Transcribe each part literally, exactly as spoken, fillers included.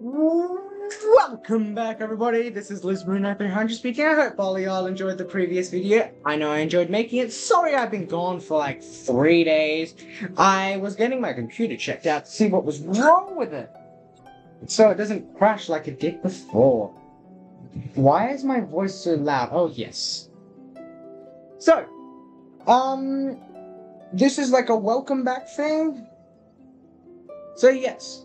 Welcome back, everybody. This is lizmerino three hundred speaking. I hope all y'all enjoyed the previous video. I know I enjoyed making it. Sorry I've been gone for like three days. I was getting my computer checked out to see what was wrong with it, so it doesn't crash like it did before. Why is my voice so loud? Oh, yes. So, um, this is like a welcome back thing. So, yes.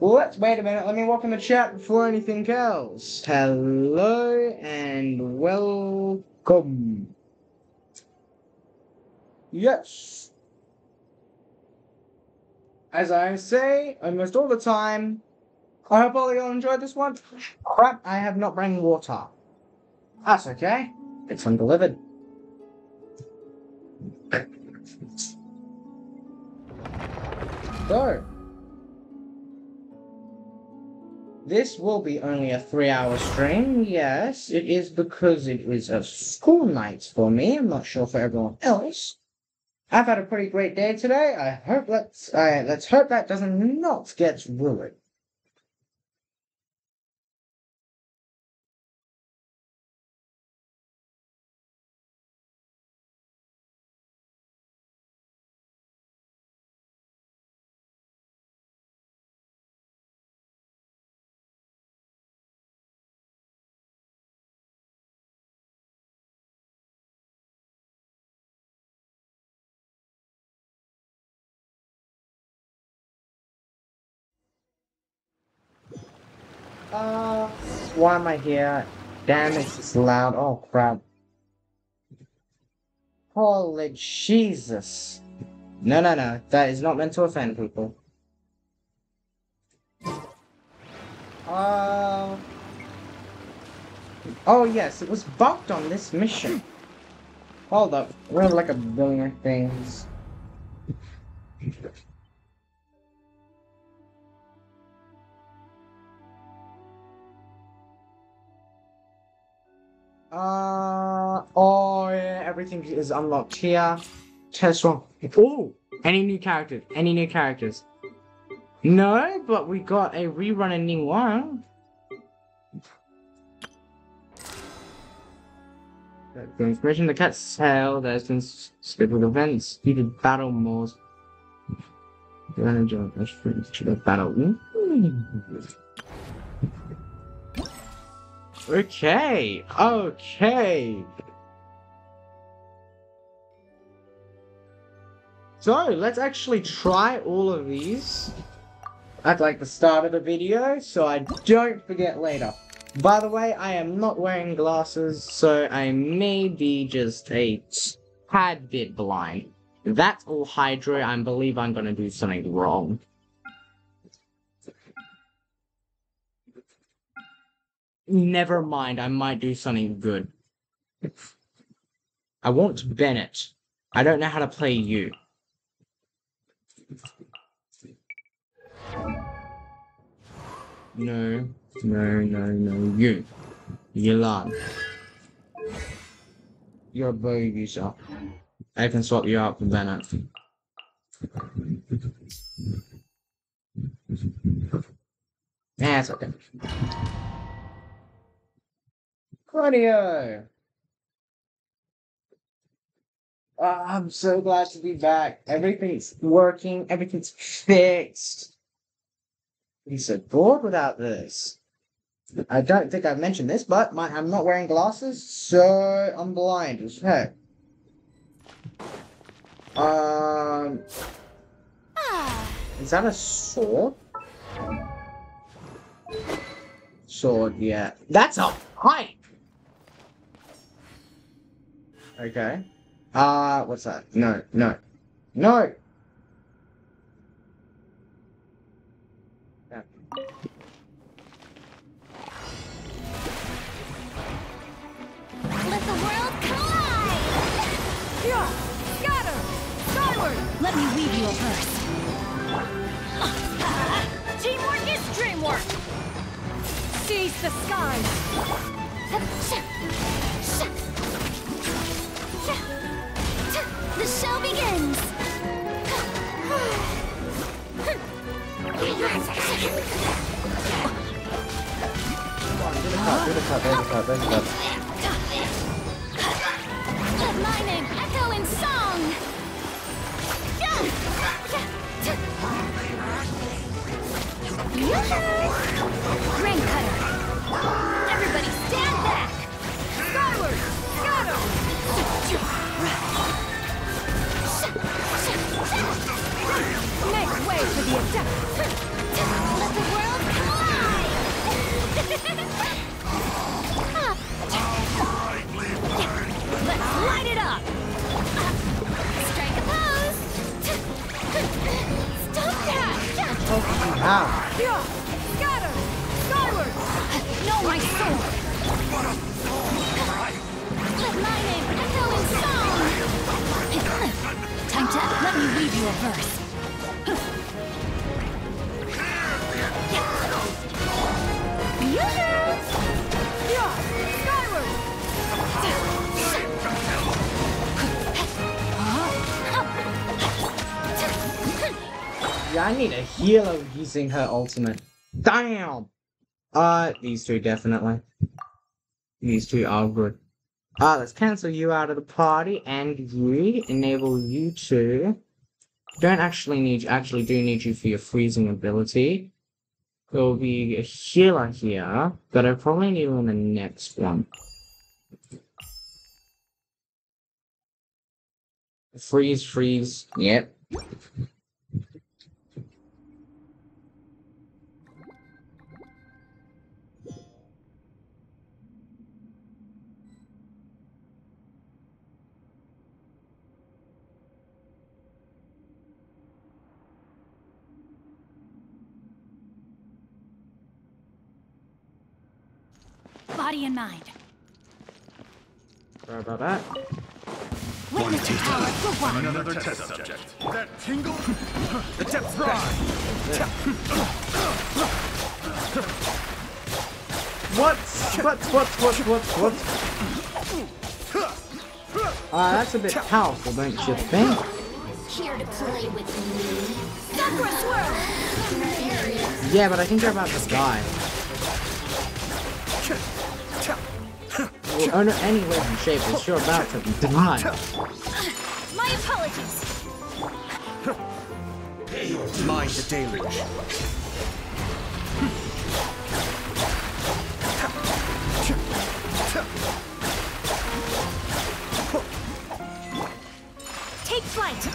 Well, let's wait a minute. Let me walk in the chat before anything else. Hello and welcome. Yes. As I say almost all the time, I hope all y'all enjoyed this one. Crap, I have not bring water. That's okay. It's undelivered. So. This will be only a three hour stream, yes. It is because it is a school night for me. I'm not sure for everyone else. I've had a pretty great day today. I hope let's uh, let's hope that doesn't not get ruined. Uh, why am I here? Damn, it's just loud. Oh, crap. Holy Jesus. No, no, no. That is not meant to offend people. Uh... Oh, yes. It was bugged on this mission. Hold up. We're like a billion things. Uh, oh yeah, everything is unlocked here. Test one. Oh, any new characters? Any new characters? No, but we got a rerun and new one. The information, the cat's tail, there's been scheduled events, needed battle mores. The energy of the battle. Okay, okay. So, let's actually try all of these at like the start of the video, so I don't forget later. By the way, I am not wearing glasses, so I may be just a tad bit blind. That's all hydro, I believe I'm gonna do something wrong. Never mind, I might do something good. I want Bennett. I don't know how to play you. No, no, no, no, you. Yilan. You're a bow user. I can swap you out for Bennett. That's okay. Claudio! Oh, I'm so glad to be back. Everything's working. Everything's fixed. I'd be so bored without this. I don't think I've mentioned this, but my, I'm not wearing glasses, so I'm blind as heck. Um, is that a sword? Sword, yeah. That's a pipe! Okay. Uh, what's that? No, no, no! Yeah. Let the world collide! Yeah, scatter! Skyward! Let me weave you a verse. Teamwork is dreamwork! Seize the skies! The show begins! on, do the cut, do the cut, there's a cut, there's a cut. Got this. Let my name echo in song. Grain cutter. Everybody stand back. Skyward, scatter. Make way for the attack. Let the world collide. Let's light it up! Strike a pose! Stop that! Oh, scatter! Skyward! No, my soul! Let my name echo in song! Time to let me read you a verse. Yoo-hoo! Yeah! Skyward! Yeah, I need a hero using her ultimate. Damn! Uh, these two definitely. These two are good. Uh, let's cancel you out of the party and re-enable you to... Don't actually need you, actually do need you for your freezing ability. There will be a healer here, but I probably need on the next one. Freeze, freeze, yep. Body and mind. Sorry about that. Witness the power for one. Another test subject. That tingle? The depth rise. What? What? What? What? What? What? Ah, that's a bit powerful, don't you think? Here to play with me. Sakura swirl. Yeah, but I think they're about to die. Oh no, any way and shape is sure about to die. My apologies. Mind the deluge. Take flight.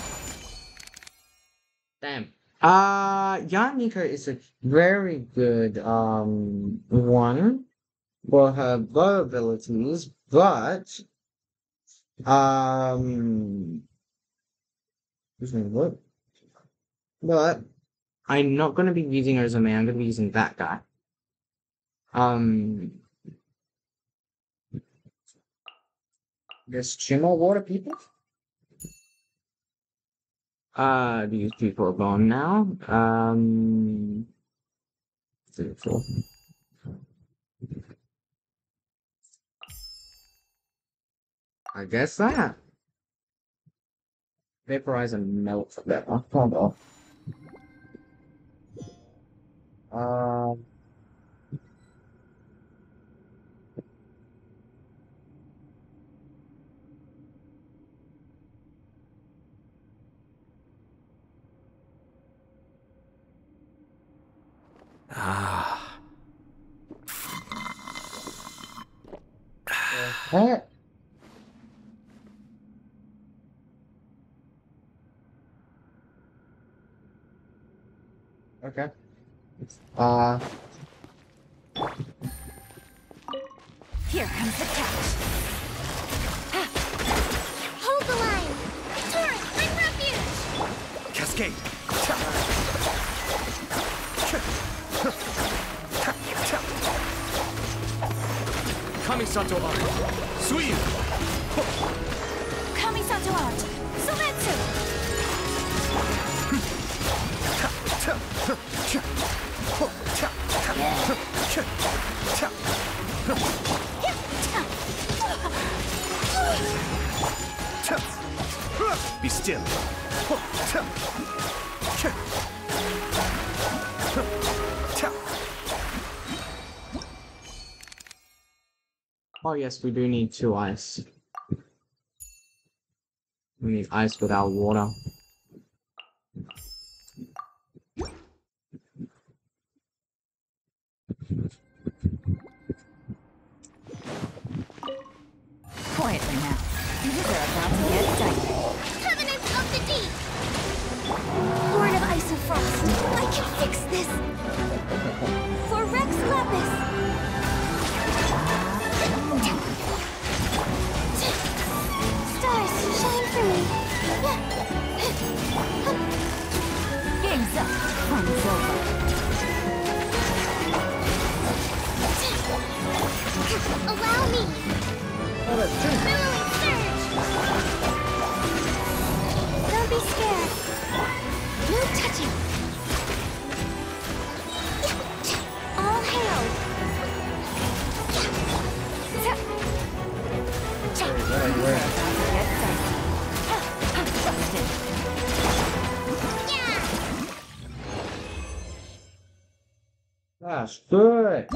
Damn. Uh, Yannicka is a very good um one. Well, her bow abilities, but um, excuse me, what? But I'm not gonna be using her as a man. I'm gonna be using that guy. Um, there's two more water people. Uh, these people are gone now. Um, three, four. I guess that. Vaporize and melt that one. Hold on. Um. Ah. What? Okay. Uh. Here comes the catch. Ah. Hold the line. Torrent, I'm refuge. Cascade. Kamisato Art Suiyu. Kamisato Art Suiyu. Be still. Oh yes, we do need two ice. We need ice without water. Quietly now. These are about to get dicey. Covenant of the deep! Born of ice and frost, I can fix this! For Rex Lapis! Stars, shine for me! Game's up, fun's over. Allow me! Don't be scared. No touching. All hail. That's good.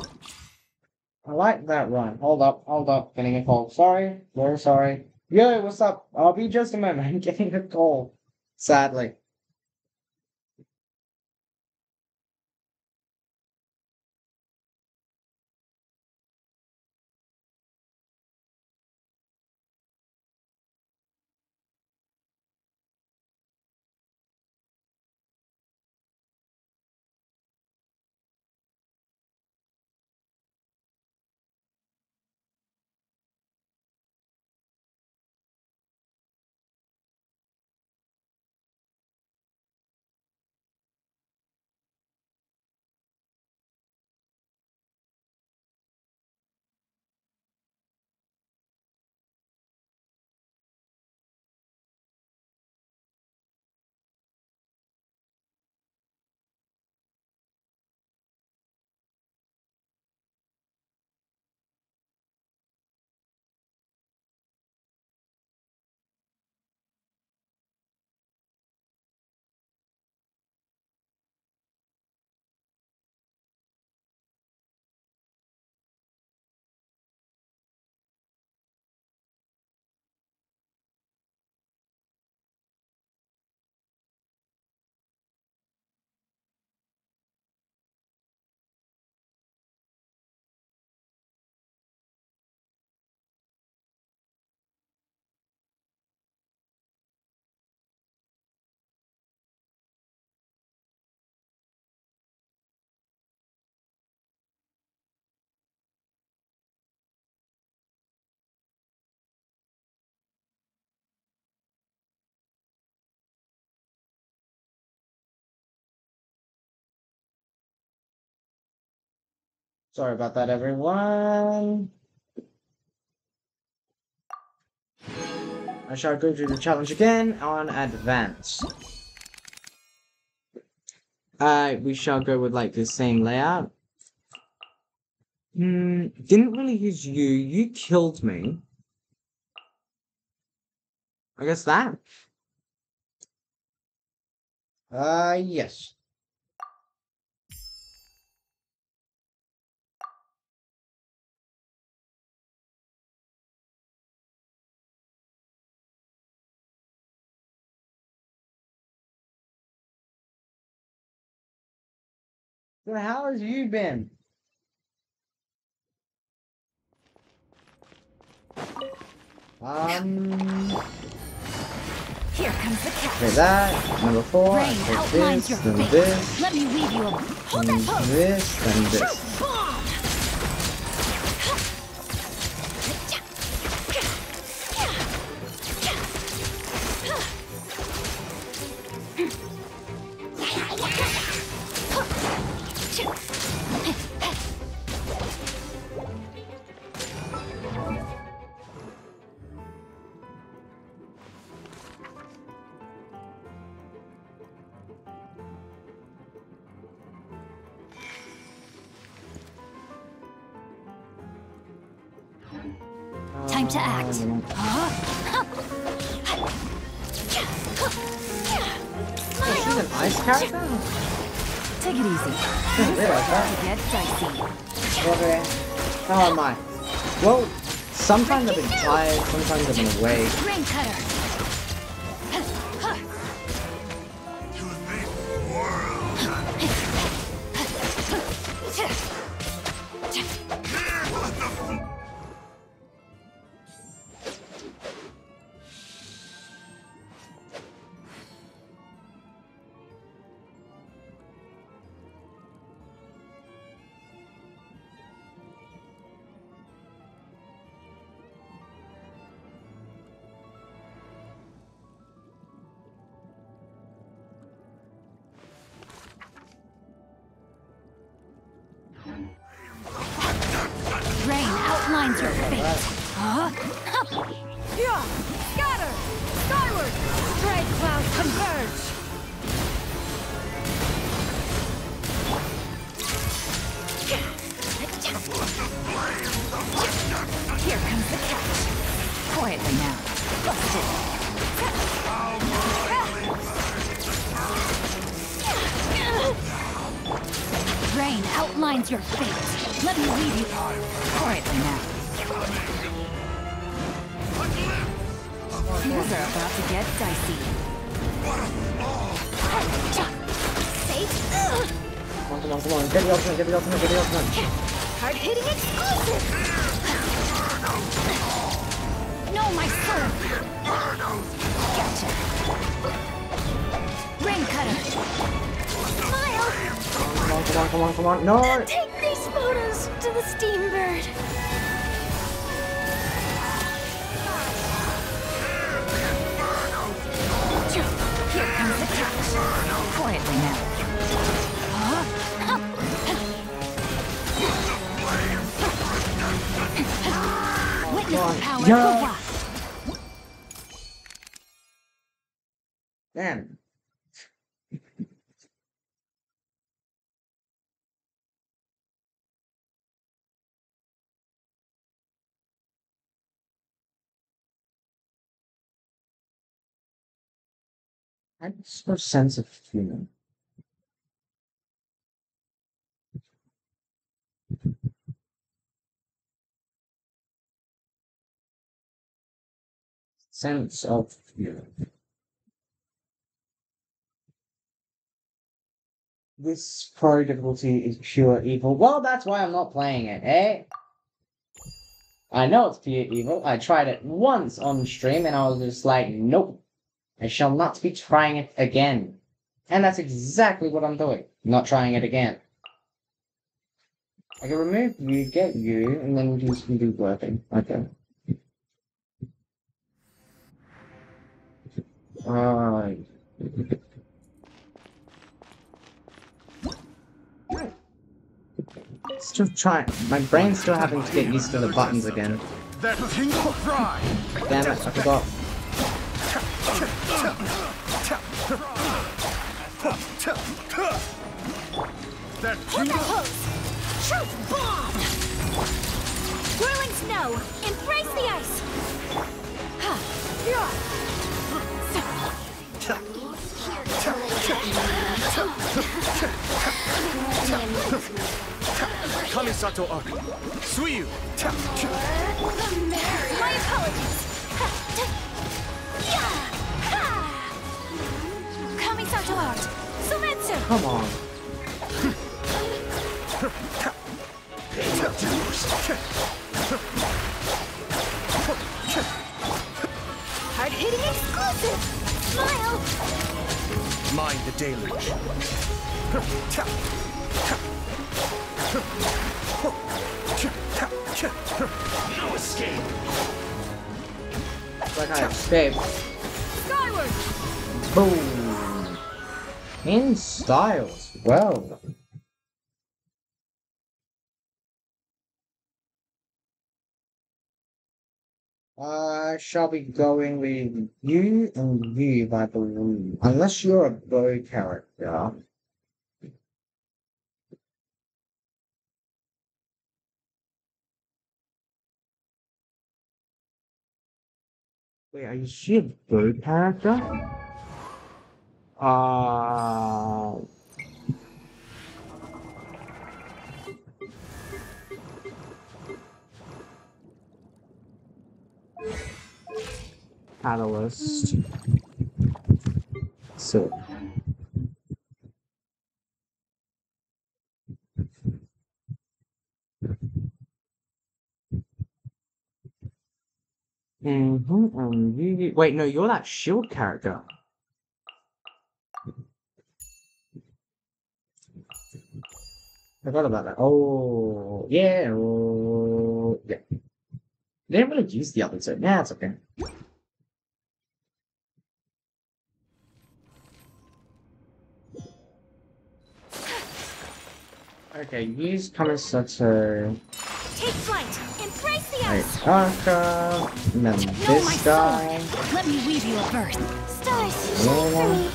I like that run. Hold up, hold up, getting a call. Sorry, very sorry. Yo, what's up? I'll be just a moment. I'm getting a call. Sadly. Sorry about that, everyone. I shall go through the challenge again on advance. Uh, we shall go with like the same layout. Hmm, didn't really use you. You killed me. I guess that. Uh, yes. So how has you been? Um. Here comes the cat. Okay, that number four. Rain outlines your face. Let me weave you. Hold that pose. This and this. Time to act. Huh? Oh, she's an ice character? Take it easy. It's about to get dicey. Okay. How am I? Whoa! Sometimes I've been tired, sometimes I've been awake. Your fate. Let me lead you quietly now. Things are about to get dicey. Come on, come on, come on. Get the ultimate, get the ultimate, get the ultimate. Hard hitting exclusive. No, my soul. Gotcha. Rain cutter. Come on, come on, come on, come on. No! Take these photos to the steam bird. Here comes the catch. Quietly now. Huh? Witness the power. Yeah. Damn. I'm so sensitive, you know. Sense of feeling. This pro difficulty is pure evil. Well, that's why I'm not playing it, eh? I know it's pure evil. I tried it once on stream and I was just like, nope. I shall not be trying it again. And that's exactly what I'm doing. Not trying it again. I can remove you, get you, and then we can do working. Okay. Alright. Still trying. My brain's still having to get used to the buttons again. Damn it, I forgot. That hose! Shoot bomb! Whirling snow! Embrace the ice! Kamisato Art Suiyu! My apologies! Kamisato Art Sumetsu! Come on. Hard hitting exclusive! Smile! Mind the deluge. No escape! Like I escaped. Skyward! Boom! In styles, well. I shall be going with you and you, I believe. Unless you're a bow character. Wait, are you she a bow character? Uh... Catalyst. So. And hold on, you wait, no, you're that shield character. I forgot about that. Oh, yeah. Oh, yeah. They didn't really use the other, so nah, it's okay. Okay, use Kamisato. Take flight. Embrace the ice. Taka. No, this guy. Sword. Let me weave you a birth. Stars, shine for me.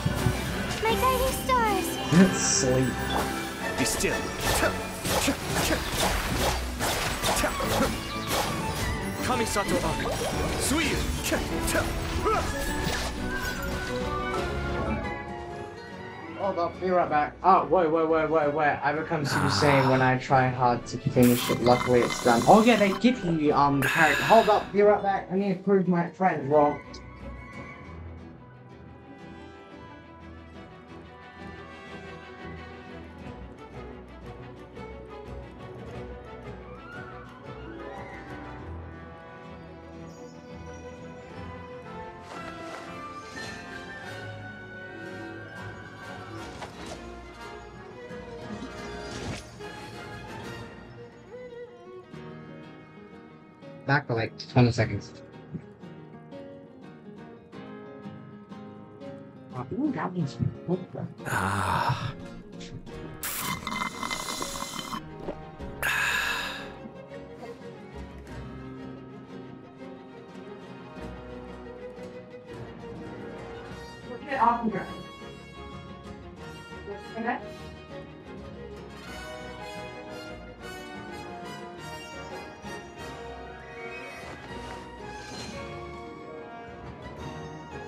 My guiding stars. That's sleep. Be still. Kamisato Art Suiyu. Hold up, be right back. Oh, wait, wait, wait, wait, wait. I become Super Saiyan when I try hard to finish it. Luckily, it's done. Oh, yeah, they give you um, the character. Hold up, be right back. I need to prove my friend wrong. Back for like twenty seconds. Ooh, that one's good. Ah. Look at Archon War. Okay.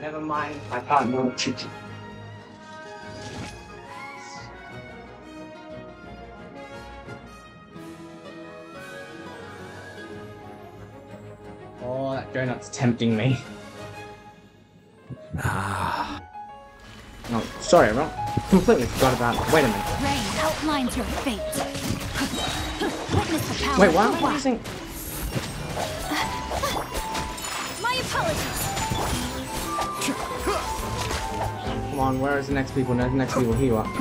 Never mind, I can't know what to do. Oh, that donut's tempting me. Ah. No, oh, sorry, I completely forgot about it. Wait a minute. Rain outlines your fate. Witness the power. Wait, why am I using? My apologies. Come on, where is the next people? No, the next people, here you are. Not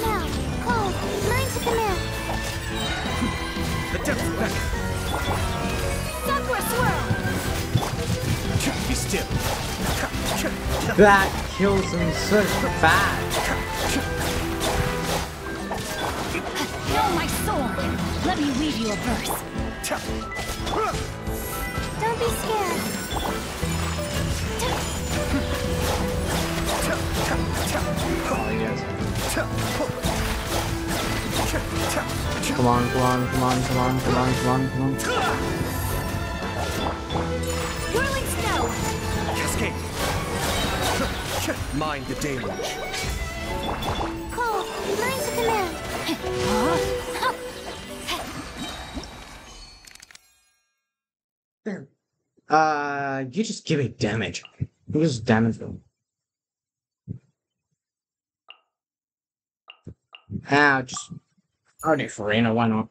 now. Cold. Mine to command. The depth's back. Sakura swirl. Be still. That kills him so bad. Kill my sword. Let me weave you a verse. Don't be scared. Oh, yes. Come on, come on, come on, come on, come on, come on, come on. Whirling snow. Cascade. Mind the deluge. Cole, mind the command. Huh? Uh, you just give me damage. You just damage them. Ah, just already Farina, why not?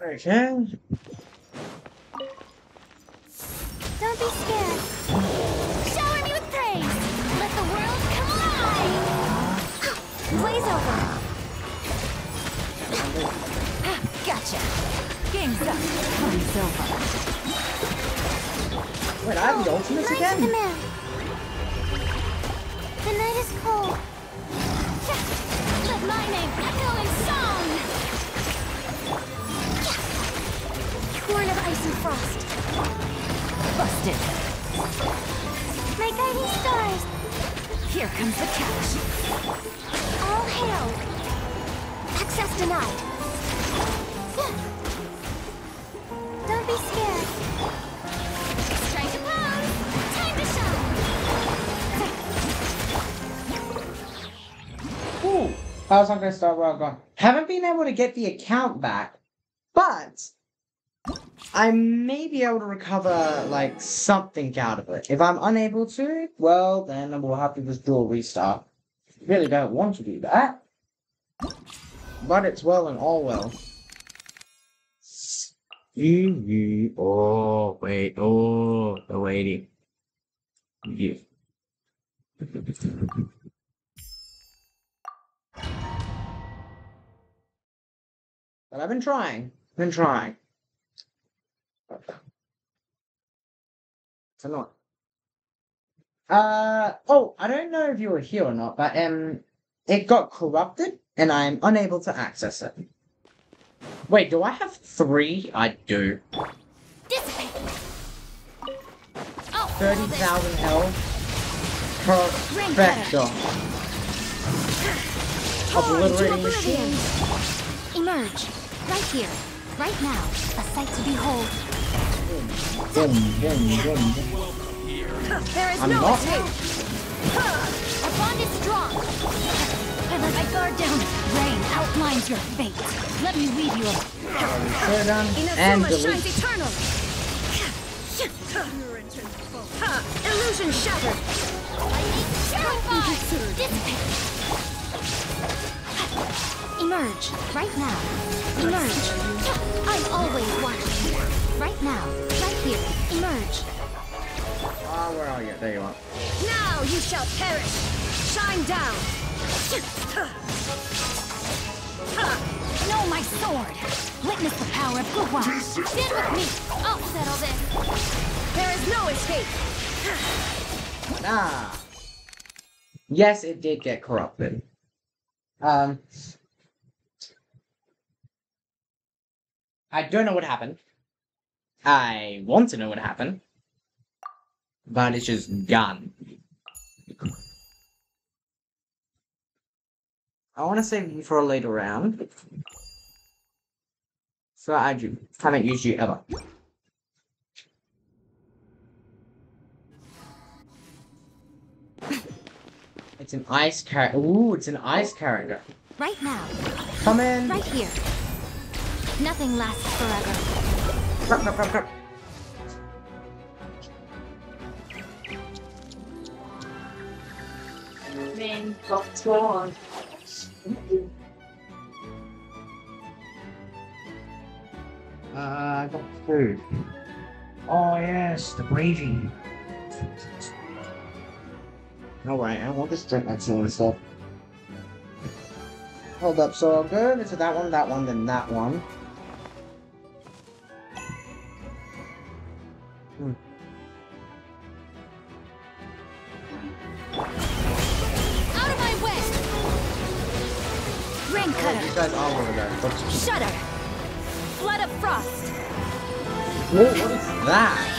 Okay. Don't be scared. Shower me with praise. Let the world come alive. Blaze over! Gotcha! Game's up! Blaze over! Wait, I have the ultimate again? The, the night is cold! Let my name echo in song! Born of ice and frost! Busted! My guiding stars! Here comes the catch! All hail! Access denied! Don't be scared! Strike a pose! Time to shine! I was not going to start while gone. Haven't been able to get the account back, but I may be able to recover, like, something out of it. If I'm unable to, well, then we'll have to just do a restart. Really don't want to do that. But it's well and all well. Oh, wait, oh, the lady. Yeah. But I've been trying, been trying. It's annoying. Uh, oh, I don't know if you were here or not, but um, it got corrupted and I'm unable to access it. Wait, do I have three? I do. thirty thousand health. Perfecto. Obliterating machines. Emerge. Right here. Right now. A sight to behold. Boom, boom, boom, boom. There is I'm no escape. Our bond is strong. Ever I guard down. Rain outlines your fate. Let me lead you up. Inazuma shines eternal. Ha! Illusion shattered! Terrified! Emerge, right now. Emerge. I'm always watching. Right now, right here. Emerge. Ah, where are you? There you are. Now you shall perish! Shine down! Know my sword! Witness the power of Guyan! Stand with me! I'll settle this! There is no escape. Ah. Yes, it did get corrupted. Um, I don't know what happened. I want to know what happened, but it's just gone. I want to save you for a later round, so I do. Haven't used you ever. It's an ice character. Ooh, it's an ice character. Right now. Come in. Right here. Nothing lasts forever. Rup, rup, rup, rup. Then got torn. Uh, I got food. Oh yes, the gravy. Alright, I want this drink that's in this stuff. Hold up, so I'll go into that one, that one, then that one. Hmm. Out of my way! Rain cutter! Oh, you guys are over there. Oops. Shudder! Blood of frost! Whoa, what is that?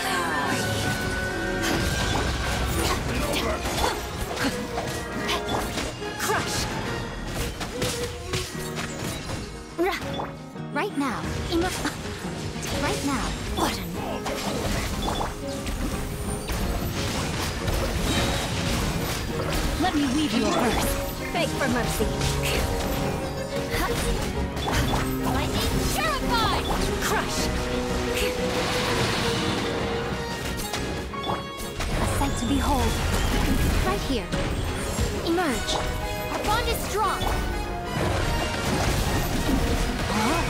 Right now, in the right now, what an let me leave you first. Beg for mercy. Lightning terrified! Crush! A sight to behold. Right here. Emerge. Our bond is strong. Huh?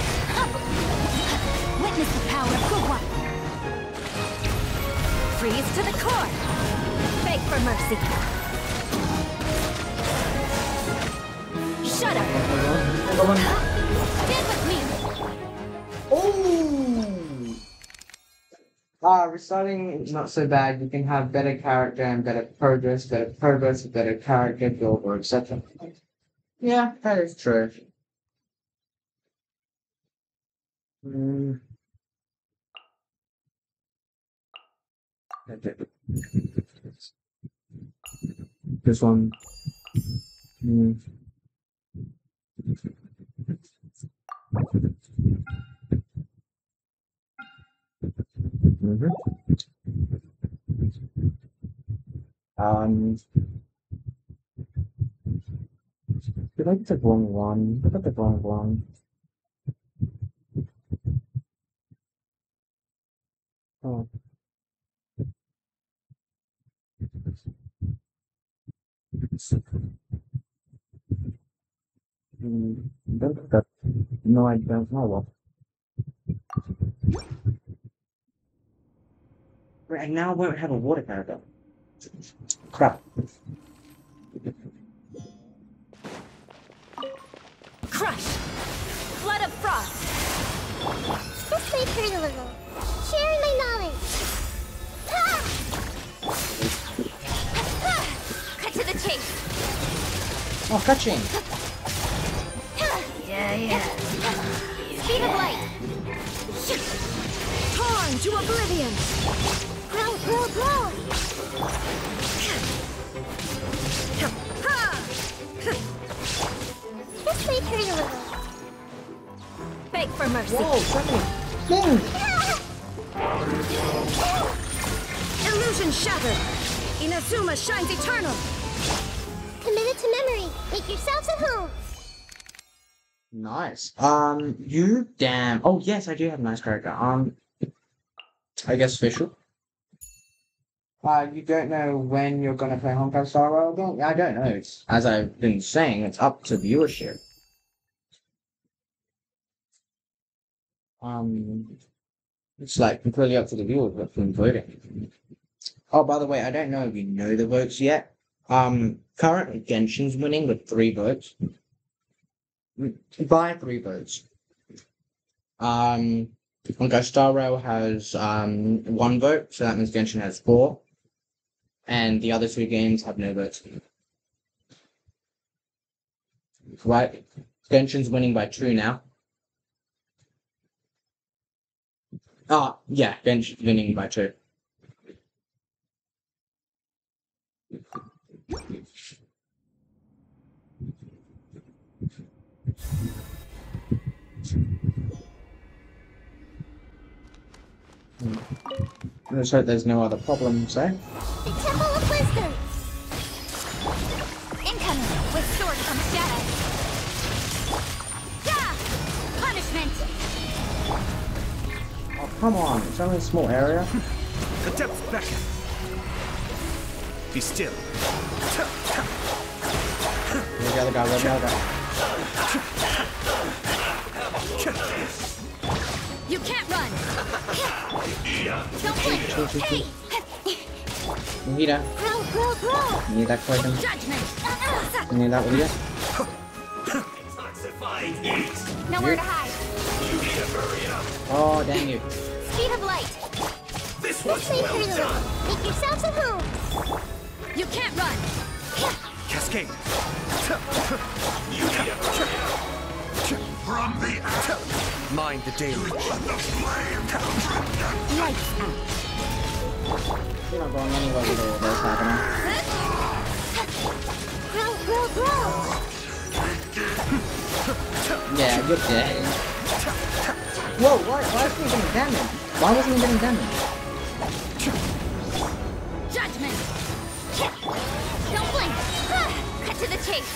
Witness the power of Guyan. Freeze to the core. Beg for mercy. Shut up. Stand with me. Ooh. Ah, restarting is not so bad. You can have better character and better progress, better progress, better character, build, or et cetera. Yeah, that is true. Mm. This one. Mm. Um. Did I get the wrong one? I got the wrong one. Oh. Mm, don't that. No, I don't know what. Right now, we don't have a water paragon. Crap. Crush! Flood of frost! Let's wait for it a little. Sharing my knowledge! Ah! Ah! Cut to the chase! Oh, catching! Yeah, yeah. Speed of light! Torn to oblivion! Grow, grow, grow! Just wait here a little. Beg for mercy. Whoa, something. Yeah. Illusion shattered. Inazuma shines eternal. Committed to memory. Make yourselves at home. Nice. Um, you damn. Oh yes, I do have a nice character. Um, I guess Fischl. Uh, you don't know when you're gonna play Honkai Star Rail, don't you? I don't know. It's, as I've been saying, it's up to viewership. Um, it's like completely up to the viewers what's been voting. Oh, by the way, I don't know if you know the votes yet. Um, currently Genshin's winning with three votes. By three votes. Um, Honkai Star Rail has um one vote, so that means Genshin has four. And the other two games have no votes. Right? Genshin's winning by two now. Ah, yeah, Genshin's winning by two. Let's hope there's no other problems, eh? The Temple of Wisdom! Incoming! With sword comes shadow! Yeah! Punishment! Oh, come on! It's only a small area. The depths beckon! Be still! Where's the other guy? Where's the other guy? You can't run! Don't blink! Hey! Need that. Need that question. Need that with you. Nowhere to hide. Oh, dang you. Speed of light. This one's well done. Make yourselves at home. You can't run. Cascade. You need a from the atom. Mind the daily. Let the flame out. You're not going anywhere with all this happening. Grow, grow, grow. Yeah, you're dead. Whoa, why, why is he getting damage? Why wasn't he getting damage? Judgment. Don't blink. Cut to the chase.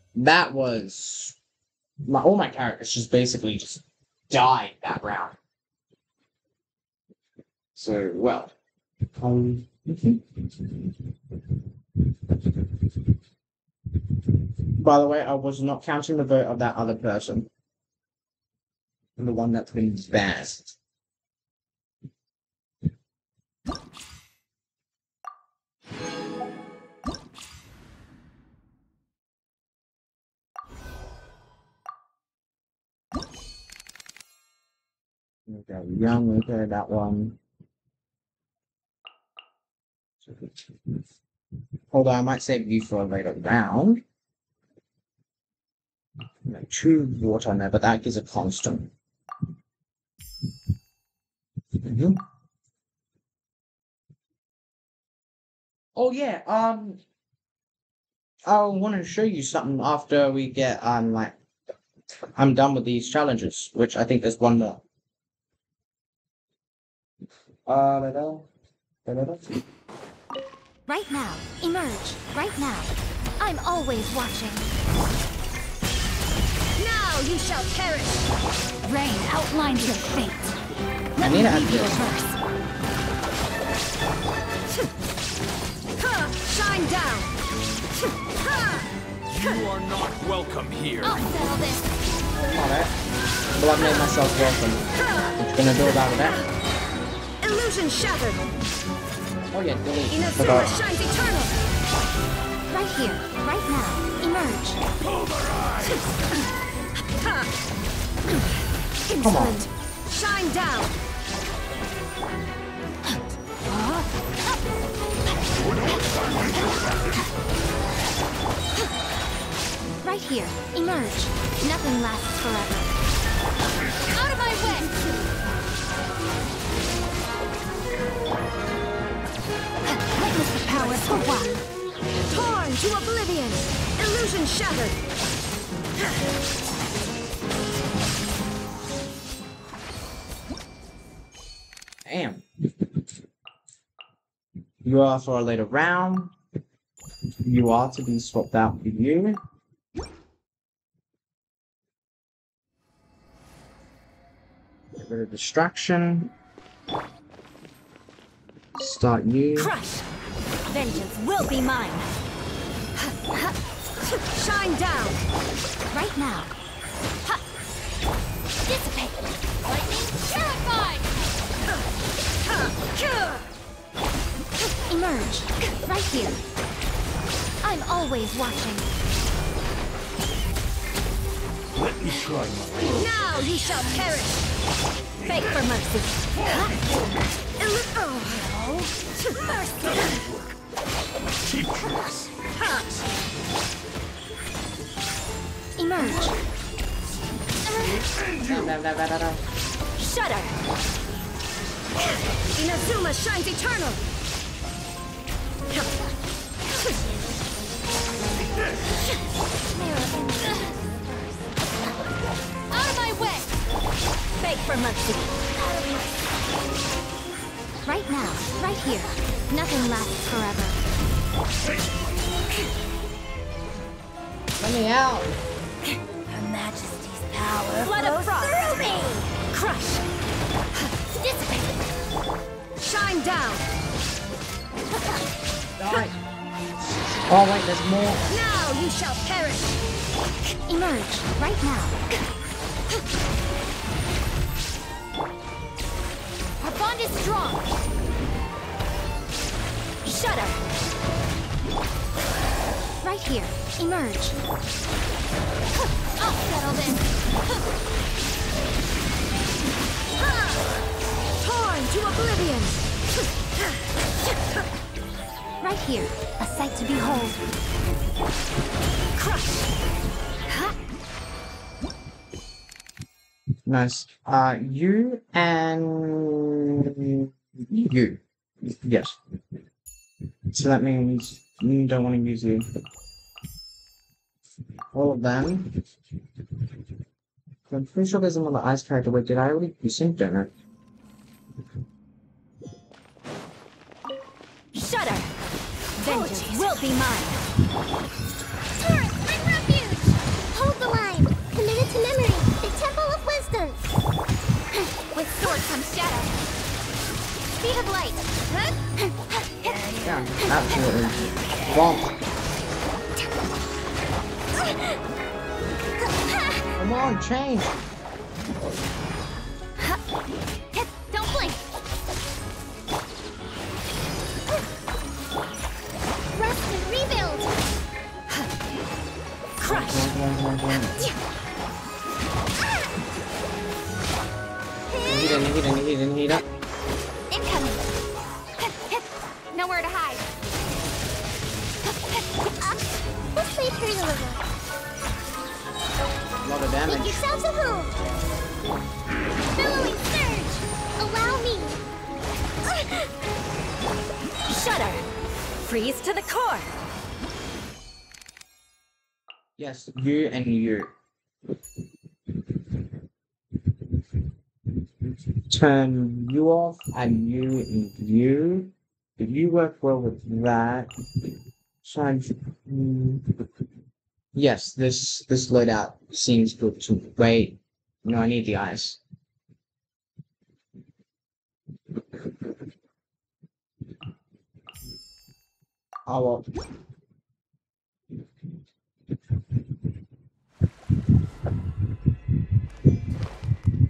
That was my all my characters just basically just died that round. So well. Um by the way, I was not counting the vote of that other person. And the one that's been banned. Okay, young, okay, that one. Although I might save you for a later round. No, two water on there, but that is a constant. Mm-hmm. Oh yeah, um I want to show you something after we get um like I'm done with these challenges, which I think there's one more. Uh, da -da, da -da -da. Right now, emerge. Right now, I'm always watching. Now you shall perish. Rain outlines your fate. Let I need me read your verse. Shine down. You are not welcome here. I'll settle this. Alright. Well, I've made myself welcome. What you gonna do about that? Illusion shattered. Oh yeah, delete. Inazuma shines eternal. Right here, right now, emerge. Pulverize. Come on. Shine down. Huh? Right here, emerge. Nothing lasts forever. Out of my way! Witness the power for what? Torn to oblivion! Illusion shattered! Damn. You are for a later round. You are to be swapped out for you. Bit of distraction. Start you. Crush! Vengeance will be mine. Shine down. Right now. Dissipate. Lightning terrified. Emerge. Right here. I'm always watching. Let me try my. Now you shall perish. Beg for mercy. Huh? Illu- oh, mercy. Huh. Emerge. Uh. Shudder. Inazuma shines eternal. Out of my way. Beg for mercy. Right now, right here. Nothing lasts forever. Let me out. Her Majesty's power Blood flows of frost. Through me. Crush. Dissipate. Shine down. Die. Oh wait, there's more. Now you shall perish. Emerge right now. Our bond is strong. Shudder. Right here. Emerge. I'll settle this. Torn to oblivion. Right here. A sight to behold. Crush. Nice. Uh, you and... You. Yes. So that means you don't want to use you. All of them. I'm pretty sure there's another ice character. Wait, did I already use him? Don't know. Shudder! Vengeance oh, will be mine! Earth, I'm refuge! Hold the line! Committed to memory! The Temple of Wisdom! With sword comes shadow! Speed of light. Huh? Yeah, absolutely. Bomb. Come on, change. Don't blink. Rest and rebuild. Crush. Heat and heat and heat and heat up. Nowhere to hide. Sleep through the river. A lot of damage. Make yourselves a home. Billowing surge. Allow me. Shudder. Freeze to the core. Yes, year and year. Turn you off and you in view. If you work well with that, trying to, mm, yes, this this loadout seems good to me. Wait, no, I need the eyes. Oh well.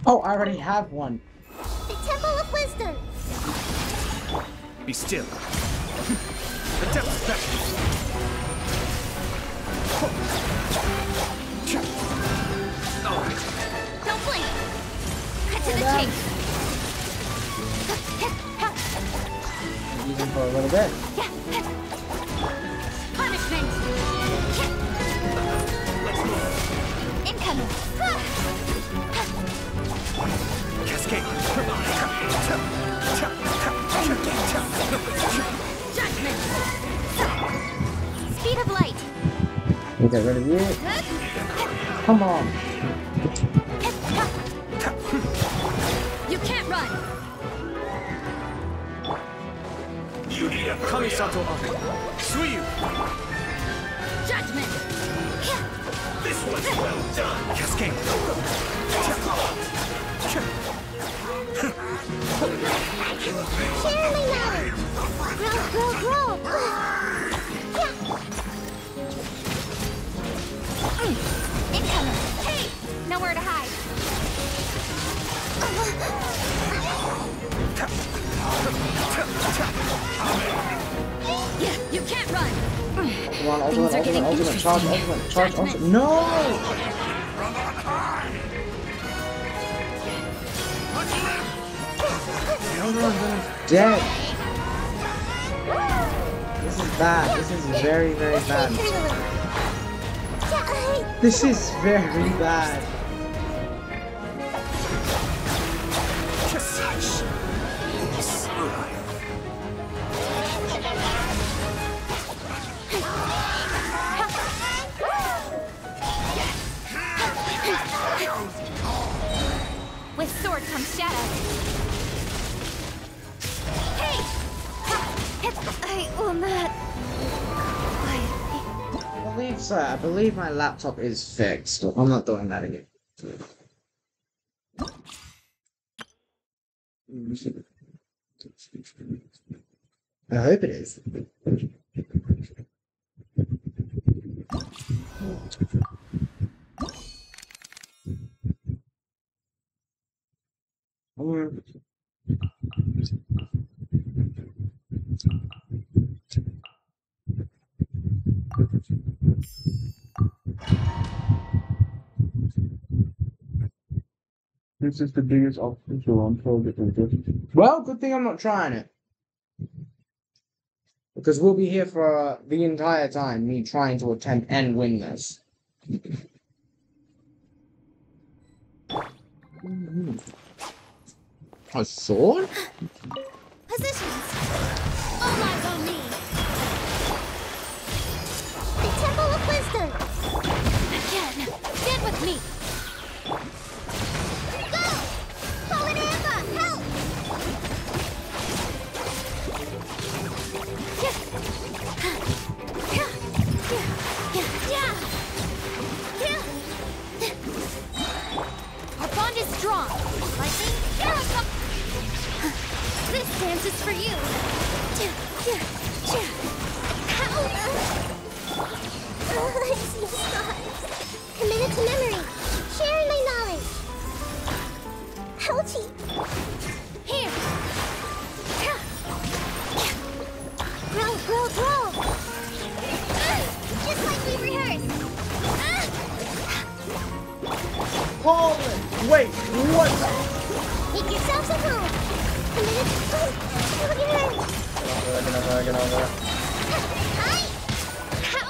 Oh, I already have one. The Temple of Wisdom. Be still. The Temple of Wisdom. Oh. Don't blink. Cut to the chase. Using for a little bit. Punishment. Incoming. Cascade! Judgment! Speed of light! You got rid of it? Come on! You can't run! You need a Kamisato Art Suiyu! Judgment! This was well done! Cascade! Hey, nowhere to hide. Yeah, you can't run. Come on, ultimate, ultimate, ultimate, charge, ultimate, charge, ultimate. No! Dead. This is bad. This is very, very bad. This is very bad. With sword comes shadow. I will not. I believe so. I believe my laptop is fixed. I'm not doing that again. I hope it is. Or... This is the biggest obstacle I'm told it will do. Well, good thing I'm not trying it. Because we'll be here for uh, the entire time, me trying to attempt and win this. A sword? Positions! All eyes on me! The Temple of Wisdom! Again! Get with me! Go! Call an ambush! Help! Our bond is strong! Lightning! Come! This dance is for you! Committed to memory! Sharing my knowledge! Ouchie! Here! Grow, grow, grow! Just like we rehearsed! Hold! Wait! What? Make yourselves a home! Look at her! Look at her, look at her, look at her. Hi! How?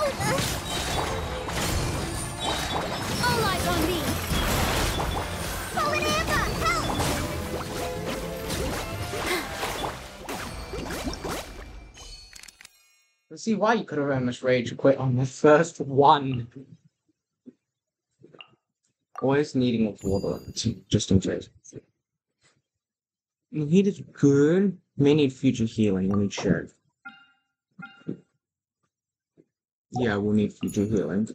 see why you could have earned this rage quit on the first one. Always needing more water, just in case. Heat is good. May need future healing. Let me check. Yeah, we'll need future healing.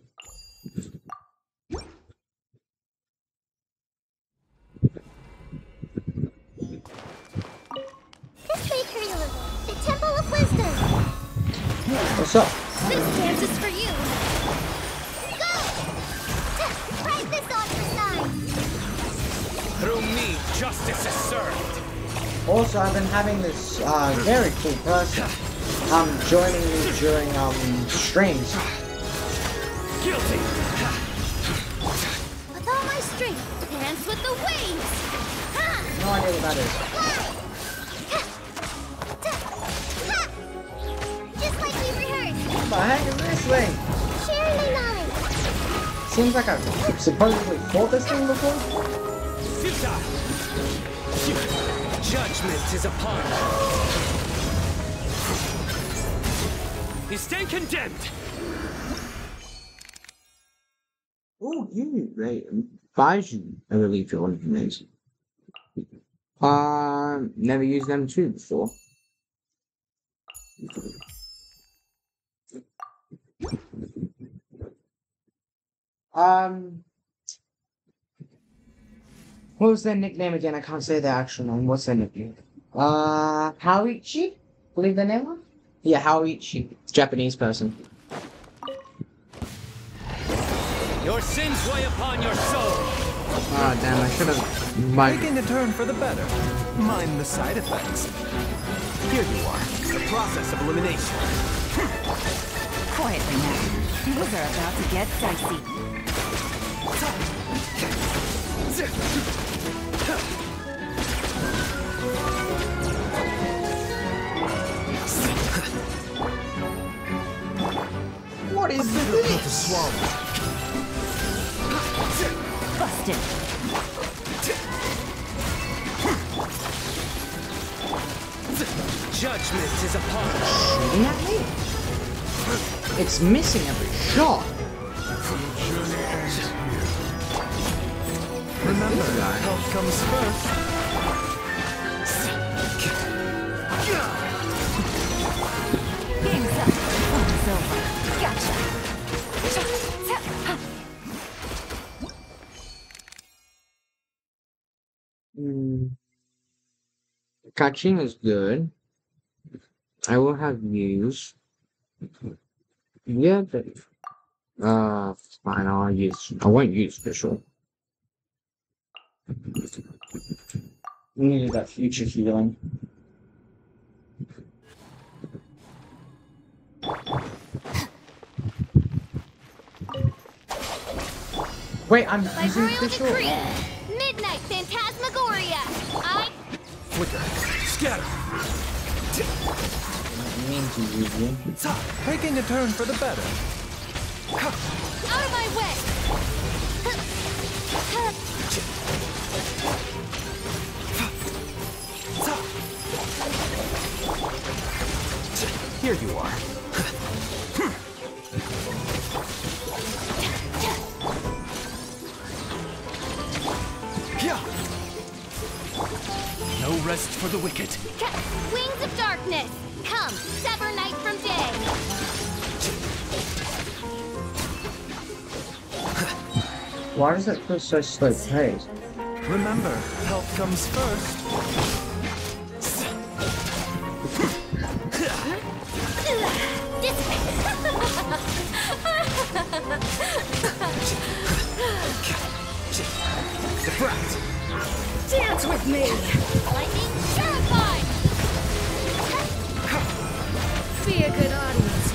History curriculum, the Temple of Wisdom. What's up? This chance is for you. Go! Try this on for size. Through me, justice is served. Also, I've been having this uh, very cool person um joining me during um streams. Guilty. With all my strength, dance with the waves. Ha! No idea what that is. Just like we rehearsed. What the heck is this thing? Sharing my knowledge. Seems like I've supposedly fought this thing before. Judgment is upon you. You stay condemned. Oh, you right? Buys you a relief your enemies. Uh, never used them too before. Um. What was their nickname again? I can't say their actual name. What's their nickname? Uh, Haoichi? Believe their name was? Yeah, Haoichi. Japanese person. Your sins weigh upon your soul. Ah, oh, damn! I should have. My... Taking a turn for the better. Mind the side effects. Here you are. The process of elimination. Quietly now. Those are about to get dicey. What is this? Busted. Judgment is upon us. It's missing every shot. Remember, help comes first. Game's up. It's over. Gotcha. Mm. Qixing is good. I will have use. Yeah, but uh, fine. I'll use. I won't use Fischl. We needed that future healing. Wait, I'm By using Fischl. Midnight Phantasmagoria. I flicker, scatter. I mean to use you. Taking a turn for the better. Out of my way. Here you are. No rest for the wicked. Wings of darkness, come, sever night from day. Why does it feel so slow paced? Remember, help comes first. Dance with me. Lightning terrified. Be a good audience,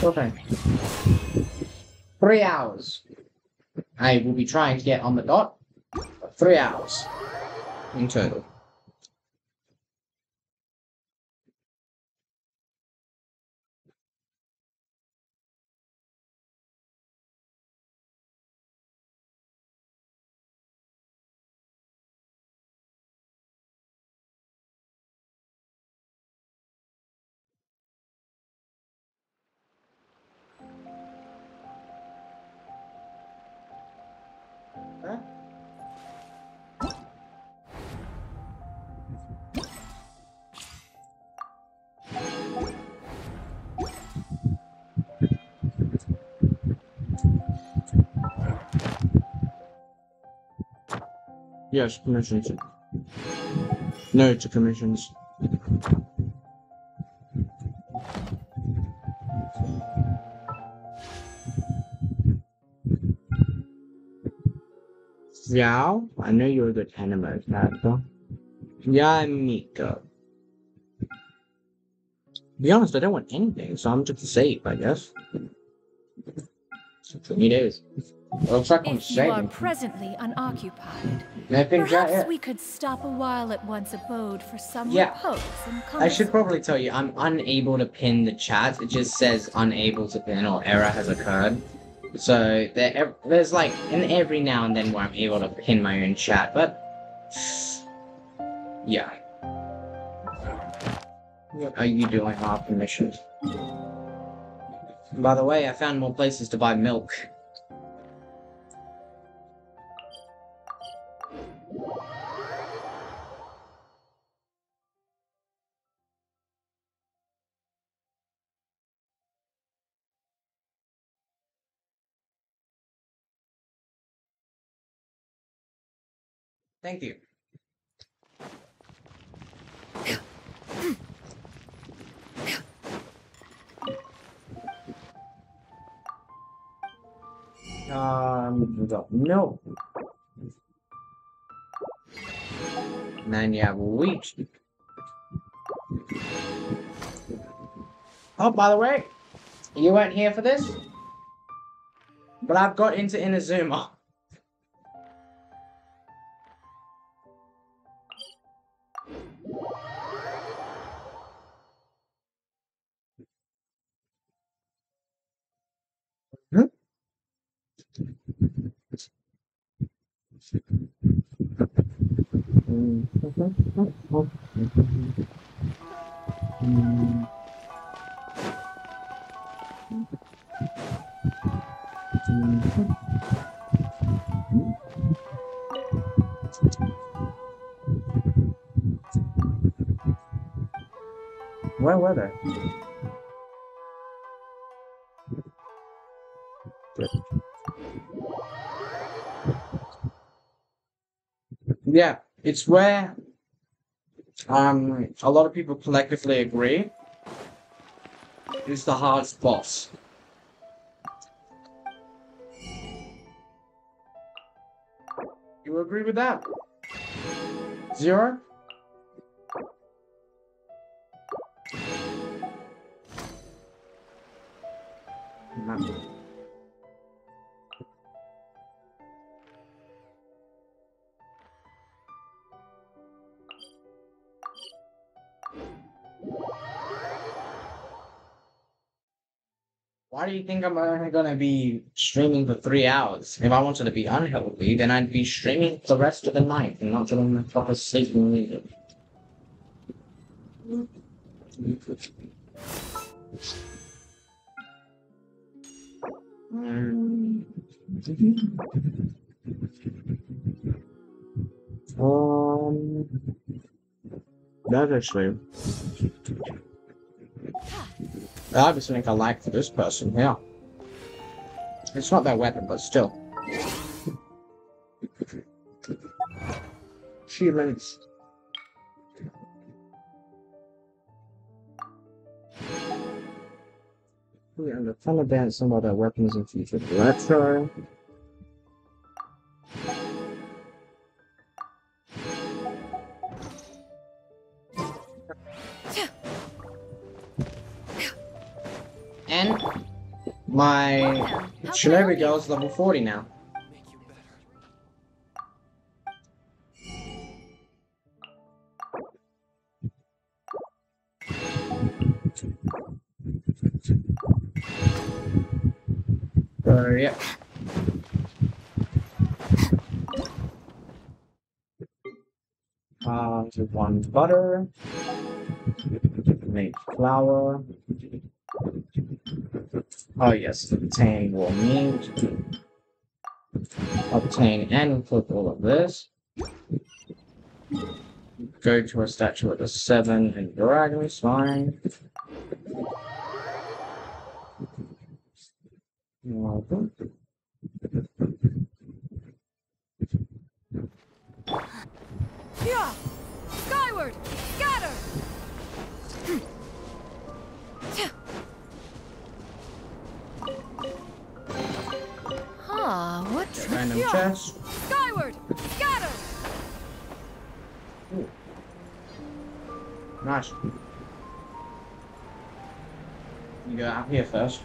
won't you? Okay. Three hours. I will be trying to get on the dot for three hours in total. Huh? Yes, commissions. No to commissions. Xiao, I know you're a good anime character. Yeah, Miko. To be honest, I don't want anything, so I'm just safe, I guess. It is. Looks like I'm safe. You are presently unoccupied. Perhaps that, we could stop a while at one's abode for some yeah. repose and comfort. I should probably tell you, I'm unable to pin the chat. It just says unable to pin or error has occurred. So there, there's like an every now and then where I'm able to pin my own chat, but yeah. What are you doing, our permissions? By the way, I found more places to buy milk. Thank you. Um, no. Man, you have reached. Oh, by the way, you weren't here for this, but I've got into Inazuma. Where were they? Yeah, it's where um a lot of people collectively agree is the hardest boss. You agree with that? Zero? No. Why do you think I'm only gonna be streaming for three hours? If I wanted to be unhealthy, then I'd be streaming the rest of the night and not getting the proper sleep needed. Um, that's actually. I just think I like for this person, yeah. It's not their weapon, but still. Achievements. We're going to fun of ban some of their weapons in future. Let's go. And my Shinobi girl's level forty now. So yeah. Uh, one butter, make flour. Oh yes, the tang will meet. obtain and equip all of this. Go to a statue of the seven and dragon is fine. Yeah. Skyward! Scatter! Ah, huh, what? Random yeah. chest. Skyward! Scatter! Ooh. Nice. You go out here first.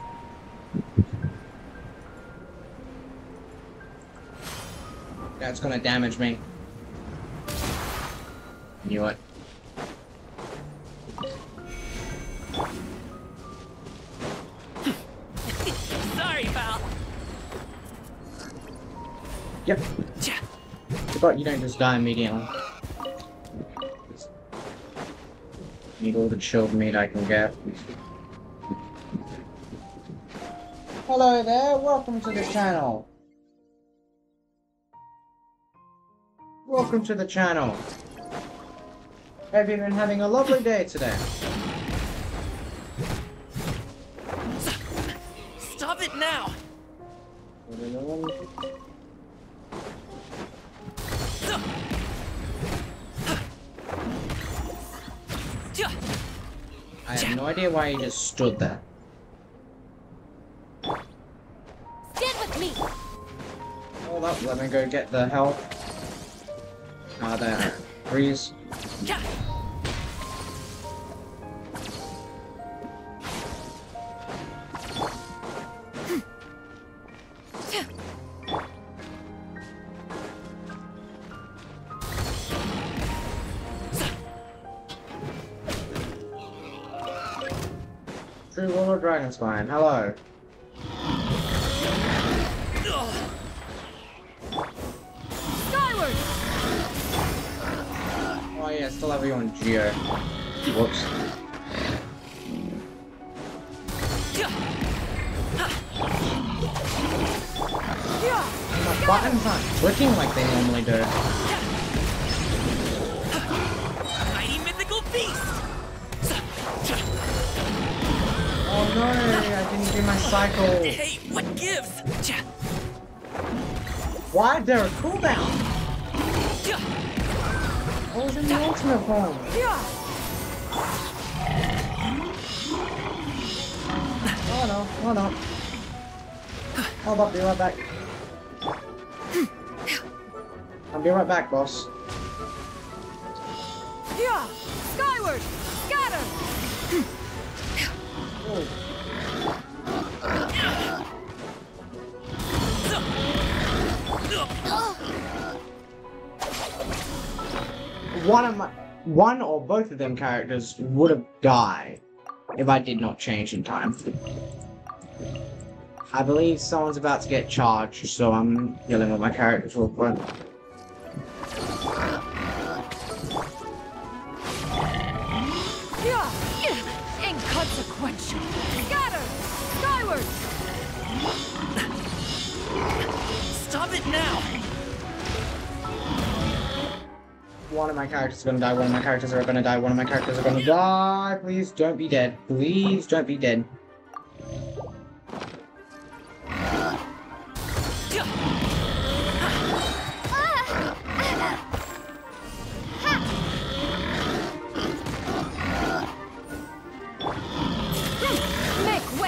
That's gonna damage me. Knew it. Sorry, pal. Yep. But you don't just die immediately. Need all the chilled meat I can get. Hello there, welcome to the channel. Welcome to the channel. Have you been having a lovely day today? Stop it now! I have no idea why you just stood there. Stand with me. Hold up, let me go get the help. Ah, there. Freeze. True Warlord Dragonspine, hello. Skyward! Oh yeah, still have you on Geo. Whoops. My buttons aren't twitching like they normally do. Mighty mythical beast! Oh no, I didn't do my cycle. Hey, what gives? Why is there a cooldown? What was in the ultimate form? Oh no, oh no. Hold up, be right back. I'll be right back, boss. Yeah, skyward, scatter. One of my, one or both of them characters would have died if I did not change in time. I believe someone's about to get charged, so I'm dealing with my characters real quick. Inconsequential. Scatter! Skyward! Stop it now! One of my characters is gonna die, one of my characters are gonna die, one of my characters are gonna die! Please don't be dead. Please don't be dead.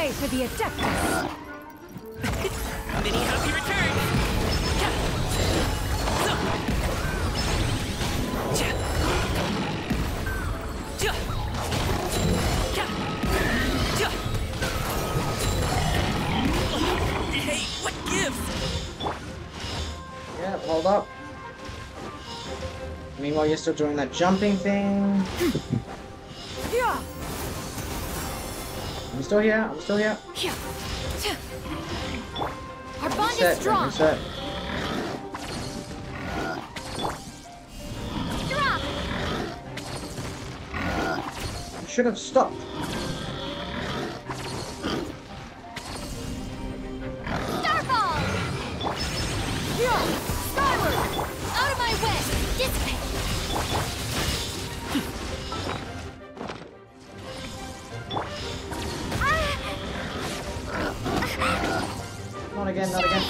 For the Adepti. Many happy return. Hey, what gives? Yeah, hold up. Meanwhile, you're still doing that jumping thing. Yeah. I'm still here, I'm still here. Our bond is strong. Reset. Drop. You should have stopped. Starfall. Here! Skyward! Out of my way! This way! Not again, not again.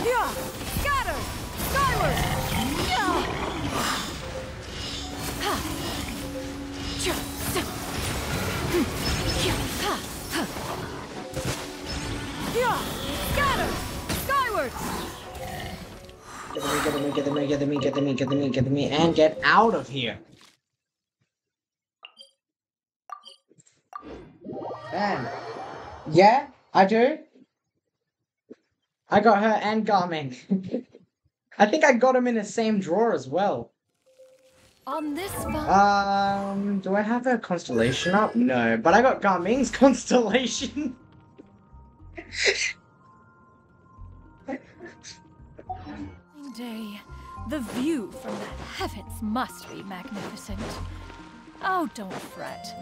Here! Scatter! Skyward! Yeah! Scatter! Skywards! Get the me, get the me, get the me, get the me, get the me, get the me, and get out of here! Damn. Yeah, I do. I got her and Garmin. I think I got him in the same drawer as well. On this um, do I have a constellation up? No, but I got Garming's constellation. Day, the view from the heavens must be magnificent. Oh, don't fret.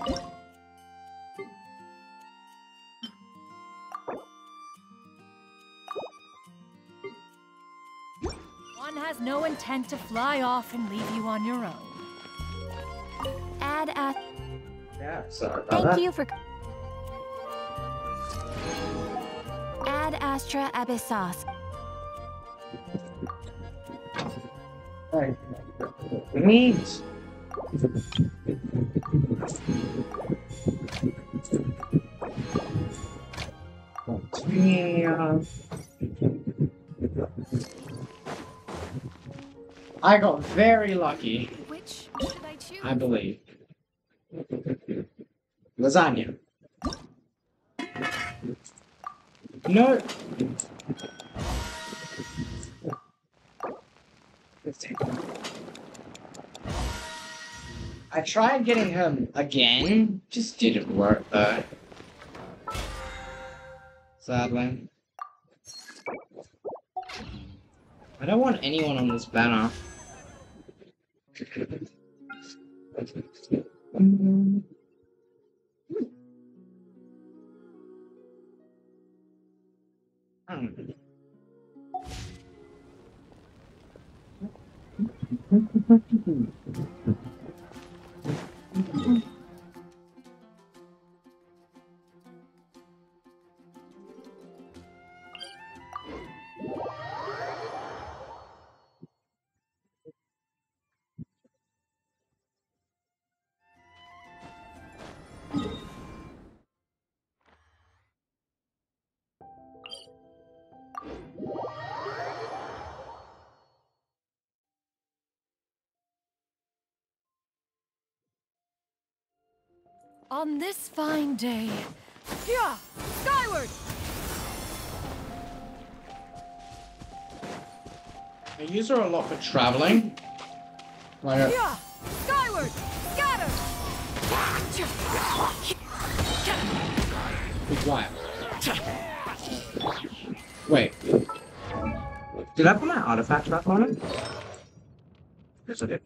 One has no intent to fly off and leave you on your own. Ad yeah, sorry about Thank that. you for Ad Astra Abyssos. Needs. I got very lucky. Which should I choose? I believe. Lasagna. No. I tried getting him again, just didn't work though. Sadly. I don't want anyone on this banner. On this fine day, yeah, skyward. I use her a lot for traveling. Like yeah, skyward, scatter. Be quiet. Wait, did I put my artifact back on it? Yes, I did.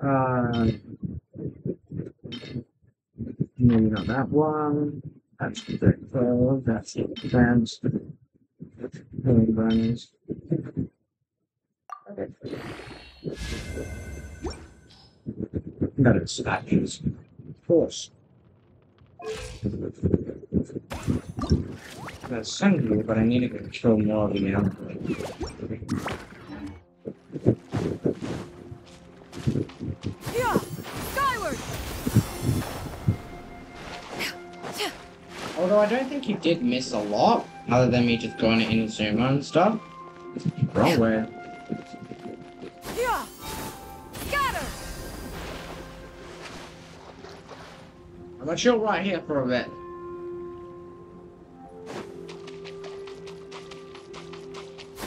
Um, maybe not that one. That's the third twelve. That's the advanced. Very bonus. Okay. That is statues, of course. That's singular, but I need to control more of them now. Yeah, skyward. Although I don't think he did miss a lot, other than me just going to Inazuma and stuff. Wrong way. Yeah, scatter. I'm gonna chill right here for a bit.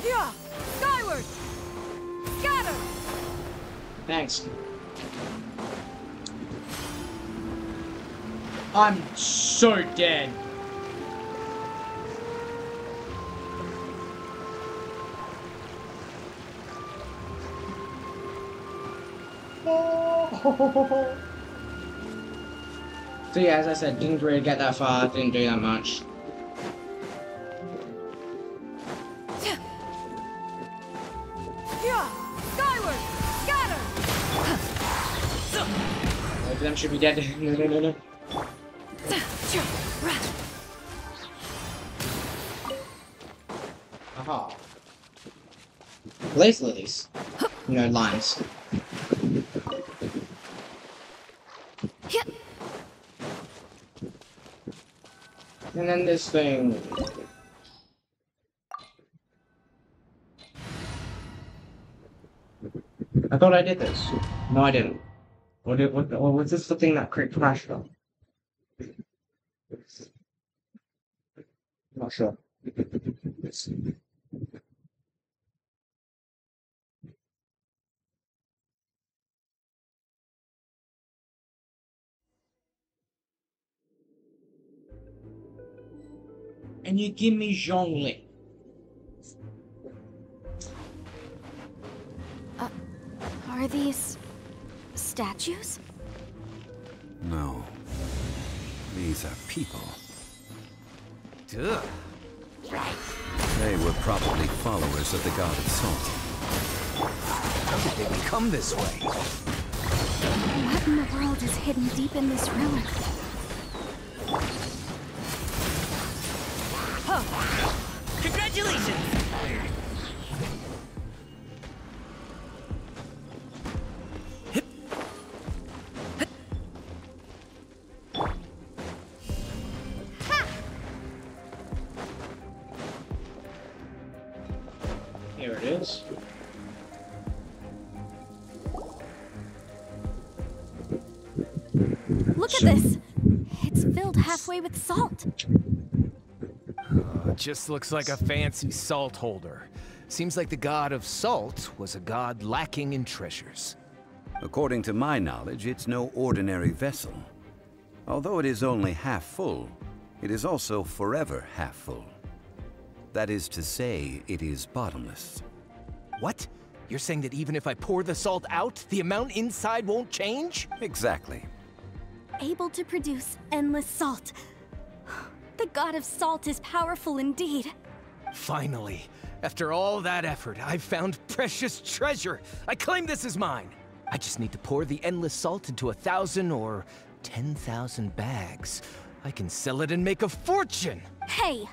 Yeah, skyward. Scatter. Thanks. I'm so dead. Oh. So yeah, as I said, didn't really get that far, didn't do that much. Both of them should be dead. No, no, no, no. Aha. Blaze lilies. No lines. And then this thing. I thought I did this. No, I didn't. Or, did, what, or was this the thing that crashed on? Not sure. And you give me Zhongli. Uh, are these statues? No. These are people. Duh. Right. They were probably followers of the god of salt. How did they become this way? What in the world is hidden deep in this relic? Congratulations! Here it is. Look at this! It's filled halfway with salt. It just looks like a fancy salt holder. Seems like the god of salt was a god lacking in treasures. According to my knowledge, it's no ordinary vessel. Although it is only half full, it is also forever half full. That is to say, it is bottomless. What? You're saying that even if I pour the salt out, the amount inside won't change? Exactly. Able to produce endless salt. The god of salt is powerful indeed. Finally, after all that effort, I've found precious treasure. I claim this is mine. I just need to pour the endless salt into a thousand or ten thousand bags. I can sell it and make a fortune. Hey,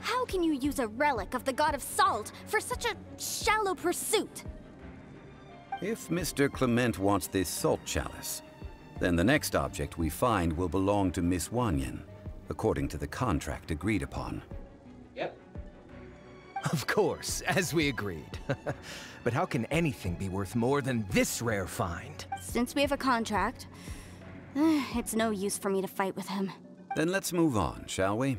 how can you use a relic of the god of salt for such a shallow pursuit? If Mister Clement wants this salt chalice, then the next object we find will belong to Miss Wanyan, according to the contract agreed upon. Yep. Of course, as we agreed. But how can anything be worth more than this rare find? Since we have a contract, it's no use for me to fight with him. Then let's move on, shall we?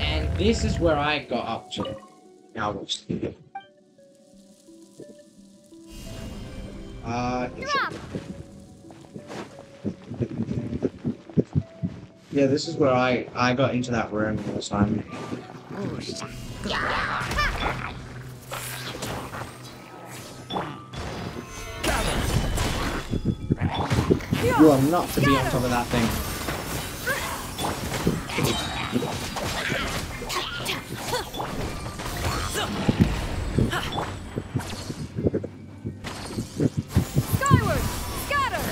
And this is where I got up to. Now we'll see. Uh... Yeah, this is where I, I got into that room last time. You are not to be on top of that thing. Skyward! Scatter!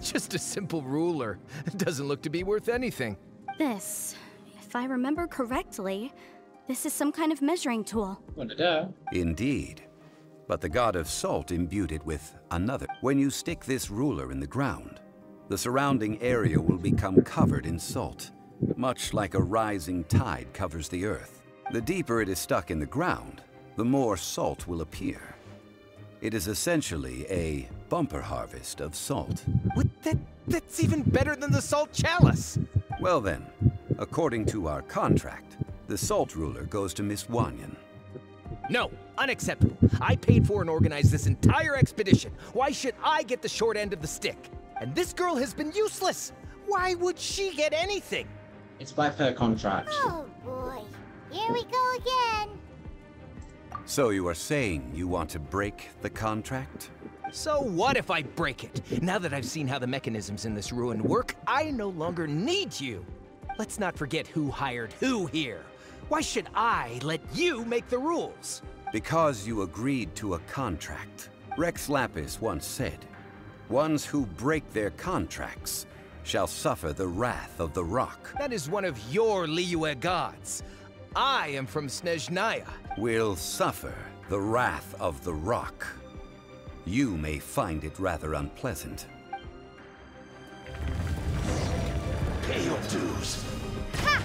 Just a simple ruler. It doesn't look to be worth anything. This, if I remember correctly, this is some kind of measuring tool. Indeed. But the god of salt imbued it with another. When you stick this ruler in the ground, the surrounding area will become covered in salt, much like a rising tide covers the earth. The deeper it is stuck in the ground, the more salt will appear. It is essentially a bumper harvest of salt. What? That, that's even better than the salt chalice! Well then, according to our contract, the salt ruler goes to Miss Wanyan. No, unacceptable. I paid for and organized this entire expedition. Why should I get the short end of the stick? And this girl has been useless. Why would she get anything? It's by her contract. Oh boy, here we go again. So you are saying you want to break the contract? So what if I break it? Now that I've seen how the mechanisms in this ruin work, I no longer need you. Let's not forget who hired who here. Why should I let you make the rules? Because you agreed to a contract. Rex Lapis once said, "Ones who break their contracts shall suffer the wrath of the rock." That is one of your Liyue gods. I am from Snezhnaya. Will suffer the wrath of the rock. You may find it rather unpleasant. Pay your dues. Ha!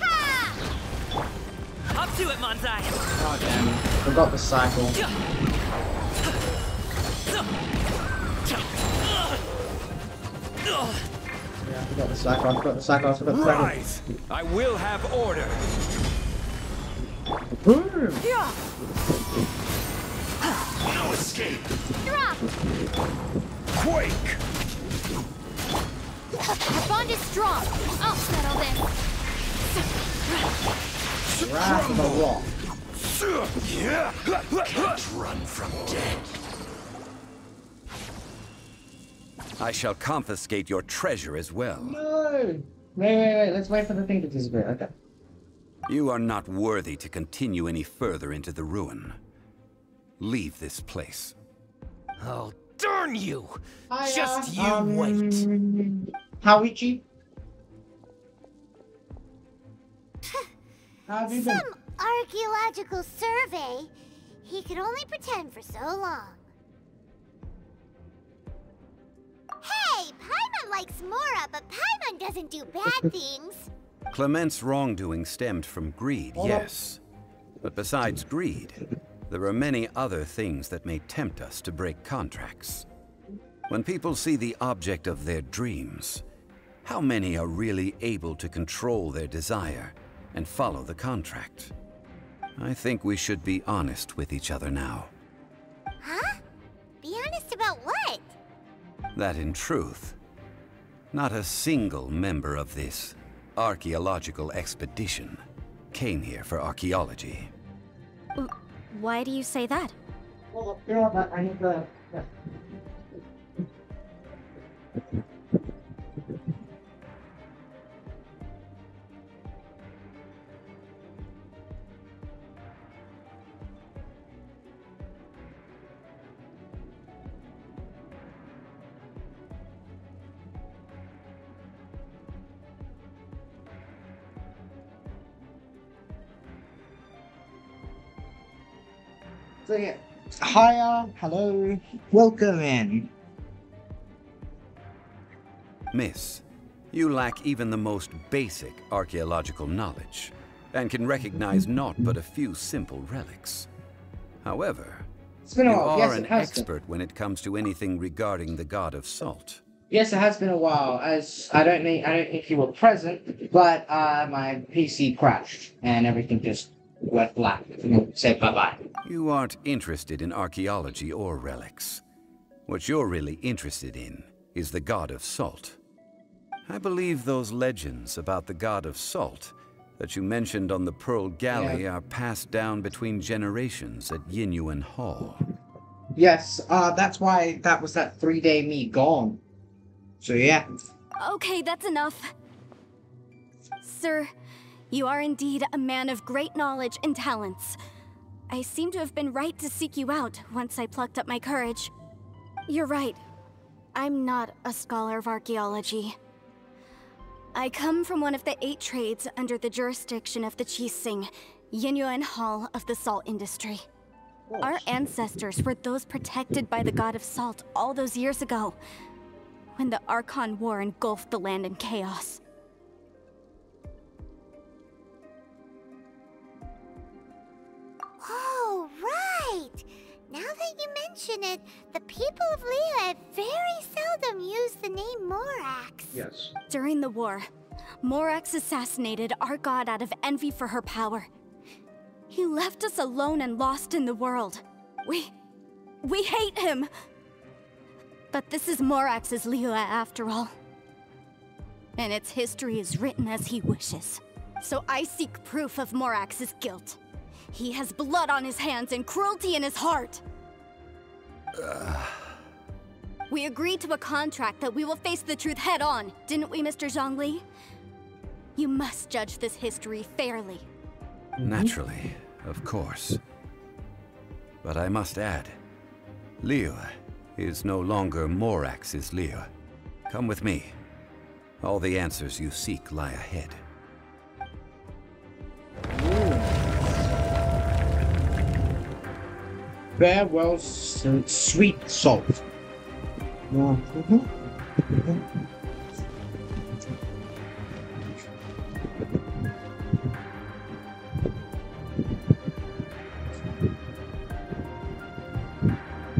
Ha! Up to it, Manzai. Oh damn! Forgot the cycle. Yeah, I forgot the cycle. I forgot the cycle. I forgot the cycle. Rise! I will have order. Yeah. No escape! Drop! Quake! The bond is strong! I'll settle this! Wrath of the rock. Can't run from dead. I shall confiscate your treasure as well. No! Wait, wait, wait. Let's wait for the thing to disappear. Okay. You are not worthy to continue any further into the ruin. Leave this place. Oh, darn you! Hiya. Just you um, wait. Howichi? Some archaeological survey. He could only pretend for so long. Hey, Paimon likes Mora, but Paimon doesn't do bad things. Clement's wrongdoing stemmed from greed, Hold yes. Up. But besides greed, there are many other things that may tempt us to break contracts. When people see the object of their dreams, how many are really able to control their desire and follow the contract? I think we should be honest with each other now. Huh? Be honest about what? That in truth, not a single member of this archaeological expedition came here for archaeology. Mm. Why do you say that? Well, I feel that I need to... So yeah, hiya, hello, welcome in. Miss, you lack even the most basic archaeological knowledge, and can recognize naught but a few simple relics. However, it's been a while. You are yes, an expert been. when it comes to anything regarding the god of salt. Yes, it has been a while. As I don't know, I don't know if you were present, but uh, my P C crashed and everything just went black. Say bye bye. You aren't interested in archaeology or relics. What you're really interested in is the god of salt. I believe those legends about the god of salt that you mentioned on the Pearl Galley yeah. are passed down between generations at Yinyuan Hall. Yes, uh, that's why that was that three-day me gone. So yeah. Okay, that's enough. Sir, you are indeed a man of great knowledge and talents. I seem to have been right to seek you out once I plucked up my courage. You're right. I'm not a scholar of archaeology. I come from one of the eight trades under the jurisdiction of the Qixing, Yinyuan Hall of the salt industry. Oh, Our shit. ancestors were those protected by the god of salt all those years ago, when the Archon War engulfed the land in chaos. that you mention it, the people of Liyue very seldom use the name Morax. Yes. During the war, Morax assassinated our god out of envy for her power. He left us alone and lost in the world. We... we hate him! But this is Morax's Liyue after all. And its history is written as he wishes. So I seek proof of Morax's guilt. He has blood on his hands and cruelty in his heart. Uh. We agreed to a contract that we will face the truth head on, didn't we, Mister Zhongli? You must judge this history fairly. Naturally, of course. But I must add, Liyue is no longer Morax's Liyue. Come with me. All the answers you seek lie ahead. Very well, sweet salt.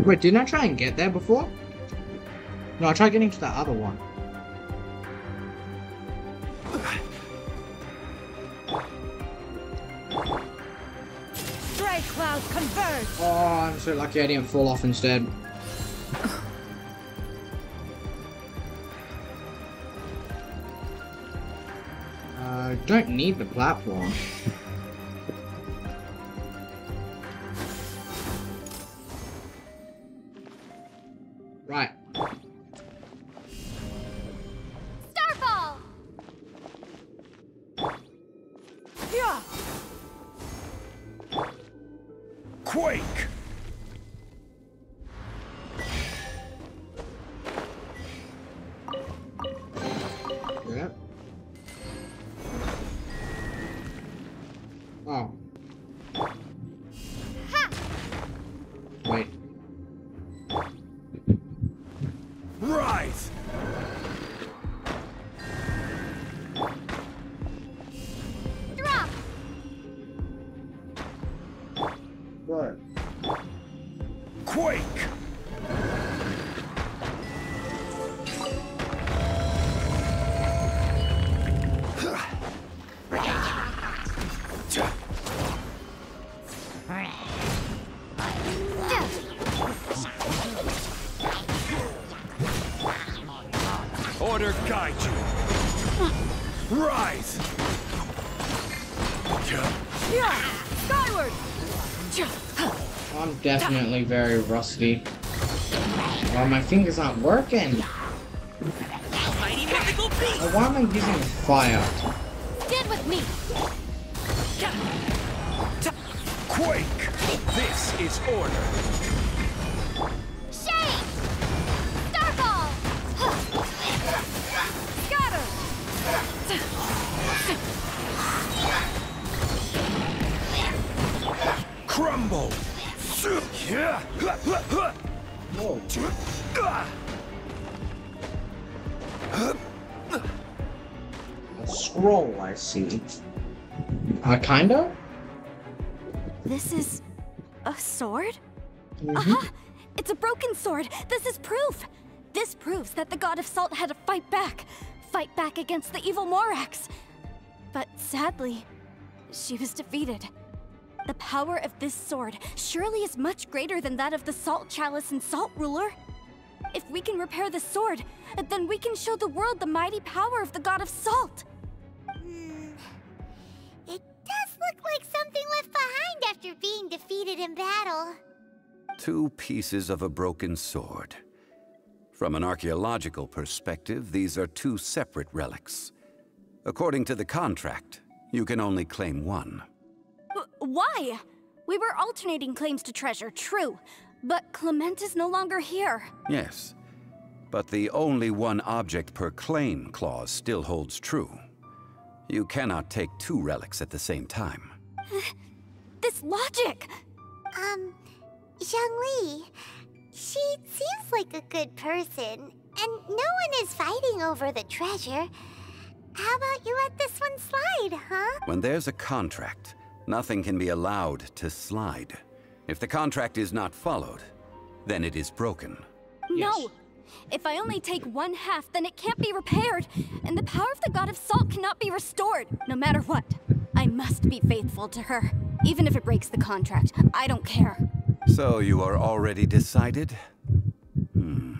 Wait, didn't I try and get there before? No, I tried getting to that other one. Clouds converge. Oh, I'm so lucky I didn't fall off instead. I uh, don't need the platform. Right. Starfall. Yeah. Quake! Yeah. Oh. Ha. Wait. Rise! Quake! Order guide you! Rise! Yeah! Skyward! I'm definitely very rusty. Well, my fingers aren't working. Oh, why am I using fire? Stand with me. Quake! This is order. Shake! Starfall! Scatter! Crumble! Whoa. A scroll, I see. Uh, kinda? This is... a sword? Mm-hmm. Uh-huh. It's a broken sword! This is proof! This proves that the God of Salt had to fight back! Fight back against the evil Morax! But sadly, she was defeated. The power of this sword surely is much greater than that of the Salt Chalice and Salt Ruler. If we can repair the sword, then we can show the world the mighty power of the God of Salt. Hmm. It does look like something left behind after being defeated in battle. Two pieces of a broken sword. From an archaeological perspective, these are two separate relics. According to the contract, you can only claim one. Why? We were alternating claims to treasure, true, but Clement is no longer here. Yes, but the only one object per claim clause still holds true. You cannot take two relics at the same time. This logic! Um, Zhongli, she seems like a good person, and no one is fighting over the treasure. How about you let this one slide, huh? When there's a contract, nothing can be allowed to slide. If the contract is not followed, then it is broken. Yes. No! If I only take one half, then it can't be repaired, and the power of the God of Salt cannot be restored, no matter what. I must be faithful to her, even if it breaks the contract. I don't care. So you are already decided? Hmm.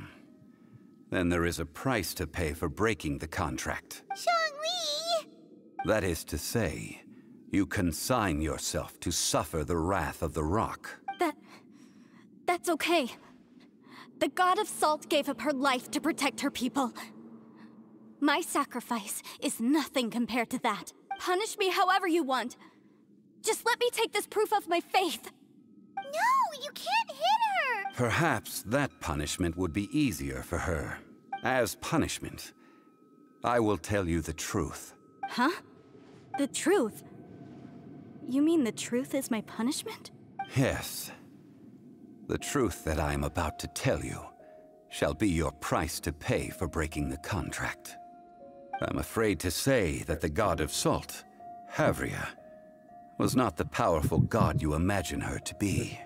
Then there is a price to pay for breaking the contract. Zhongli! That is to say, you consign yourself to suffer the wrath of the rock. That... that's okay. The God of Salt gave up her life to protect her people. My sacrifice is nothing compared to that. Punish me however you want. Just let me take this proof of my faith. No, you can't hit her! Perhaps that punishment would be easier for her. As punishment, I will tell you the truth. Huh? The truth? You mean the truth is my punishment? Yes. The truth that I am about to tell you shall be your price to pay for breaking the contract. I'm afraid to say that the God of Salt, Havria, was not the powerful god you imagine her to be.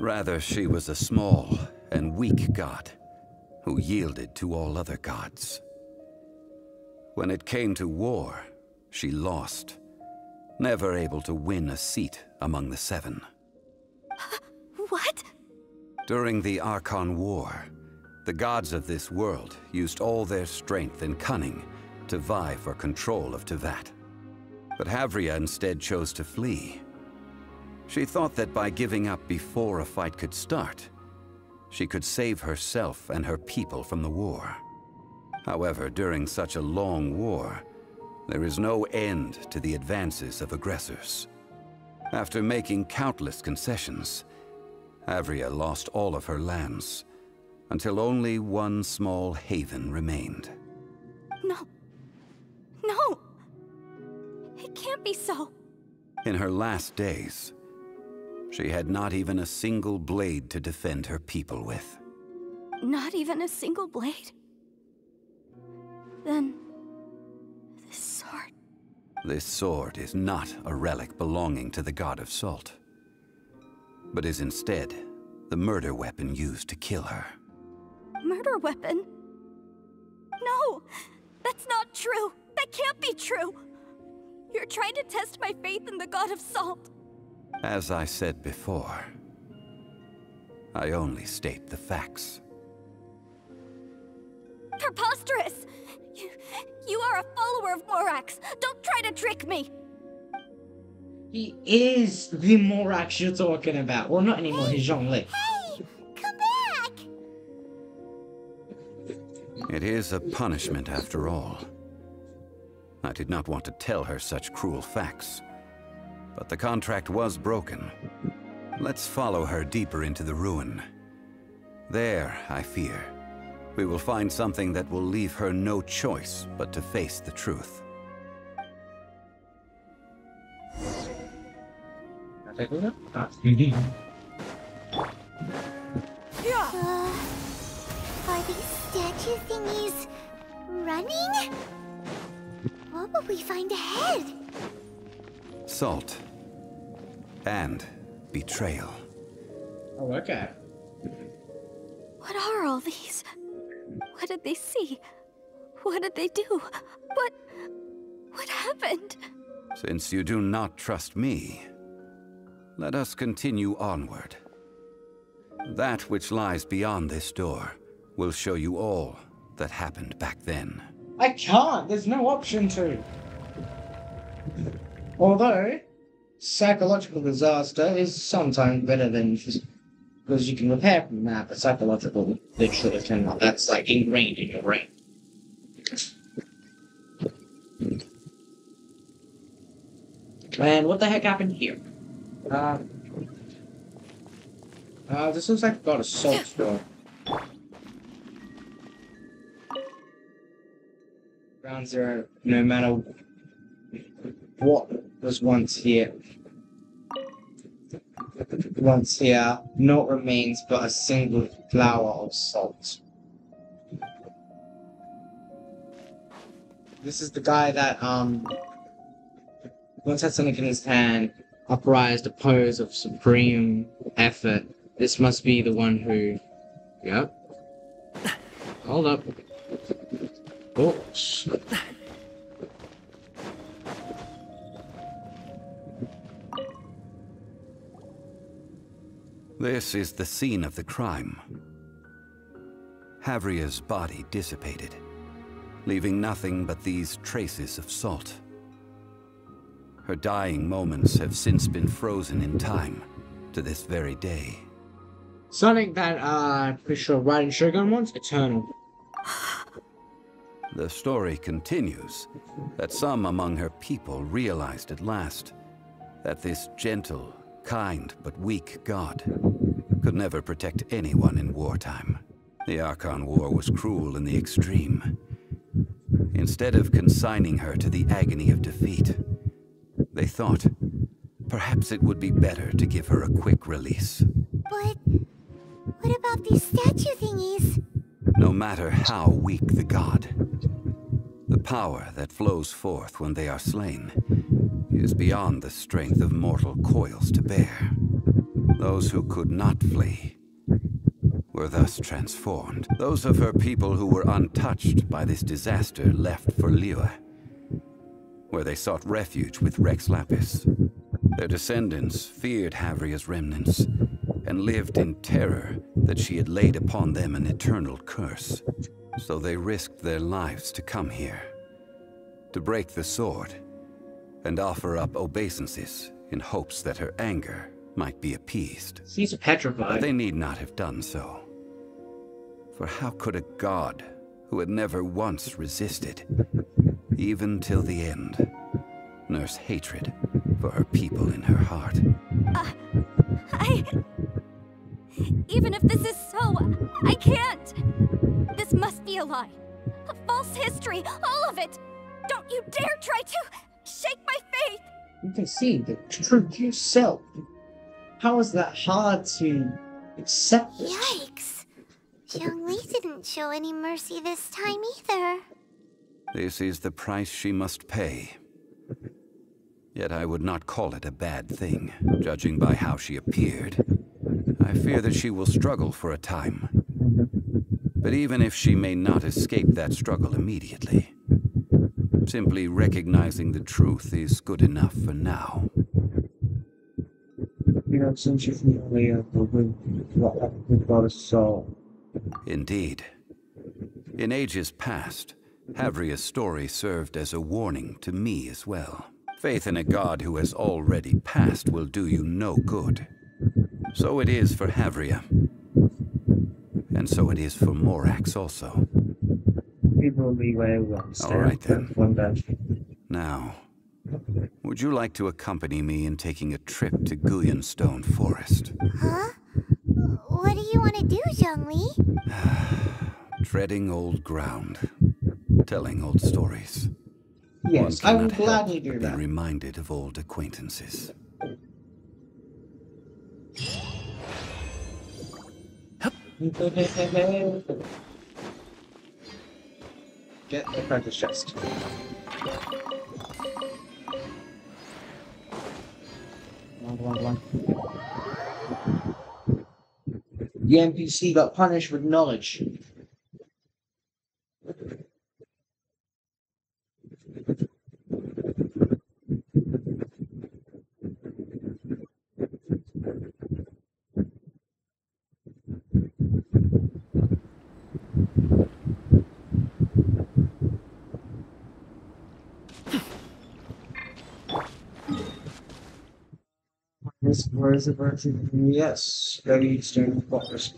Rather, she was a small and weak god who yielded to all other gods. When it came to war, she lost, never able to win a seat among the Seven. What? During the Archon War, the gods of this world used all their strength and cunning to vie for control of Teyvat. But Havria instead chose to flee. She thought that by giving up before a fight could start, she could save herself and her people from the war. However, during such a long war, there is no end to the advances of aggressors. After making countless concessions, Havria lost all of her lands, until only one small haven remained. No. No! It can't be so. In her last days, she had not even a single blade to defend her people with. Not even a single blade? Then... this sword... This sword is not a relic belonging to the God of Salt, but is instead the murder weapon used to kill her. Murder weapon? No! That's not true! That can't be true! You're trying to test my faith in the God of Salt. As I said before, I only state the facts. Preposterous! You, you are a follower of Morax! Don't try to trick me! He is the Morax you're talking about. Well, not anymore, hey, he's Zhongli. Hey! Come back! It is a punishment after all. I did not want to tell her such cruel facts, but the contract was broken. Let's follow her deeper into the ruin. There, I fear, we will find something that will leave her no choice but to face the truth. Take a look. That's three D. Yeah. Uh, are these statue thingies running? What will we find ahead? Salt and betrayal. Oh, okay. What are all these? What did they see? What did they do? What? What happened? Since you do not trust me, let us continue onward. That which lies beyond this door will show you all that happened back then. I can't! There's no option to! Although, psychological disaster is sometimes better than just... because you can repair from that, but psychological literally cannot. That's like ingrained in your brain. And what the heck happened here? Uh, uh, this looks like got a salt store. Ground zero, no matter what was once here. Once here, naught remains but a single flower of salt. This is the guy that, um, once had something in his hand, uprised a pose of supreme effort This must be the one who... Yep. Hold up. Oh, shit. This is the scene of the crime. Havria's body dissipated, leaving nothing but these traces of salt. Her dying moments have since been frozen in time, to this very day. Something that, uh, Fischl Raiden Shogun wants, eternal. The story continues that some among her people realized at last that this gentle, kind, but weak god could never protect anyone in wartime. The Archon War was cruel in the extreme. Instead of consigning her to the agony of defeat, they thought perhaps it would be better to give her a quick release. But what about these statue thingies? No matter how weak the god, the power that flows forth when they are slain is beyond the strength of mortal coils to bear. Those who could not flee were thus transformed. Those of her people who were untouched by this disaster left for Liyue, where they sought refuge with Rex Lapis. Their descendants feared Havria's remnants and lived in terror that she had laid upon them an eternal curse. So they risked their lives to come here, to break the sword, and offer up obeisances in hopes that her anger might be appeased. She's petrified. But they need not have done so. For how could a god who had never once resisted, even till the end, nurse hatred for her people in her heart? Uh, I... Even if this is so, I can't! This must be a lie. A false history, all of it! Don't you dare try to shake my faith! You can see the truth yourself. How is that hard to accept? Yikes! Zhongli didn't show any mercy this time either. This is the price she must pay. Yet I would not call it a bad thing, judging by how she appeared. I fear that she will struggle for a time. But even if she may not escape that struggle immediately, simply recognizing the truth is good enough for now. Indeed. In ages past, Havria's story served as a warning to me as well. Faith in a god who has already passed will do you no good. So it is for Havria. And so it is for Morax also. All right then. Now, would you like to accompany me in taking a trip to Guyan Stone Forest? Huh? What do you want to do, Zhongli? Treading old ground. Telling old stories. Yes, I would gladly do that. Be reminded of old acquaintances. Get the practice chest. One, one, one. The N P C got punished with knowledge. Where is the virtue? Yes, very stern focus.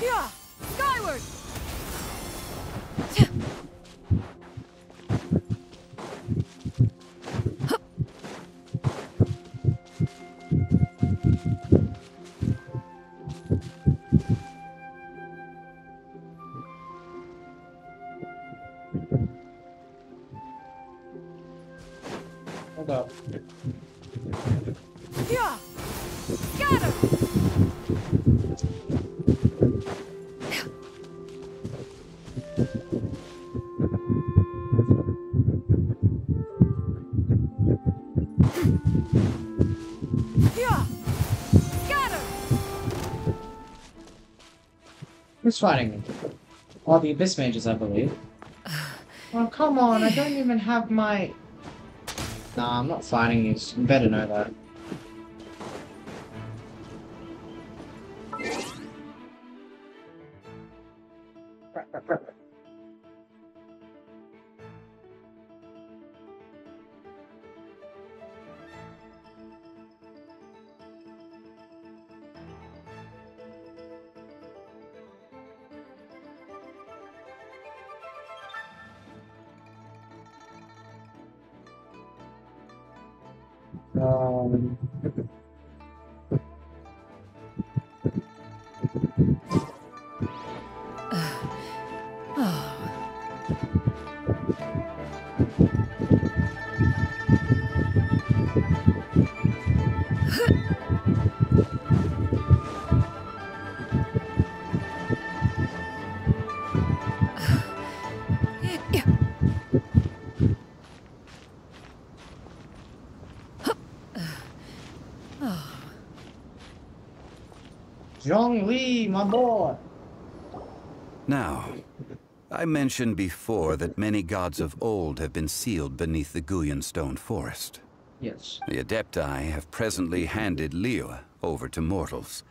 Yeah, skyward. Who's fighting? All the Abyss Mages, I believe. Well, come on, I don't even have my... Nah, I'm not fighting you. You better know that. Um... Zhongli, my boy! Now, I mentioned before that many gods of old have been sealed beneath the Guyan Stone Forest. Yes. The Adepti have presently handed Liyue over to mortals,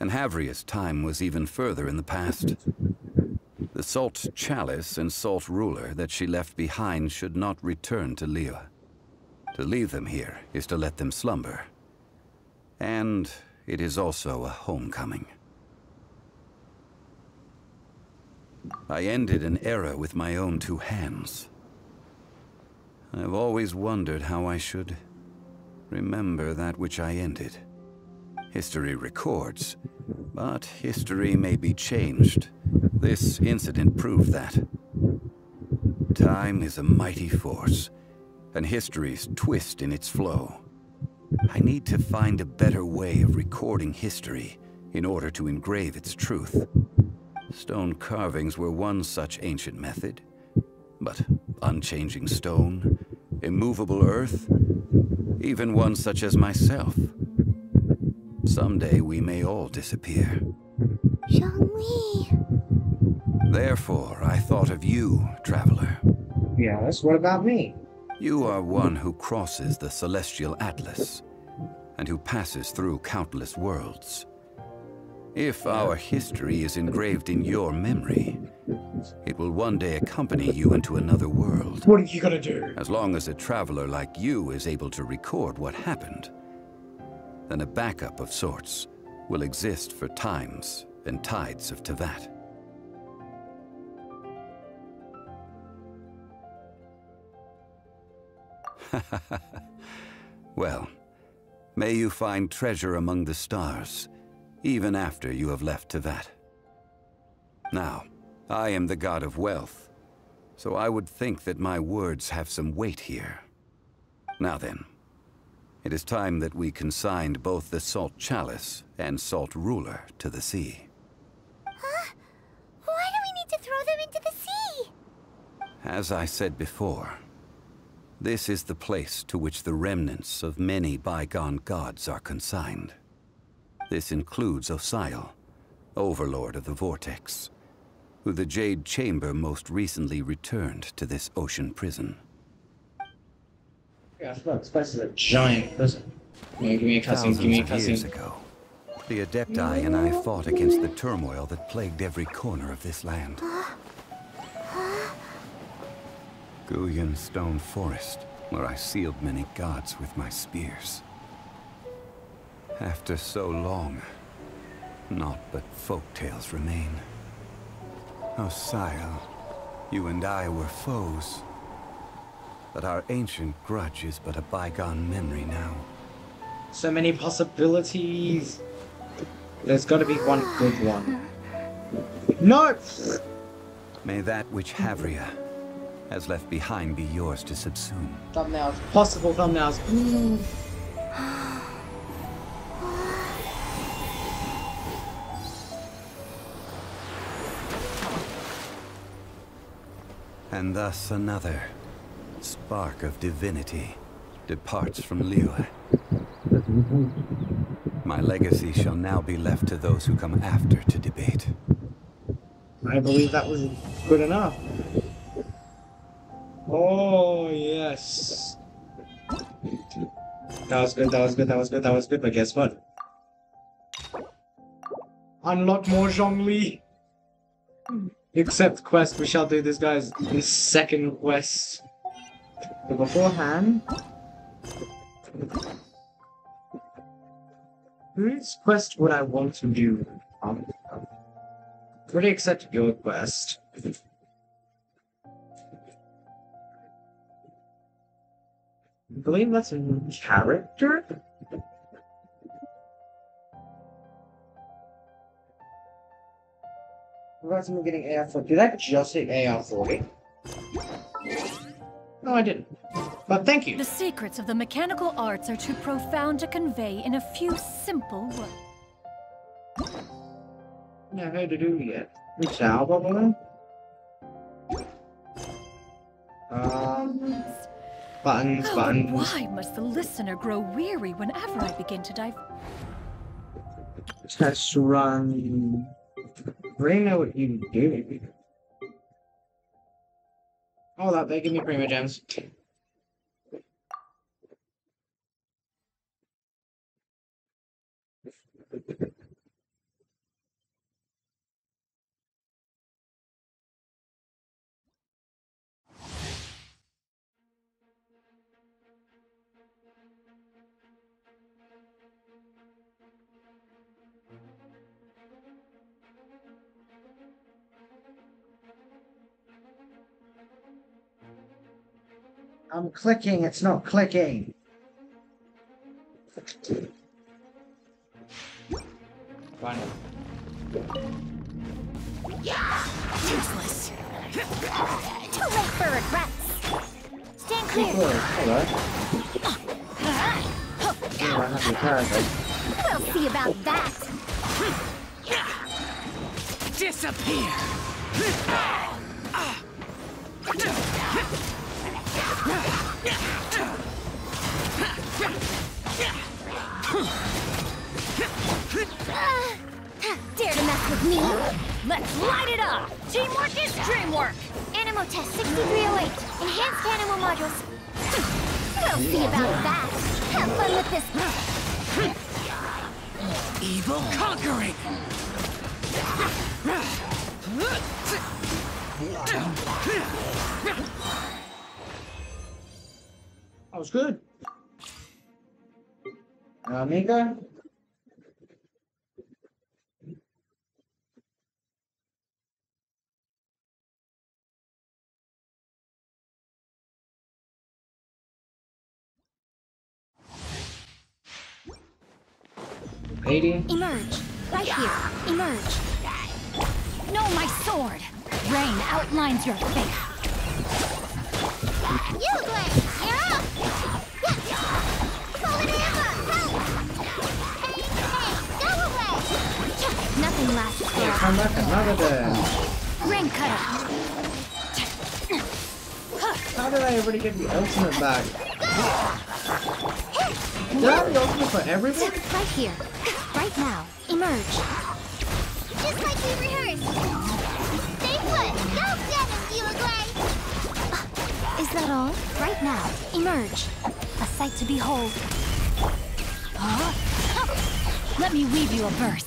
and Havria's time was even further in the past. The salt chalice and salt ruler that she left behind should not return to Liyue. To leave them here is to let them slumber. And... it is also a homecoming. I ended an era with my own two hands. I've always wondered how I should remember that which I ended. History records, but history may be changed. This incident proved that. Time is a mighty force, and history's twist in its flow. I need to find a better way of recording history in order to engrave its truth. Stone carvings were one such ancient method, but unchanging stone, immovable earth, even one such as myself. Someday we may all disappear. Zhongli. Therefore, I thought of you, traveler. Yes, what about me? You are one who crosses the celestial atlas, and who passes through countless worlds. If our history is engraved in your memory, it will one day accompany you into another world. What are you gonna do? As long as a traveler like you is able to record what happened, then a backup of sorts will exist for times and tides of Teyvat. Well, may you find treasure among the stars, even after you have left Teyvat. Now, I am the god of wealth, so I would think that my words have some weight here. Now then, it is time that we consigned both the salt chalice and salt ruler to the sea. Huh? Why do we need to throw them into the sea? As I said before, this is the place to which the remnants of many bygone gods are consigned. This includes Osile, overlord of the Vortex, who the Jade Chamber most recently returned to this ocean prison. Yeah, look, this place is a giant prison. Yeah, give me a cussing, give me a cussing. Years ago, the Adepti and I fought against the turmoil that plagued every corner of this land. Guyan Stone Forest, where I sealed many gods with my spears. After so long, naught but folktales remain. Osile, you and I were foes, but our ancient grudge is but a bygone memory now. So many possibilities. There's got to be one good one. No! May that which Havria has left behind be yours to subsume. Thumbnails. Possible thumbnails. Mm. And thus another spark of divinity departs from Liyue. My legacy shall now be left to those who come after to debate. I believe that was good enough. Oh, yes. That was good, that was good, that was good, that was good, but guess what? Unlock more Zhongli! Except quest, we shall do this, guys. This second quest. But beforehand... Whose quest would I want to do? Um, pretty accept your quest. I believe that's a new character? Regards to me getting A R forty. Did I just hit A R forty? No, I didn't. But thank you. The secrets of the mechanical arts are too profound to convey in a few simple words. No, how to do yet. Which album? Um. Buttons, oh, buttons. Why must the listener grow weary whenever I begin to dive? Test run. I really know what you do. Hold up, they give me Prima Gems. I'm clicking, it's not clicking. Finally. Yeah! Useless. Too late for regrets. Stand clear. Hello. We'll see about that. Disappear. Dare to mess with me? Let's light it up! Teamwork is dreamwork! Animo test sixty-three oh eight. Enhanced animal modules. We'll see about that. Have fun with this. Evil conquering! That was good. Amiga. Lady. Emerge. Right here. Emerge. No, my sword. Rain outlines your face. You Glenn. Nothing lasts here. Yeah, come back another day. Ring cutter. How did I already get the ultimate back? Did I have the ultimate for everything? Right here. Right now. Emerge. Just like we rehearsed. Stay put. Go get him, Liyue. Is that all? Right now. Emerge. A sight to behold. Huh? Let me weave you a verse.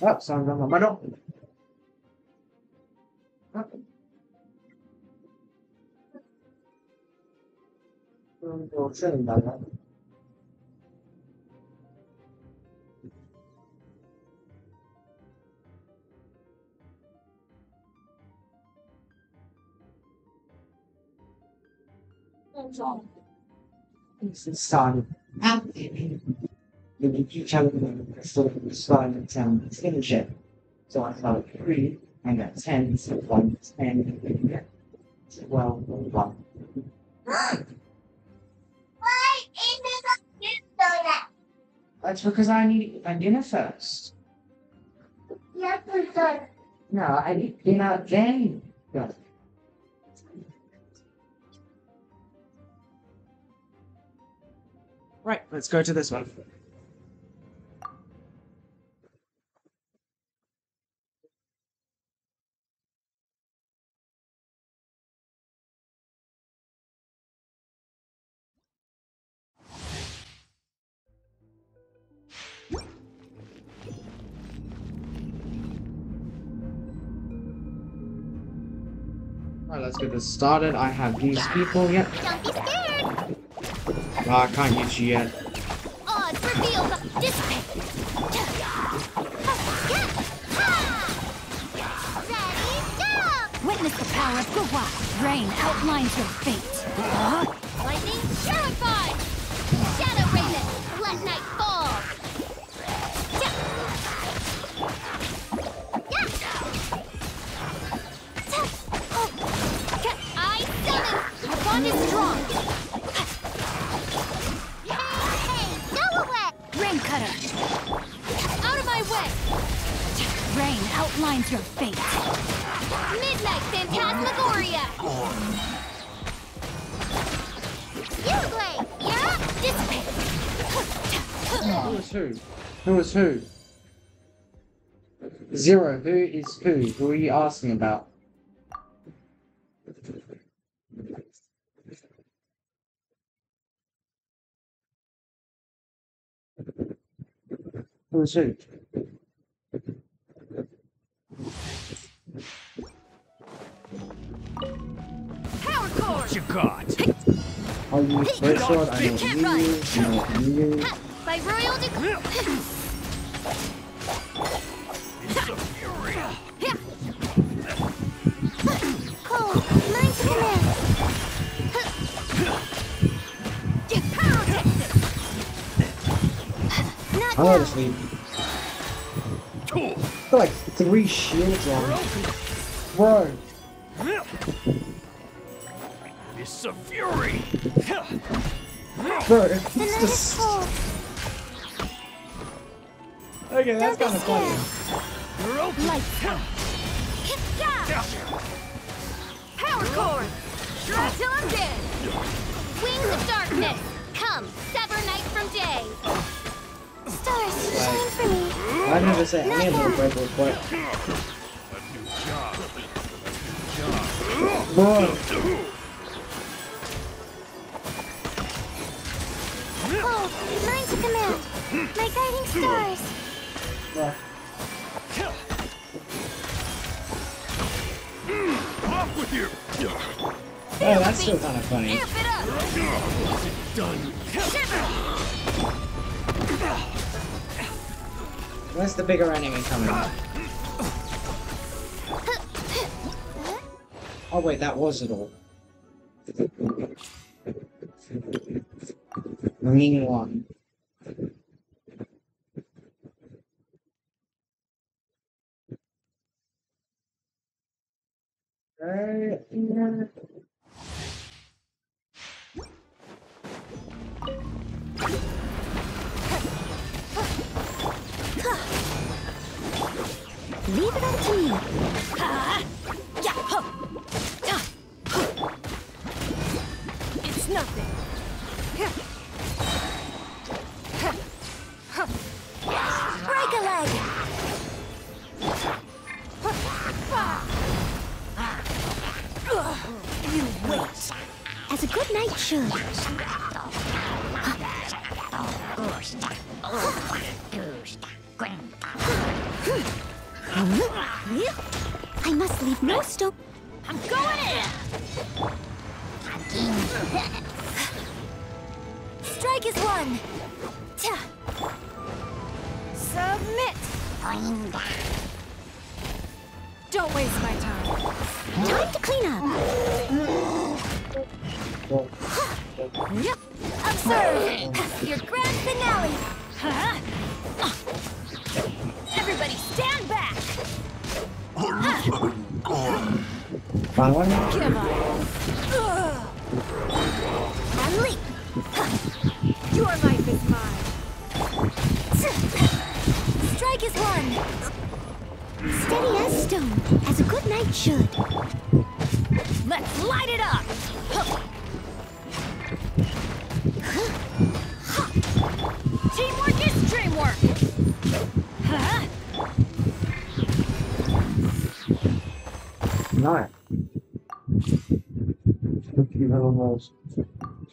Oh, sound on my mano. The Lingju Chamber is sort of described down the so I thought three, and got ten, so one, ten, and then twelve, and one. Why is this a new donut? That's because I need to eat my dinner first. Yes, I'm sorry. No, I need dinner then. Yes. Right, let's go to this one. Alright, let's get this started. I have these people yet. Don't be scared! Ah, I can't use you yet. Odds revealed! Dissipate! Ready, go! Witness the power of the Guwa. Rain outlines your fate. Huh? Lightning terrified! Shadow Raven! Let night fall! One is strong. Hey, hey, go away. Rain cutter. Out of my way. Rain outlines your fate. Midnight Phantasmagoria. Uglay, yeah. Dissipate. Who is who? Who is who? Zero. Who is who? Who are you asking about? Who's who? Power core. What you got? I'll use great sword. I know you. I know you. By royal decree. It's a fury. Cold, learn to command. Get power tested. Not now. Honestly. I feel like three shields on me. Bro! This is a fury! Bro, it's just... Okay, that's kind of funny. Power core! Until I'm dead! Wings of darkness! Come, sever night from day! Stars, shine like, for me. I never say I am no rebel, but a new job. A new job. Bro. Hold, learn to command. My guiding stars. Bro. Off with you. Oh, that's still kind of funny. Amp it up. Is it done? Shiver. Where's the bigger enemy coming? Oh wait, that was it all. Green one. Right. Leave it up to me. It's nothing. Break a leg. You wait. As a good knight should. I must leave no stone. I'm going in. Strike is one. Submit. Don't waste my time. Time to clean up. Observe your grand finale. Everybody stand back! And leap! Your life is mine! Strike is one! Steady as stone, as a good knight should. Let's light it up! Teamwork is dream work. Huh? Nice.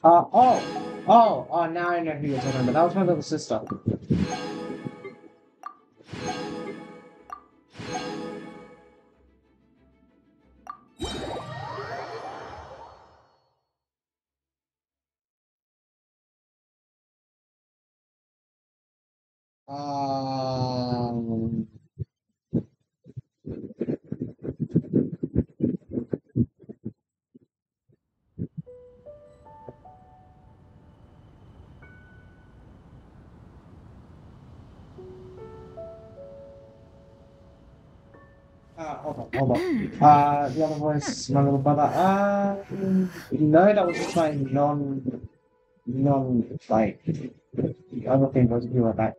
Uh, oh! Oh! Oh, now I know who you're talking about. That was my little sister. Um... Uh, hold on, hold on. Uh, the other voice, my little brother. Uh, no, that was just my non, non, like, the other thing was we were back.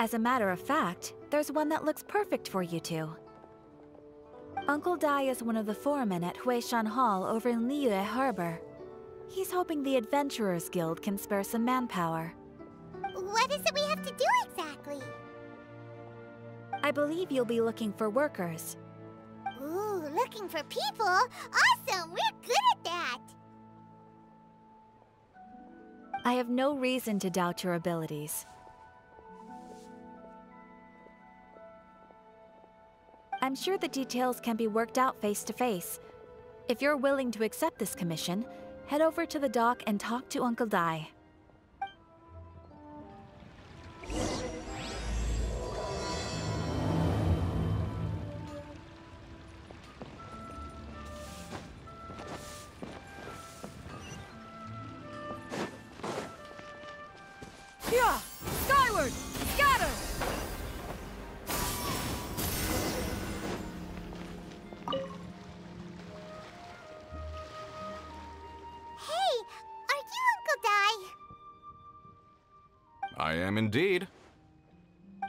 As a matter of fact, there's one that looks perfect for you two. Uncle Dai is one of the foremen at Huishan Hall over in Liyue Harbor. He's hoping the Adventurers Guild can spare some manpower. What is it we have to do exactly? I believe you'll be looking for workers. Ooh, looking for people? Awesome! We're good at that! I have no reason to doubt your abilities. I'm sure the details can be worked out face to face. If you're willing to accept this commission, head over to the dock and talk to Uncle Dai. Indeed.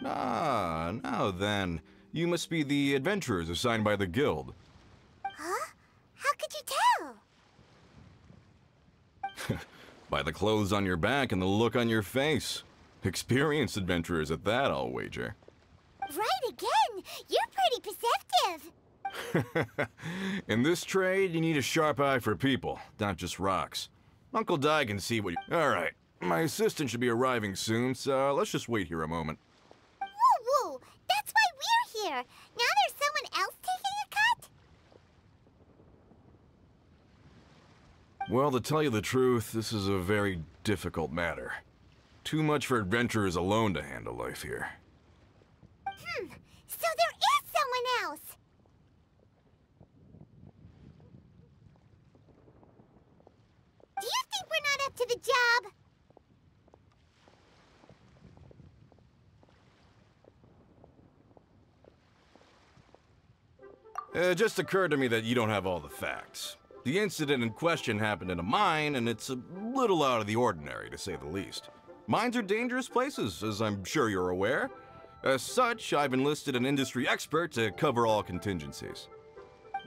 Ah, now then. You must be the adventurers assigned by the guild. Huh? How could you tell? By the clothes on your back and the look on your face. Experienced adventurers at that, I'll wager. Right again! You're pretty perceptive! In this trade, you need a sharp eye for people, not just rocks. Uncle Dai can see what you... Alright. My assistant should be arriving soon, so let's just wait here a moment. Woo woo! That's why we're here! Now there's someone else taking a cut? Well, to tell you the truth, this is a very difficult matter. Too much for adventurers alone to handle life here. Hmm, so there is someone else! Do you think we're not up to the job? It just occurred to me that you don't have all the facts. The incident in question happened in a mine, and it's a little out of the ordinary, to say the least. Mines are dangerous places, as I'm sure you're aware. As such, I've enlisted an industry expert to cover all contingencies.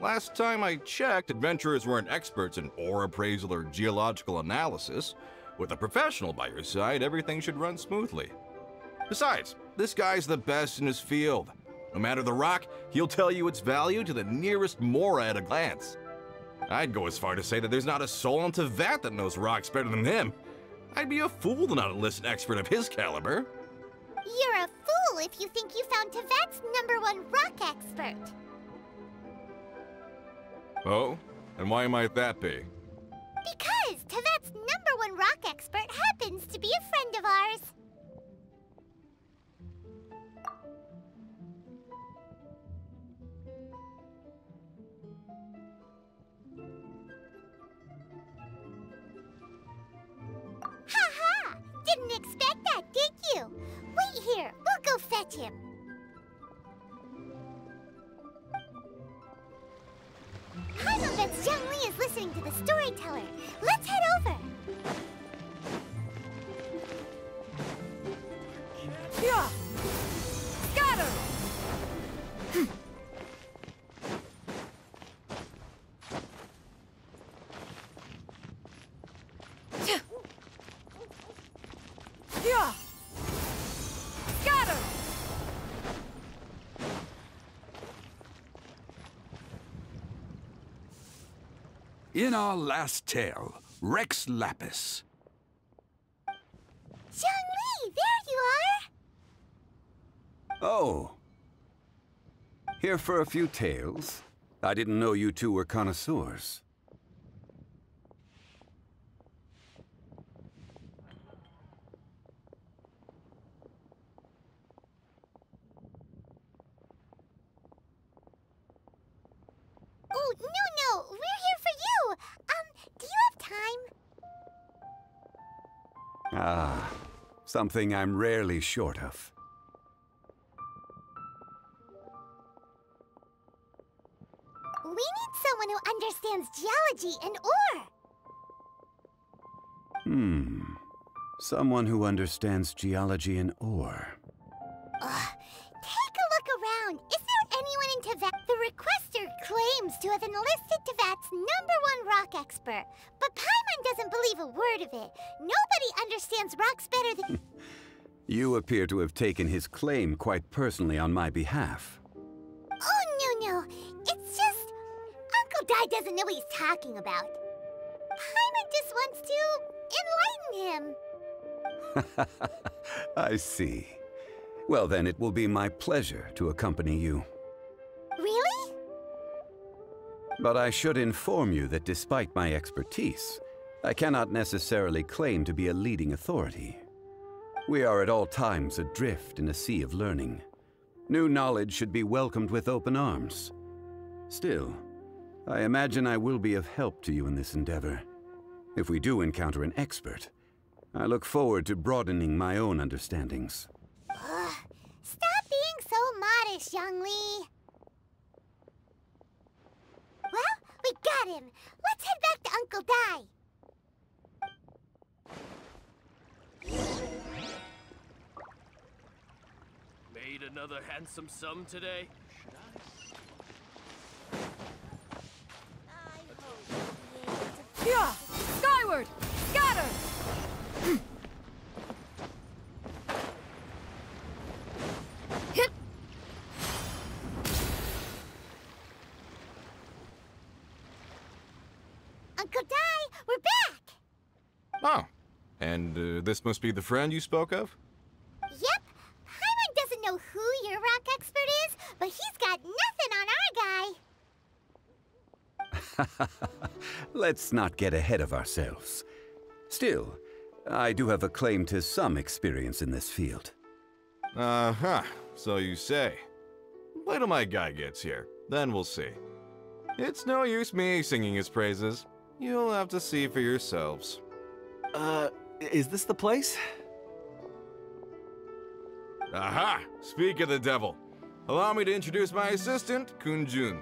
Last time I checked, adventurers weren't experts in ore appraisal or geological analysis. With a professional by your side, everything should run smoothly. Besides, this guy's the best in his field. No matter the rock, he'll tell you its value to the nearest mora at a glance. I'd go as far to say that there's not a soul in Teyvat that knows rocks better than him. I'd be a fool to not enlist an expert of his caliber. You're a fool if you think you found Teyvat's number one rock expert. Oh? And why might that be? Because Teyvat's number one rock expert happens to be a friend of ours. Ha-ha! Didn't expect that, did you? Wait here, we'll go fetch him. Paimon bets Zhongli is listening to the storyteller. Let's head over. Yeah! Scatter! In our last tale, Rex Lapis. Zhongli, there you are! Oh. Here for a few tales. I didn't know you two were connoisseurs. Oh, no, no, we're here for you! Um, do you have time? Ah, something I'm rarely short of. We need someone who understands geology and ore! Hmm, someone who understands geology and ore. Ugh. Take a look around. Is there anyone in Teyvat? The requester claims to have enlisted Teyvat's number one rock expert, but Paimon doesn't believe a word of it. Nobody understands rocks better than... You appear to have taken his claim quite personally on my behalf. Oh, no, no. It's just... Uncle Dai doesn't know what he's talking about. Paimon just wants to enlighten him. I see. Well, then, it will be my pleasure to accompany you. Really? But I should inform you that despite my expertise, I cannot necessarily claim to be a leading authority. We are at all times adrift in a sea of learning. New knowledge should be welcomed with open arms. Still, I imagine I will be of help to you in this endeavor. If we do encounter an expert, I look forward to broadening my own understandings. Ugh. Stop being so modest, Zhongli. Well, we got him. Let's head back to Uncle Dai. Made another handsome sum today? Should I? I hope yeah. Skyward! Scatter! Uncle Dai, we're back! Oh, and uh, this must be the friend you spoke of? Yep. Paimon doesn't know who your rock expert is, but he's got nothing on our guy. Let's not get ahead of ourselves. Still, I do have a claim to some experience in this field. Uh-huh, so you say. Wait till my guy gets here, then we'll see. It's no use me singing his praises. You'll have to see for yourselves. Uh, is this the place? Aha! Speak of the devil. Allow me to introduce my assistant, Kun Jun.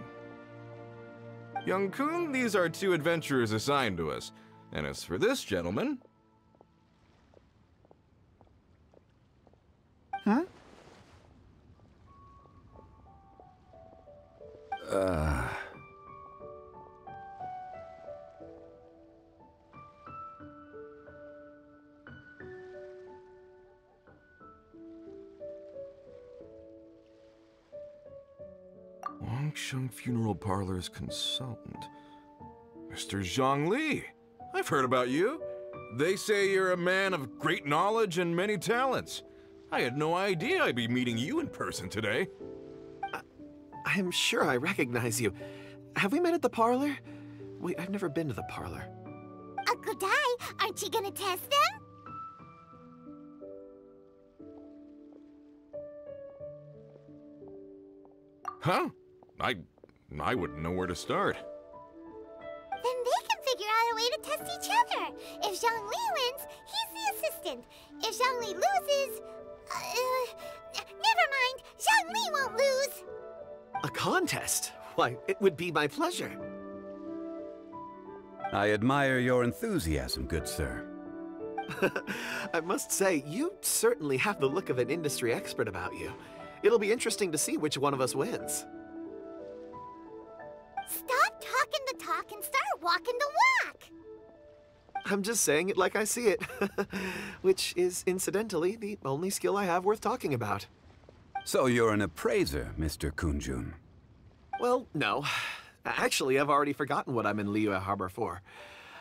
Young Kun, these are two adventurers assigned to us. And as for this gentleman... Huh? Uh... Wangsheng Funeral Parlor's consultant. Mister Zhongli, I've heard about you. They say you're a man of great knowledge and many talents. I had no idea I'd be meeting you in person today. I, I'm sure I recognize you. Have we met at the parlor? Wait, I've never been to the parlor. Uncle Dai, aren't you gonna test them? Huh? I... I wouldn't know where to start. Then they can figure out a way to test each other. If Zhongli wins, he's the assistant. If Zhongli loses... Uh, never mind, Zhongli won't lose. A contest? Why, it would be my pleasure. I admire your enthusiasm, good sir. I must say, you certainly have the look of an industry expert about you. It'll be interesting to see which one of us wins. Stop talking the talk and start walking the walk! I'm just saying it like I see it, which is, incidentally, the only skill I have worth talking about. So you're an appraiser, Mister Kun Jun? Well, no. Actually, I've already forgotten what I'm in Liyue Harbor for.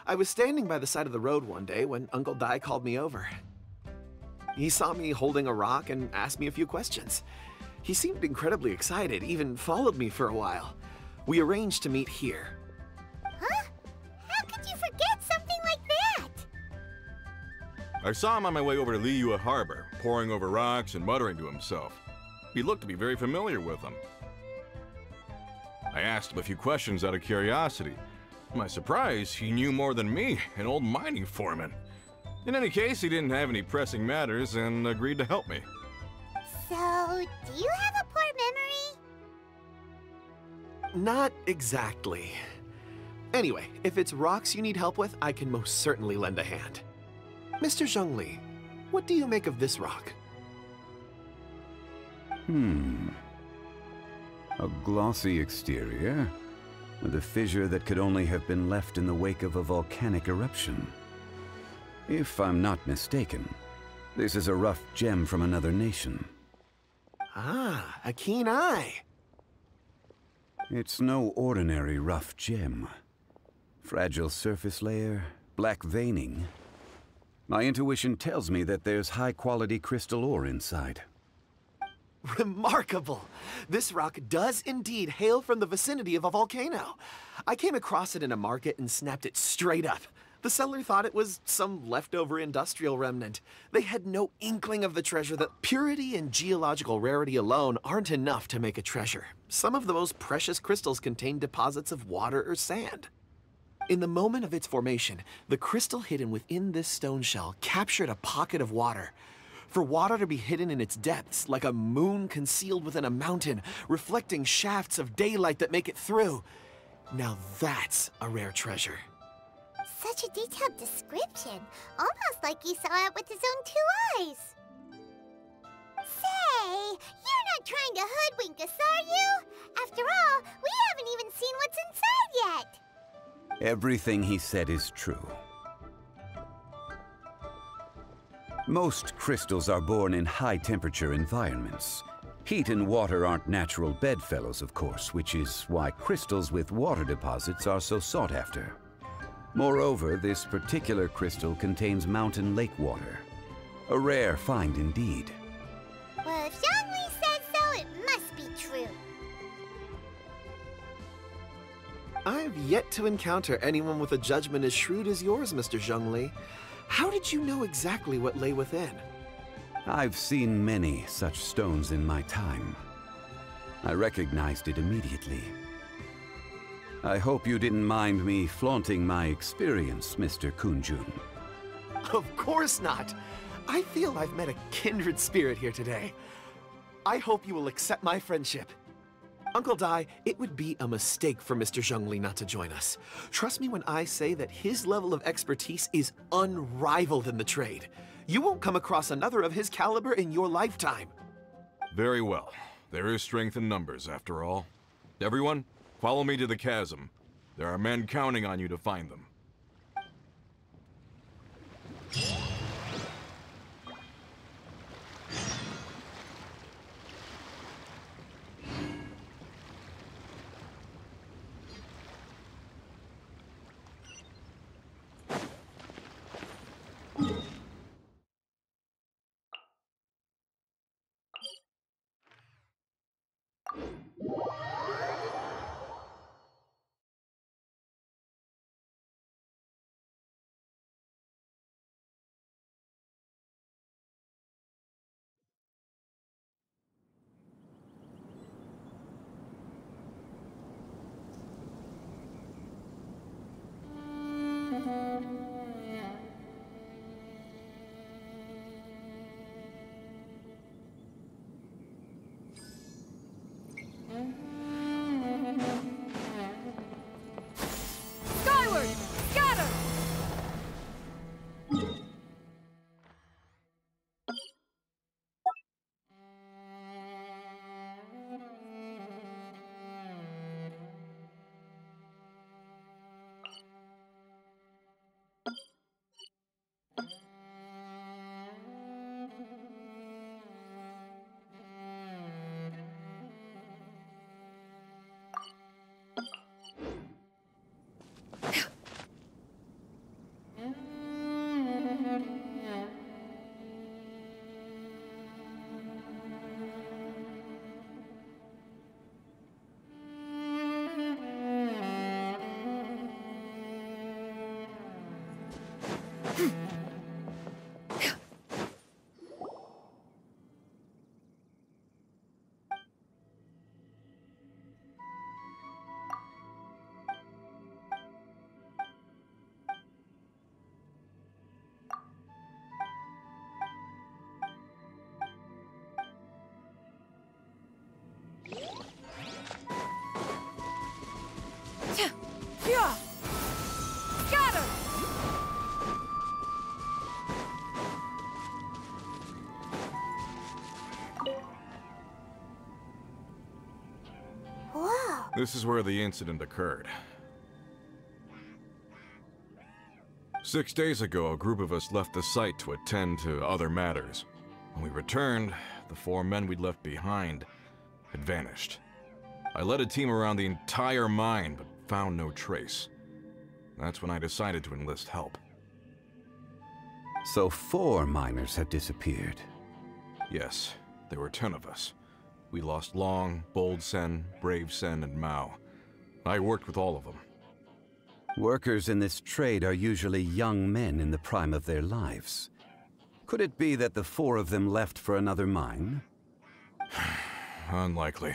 I was standing by the side of the road one day when Uncle Dai called me over. He saw me holding a rock and asked me a few questions. He seemed incredibly excited, even followed me for a while. We arranged to meet here. Huh? How could you forget something like that? I saw him on my way over to Liyue Harbor, poring over rocks and muttering to himself. He looked to be very familiar with them. I asked him a few questions out of curiosity. To my surprise, he knew more than me, an old mining foreman. In any case, he didn't have any pressing matters and agreed to help me. So, do you have a poor memory? Not exactly. Anyway, if it's rocks you need help with, I can most certainly lend a hand. Mister Zhongli, what do you make of this rock? Hmm. A glossy exterior, with a fissure that could only have been left in the wake of a volcanic eruption. If I'm not mistaken, this is a rough gem from another nation. Ah, a keen eye! It's no ordinary rough gem. Fragile surface layer, black veining. My intuition tells me that there's high-quality crystal ore inside. Remarkable! This rock does indeed hail from the vicinity of a volcano. I came across it in a market and snapped it straight up. The seller thought it was some leftover industrial remnant. They had no inkling of the treasure that... Purity and geological rarity alone aren't enough to make a treasure. Some of the most precious crystals contain deposits of water or sand. In the moment of its formation, the crystal hidden within this stone shell captured a pocket of water. For water to be hidden in its depths, like a moon concealed within a mountain, reflecting shafts of daylight that make it through. Now that's a rare treasure. Such a detailed description, almost like you saw it with his own two eyes. Say, you're not trying to hoodwink us, are you? After all, we haven't even seen what's inside yet. Everything he said is true. Most crystals are born in high-temperature environments. Heat and water aren't natural bedfellows, of course, which is why crystals with water deposits are so sought after. Moreover, this particular crystal contains mountain lake water. A rare find indeed. Well, if Zhongli says so, it must be true. I've yet to encounter anyone with a judgment as shrewd as yours, Mister Zhongli. How did you know exactly what lay within? I've seen many such stones in my time. I recognized it immediately. I hope you didn't mind me flaunting my experience, Mister Kun Jun. Of course not. I feel I've met a kindred spirit here today. I hope you will accept my friendship. Uncle Dai, it would be a mistake for Mister Zhongli not to join us. Trust me when I say that his level of expertise is unrivaled in the trade. You won't come across another of his caliber in your lifetime. Very well. There is strength in numbers, after all. Everyone, follow me to the chasm. There are men counting on you to find them. This is where the incident occurred. Six days ago, a group of us left the site to attend to other matters. When we returned, the four men we'd left behind had vanished. I led a team around the entire mine, but found no trace. That's when I decided to enlist help. So four miners have disappeared? Yes, there were ten of us. We lost Long, Bold Sen, Brave Sen, and Mao. I worked with all of them. Workers in this trade are usually young men in the prime of their lives. Could it be that the four of them left for another mine? Unlikely.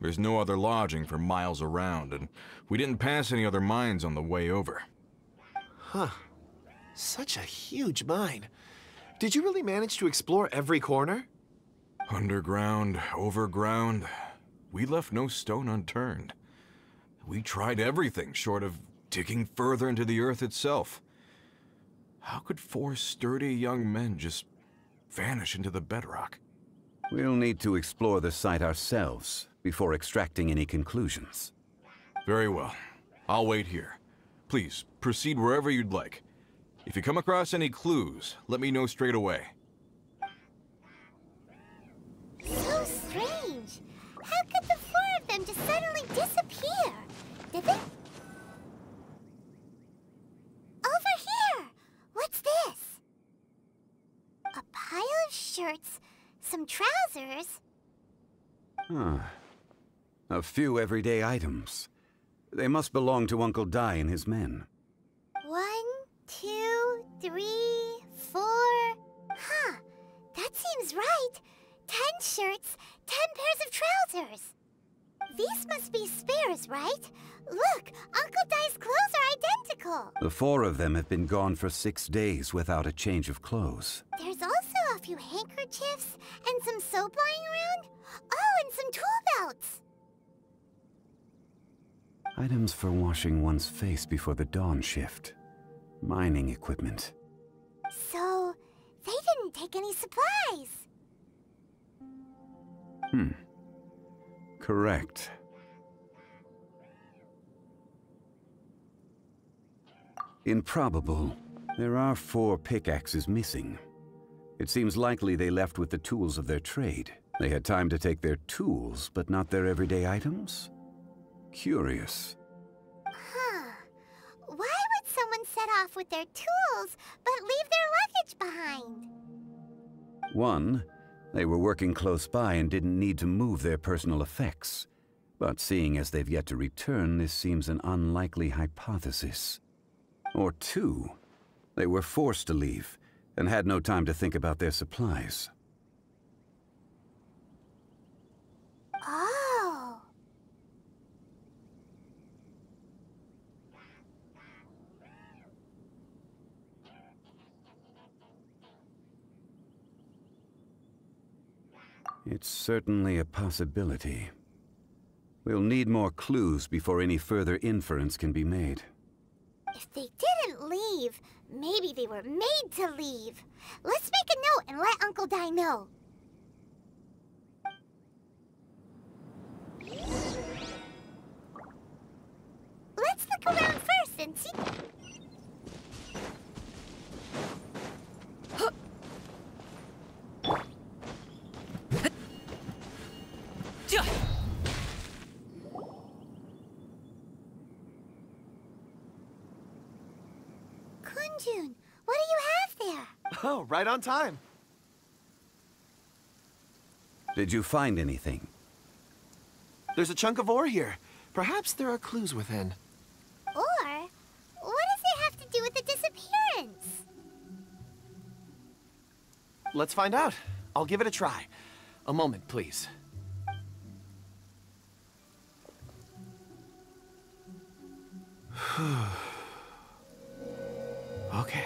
There's no other lodging for miles around, and we didn't pass any other mines on the way over. Huh. Such a huge mine. Did you really manage to explore every corner? Underground, overground, we left no stone unturned. We tried everything short of digging further into the earth itself. How could four sturdy young men just vanish into the bedrock? We'll need to explore the site ourselves before extracting any conclusions. Very well. I'll wait here. Please, proceed wherever you'd like. If you come across any clues, let me know straight away. So strange! How could the four of them just suddenly disappear? Did they... Over here! What's this? A pile of shirts, some trousers... Huh. A few everyday items. They must belong to Uncle Dai and his men. One, two, three, four... Huh. That seems right. Ten shirts, ten pairs of trousers. These must be spares, right? Look, Uncle Dai's clothes are identical. The four of them have been gone for six days without a change of clothes. There's also a few handkerchiefs and some soap lying around. Oh, and some tool belts. Items for washing one's face before the dawn shift. Mining equipment. So, they didn't take any supplies. Hmm. Correct. Improbable. There are four pickaxes missing. It seems likely they left with the tools of their trade. They had time to take their tools, but not their everyday items? Curious. Huh. Why would someone set off with their tools, but leave their luggage behind? One, they were working close by and didn't need to move their personal effects. But seeing as they've yet to return, this seems an unlikely hypothesis. Or two, they were forced to leave and had no time to think about their supplies. Oh! It's certainly a possibility. We'll need more clues before any further inference can be made. If they didn't leave, maybe they were made to leave. Let's make a note and let Uncle Dai know. Let's look around first and see... Kun Jun, what do you have there? Oh, right on time. Did you find anything? There's a chunk of ore here. Perhaps there are clues within. Ore? What does it have to do with the disappearance? Let's find out. I'll give it a try. A moment, please. Okay.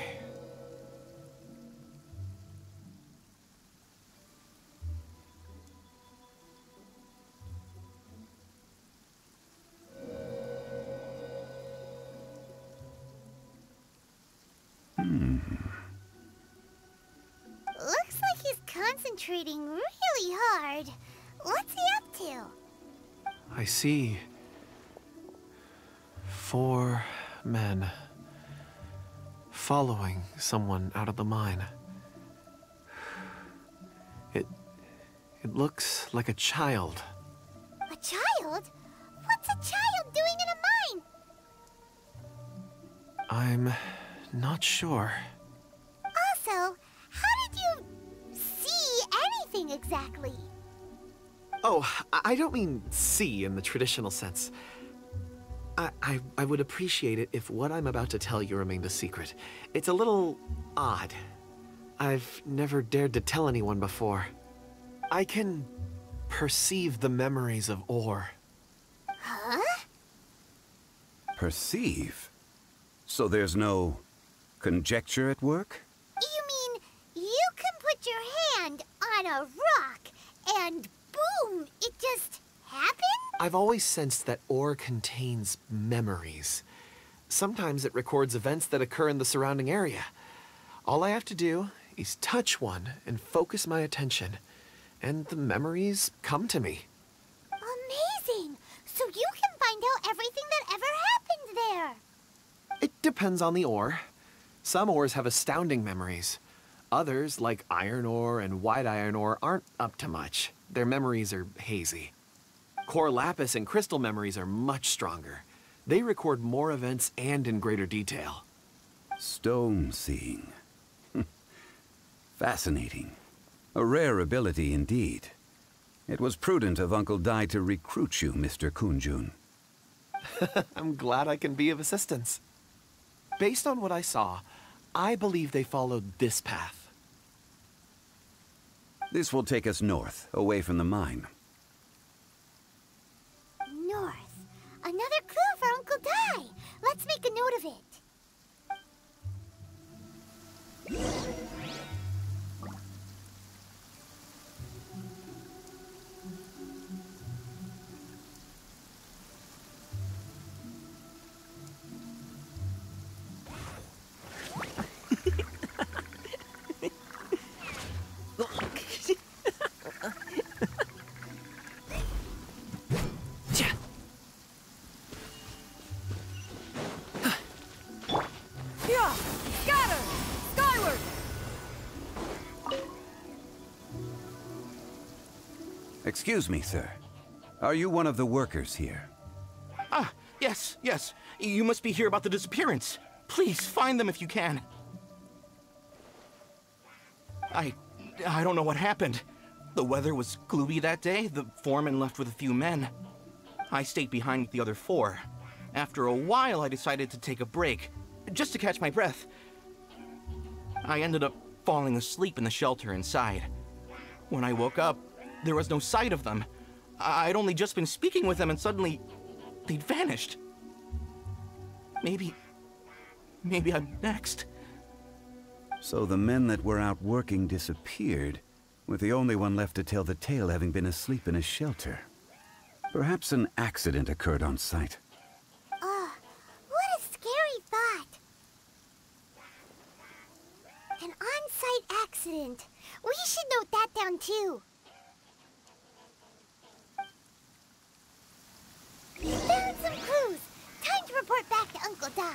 Concentrating really hard. What's he up to? I see. Four men following someone out of the mine. It, it looks like a child. A child? What's a child doing in a mine? I'm not sure. Also, how did you see anything exactly? Oh, I don't mean see in the traditional sense. I, I, I would appreciate it if what I'm about to tell you remained a secret. It's a little odd. I've never dared to tell anyone before. I can perceive the memories of Orr. Huh? Perceive? So there's no conjecture at work? You mean you can put your hand on a rock and boom, it just happened? I've always sensed that Orr contains memories. Sometimes it records events that occur in the surrounding area. All I have to do is touch one and focus my attention, and the memories come to me. Amazing! So you can find out everything that ever happened there! It depends on the Orr. Some Orrs have astounding memories. Others, like Iron Orr and White Iron Orr, aren't up to much. Their memories are hazy. Core Lapis and Crystal memories are much stronger. They record more events and in greater detail. Stone seeing. Fascinating. A rare ability indeed. It was prudent of Uncle Dai to recruit you, Mister Kun Jun. I'm glad I can be of assistance. Based on what I saw, I believe they followed this path. This will take us north, away from the mine. North. Another clue for Uncle Dai. Let's make a note of it. Excuse me, sir. Are you one of the workers here? Ah, yes, yes. You must be here about the disappearance. Please, find them if you can. I... I don't know what happened. The weather was gloomy that day. The foreman left with a few men. I stayed behind with the other four. After a while, I decided to take a break, just to catch my breath. I ended up falling asleep in the shelter inside. When I woke up, there was no sight of them. I'd only just been speaking with them and suddenly they'd vanished. Maybe, maybe I'm next. So the men that were out working disappeared, with the only one left to tell the tale having been asleep in a shelter. Perhaps an accident occurred on sight. Oh, what a scary thought. An on-site accident. We should note that down too. We found some clues. Time to report back to Uncle Dai.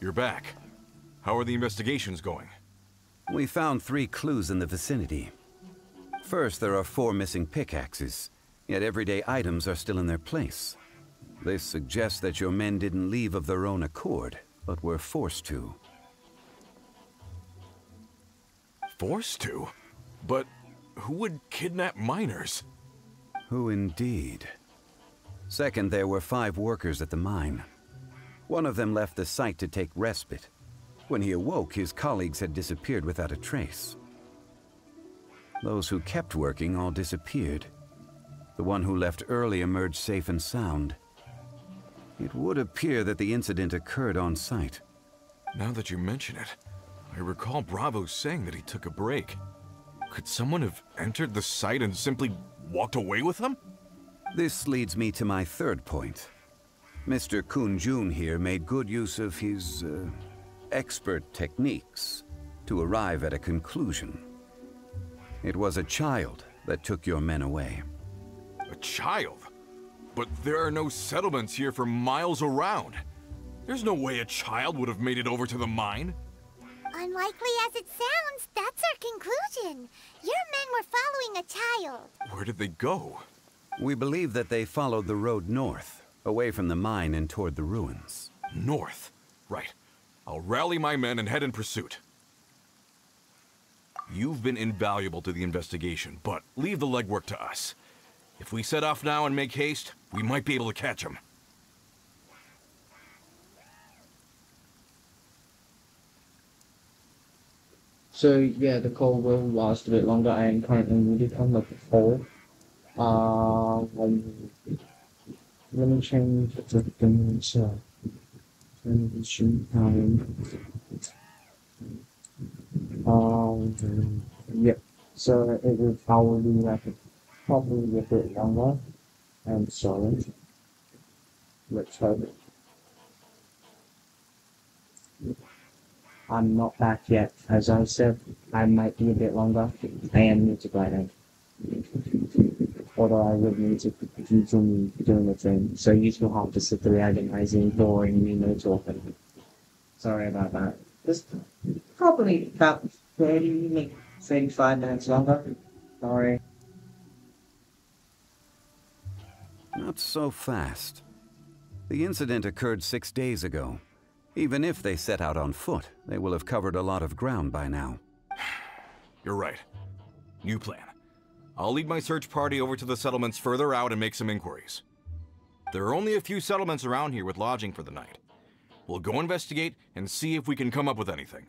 You're back. How are the investigations going? We found three clues in the vicinity. First, there are four missing pickaxes, yet everyday items are still in their place. This suggests that your men didn't leave of their own accord. but were forced to. Forced to? But who would kidnap miners? Who indeed? Second, there were five workers at the mine. One of them left the site to take respite. When he awoke, his colleagues had disappeared without a trace. Those who kept working all disappeared. The one who left early emerged safe and sound. It would appear that the incident occurred on site. Now that you mention it, I recall Bravo saying that he took a break. Could someone have entered the site and simply walked away with him? This leads me to my third point. Mister Kun Jun here made good use of his uh, expert techniques to arrive at a conclusion. It was a child that took your men away. A child? But there are no settlements here for miles around. There's no way a child would have made it over to the mine. Unlikely as it sounds, that's our conclusion. Your men were following a child. Where did they go? We believe that they followed the road north, away from the mine and toward the ruins. North? Right. I'll rally my men and head in pursuit. You've been invaluable to the investigation, but leave the legwork to us. If we set off now and make haste, we might be able to catch him. So yeah, the call will last a bit longer. I am currently wounded on level four. Uh, let me change the dimension. Transition time. Um, yep, so it will probably like probably a bit longer. I'm sorry. Let's hope it. I'm not back yet. As I said, I might be a bit longer. I am new to grinding. Although I would need to continue doing the thing. So you two have to sit through agonizing, boring, you know, talking. Sorry about that. This probably about thirty, maybe thirty-five minutes longer. Sorry. Not so fast. The incident occurred six days ago. Even if they set out on foot, they will have covered a lot of ground by now. You're right. New plan. I'll lead my search party over to the settlements further out and make some inquiries. There are only a few settlements around here with lodging for the night. We'll go investigate and see if we can come up with anything.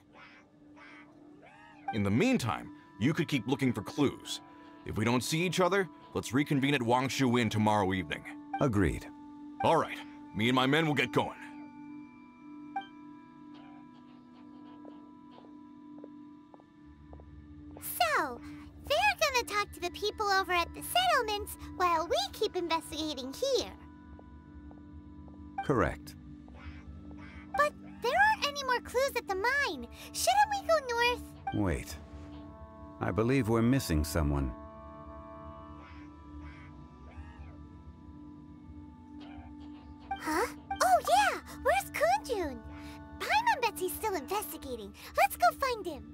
In the meantime, you could keep looking for clues. If we don't see each other, let's reconvene at Wangshu Inn tomorrow evening. Agreed. All right, me and my men will get going. So, they're gonna talk to the people over at the settlements while we keep investigating here. Correct. But there aren't any more clues at the mine. Shouldn't we go north? Wait. I believe we're missing someone. Huh? Oh yeah! Where's Kun Jun? Paimon bets he's still investigating. Let's go find him.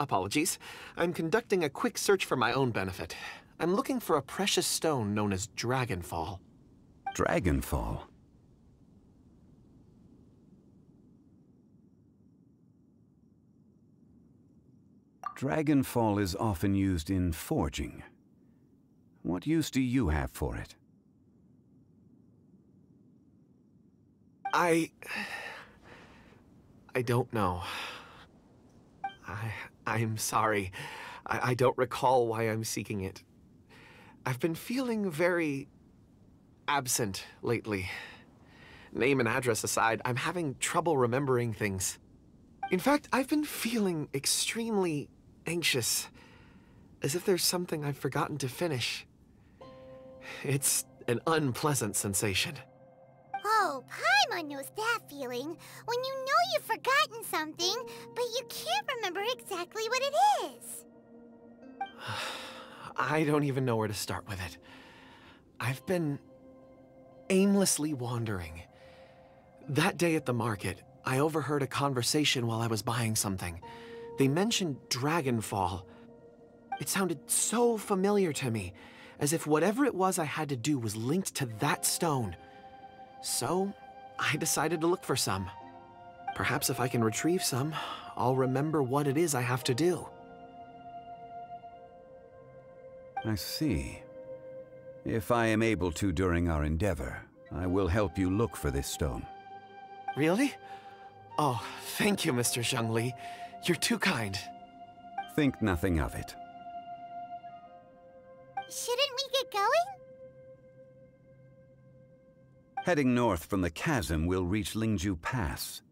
Apologies. I'm conducting a quick search for my own benefit. I'm looking for a precious stone known as Dragonfall. Dragonfall? Dragonfall is often used in forging. What use do you have for it? I... I don't know. I... I'm sorry. I, I don't recall why I'm seeking it. I've been feeling very absent lately. Name and address aside, I'm having trouble remembering things. In fact, I've been feeling extremely anxious, as if there's something I've forgotten to finish. It's an unpleasant sensation. Oh, Paimon knows that feeling. When you know you've forgotten something, but you can't remember exactly what it is. I don't even know where to start with it. I've been aimlessly wandering. That day at the market, I overheard a conversation while I was buying something. They mentioned Dragonfall. It sounded so familiar to me, as if whatever it was I had to do was linked to that stone. So, I decided to look for some. Perhaps if I can retrieve some, I'll remember what it is I have to do. I see. If I am able to during our endeavor, I will help you look for this stone. Really? Oh, thank you, Mister Zhongli. You're too kind. Think nothing of it. Shouldn't we get going? Heading north from the chasm, we'll reach Lingju Pass.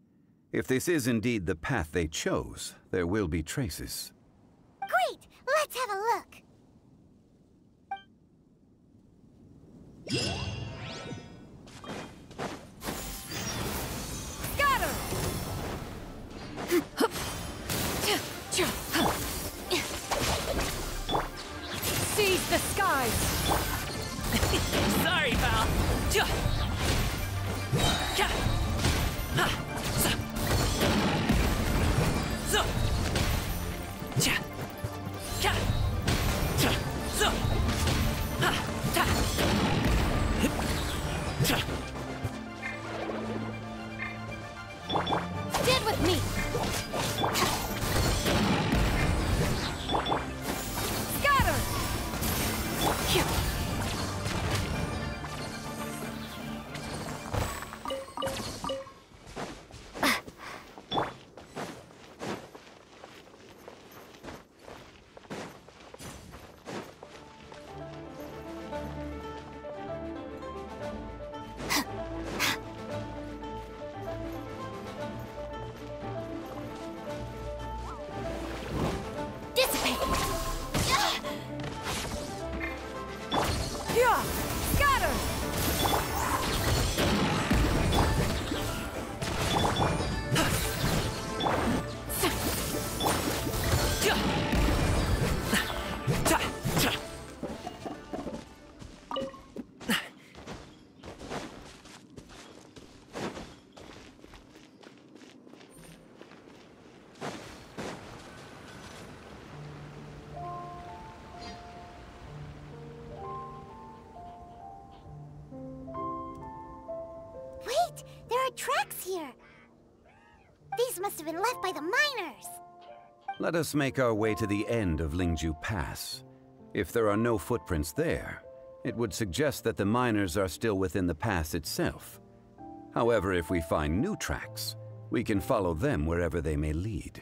If this is indeed the path they chose, there will be traces. Great! Let's have a look! Scatter! Seize the skies! Sorry, pal! Stand with me! Scatter! Tracks here. These must have been left by the miners. Let us make our way to the end of Lingju Pass. If there are no footprints there, it would suggest that the miners are still within the pass itself. However, if we find new tracks, we can follow them wherever they may lead.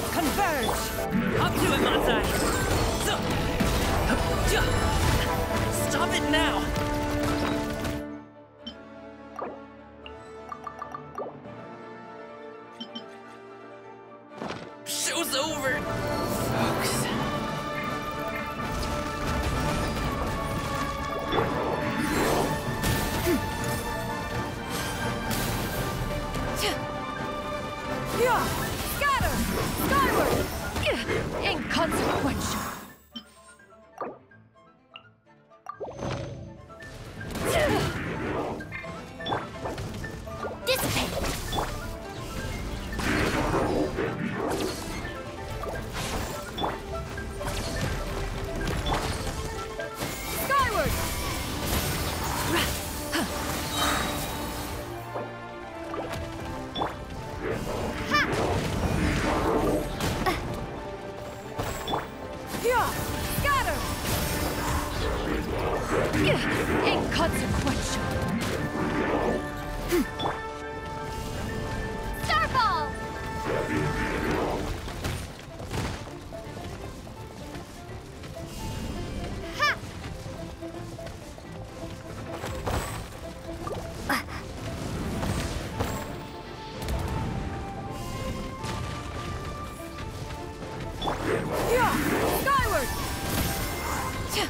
paths converge! Up to it, Manzai! Stop it now! Show's over! Folks... Scatter! Skyward! Inconsequential! Dissipate! Skyward! Inconsequential. Starfall. Ha. Uh. Yeah. Skyward. Tch.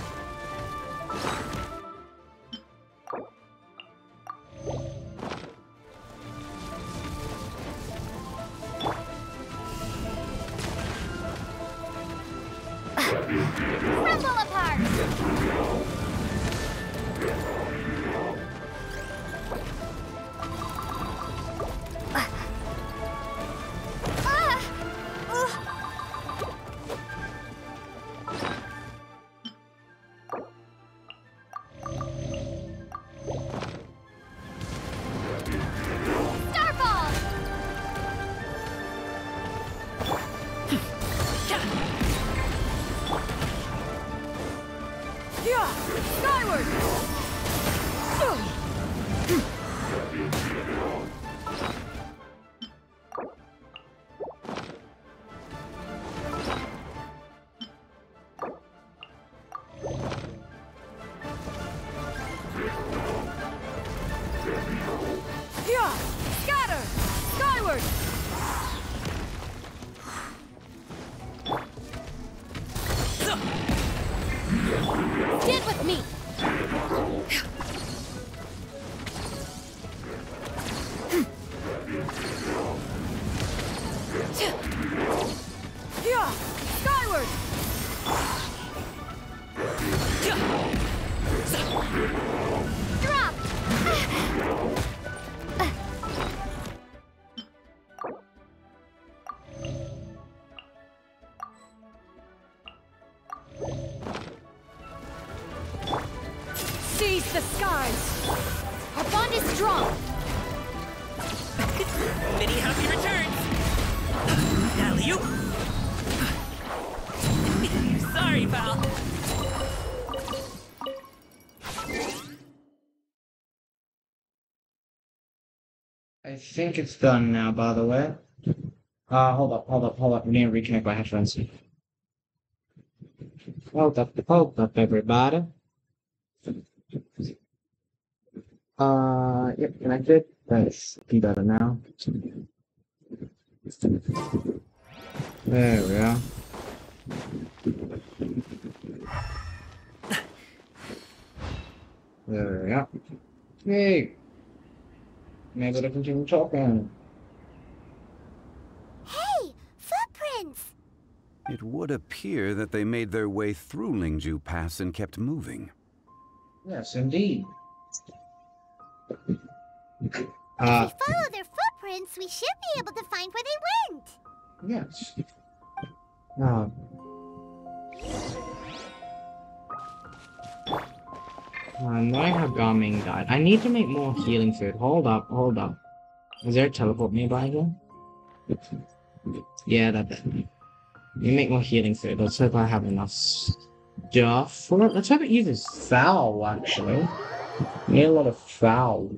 I think it's done now, by the way. Uh, hold up, hold up, hold up. We need to reconnect my headphones. Hold up, hold up, everybody. Uh, yep, connected. That's be better now. There we are. There we are. Hey! Maybe to continue talking. Hey! Footprints! It would appear that they made their way through Lingju Pass and kept moving. Yes, indeed. Uh, if we follow their footprints, we should be able to find where they went. Yes. Um. Um, I have Garmin died. I need to make more healing food. Hold up, hold up. Is there a teleport nearby here? Yeah, that did. You make more healing food. Let's hope I have enough stuff for it. Let's hope it uses fowl, actually. I need a lot of fowl.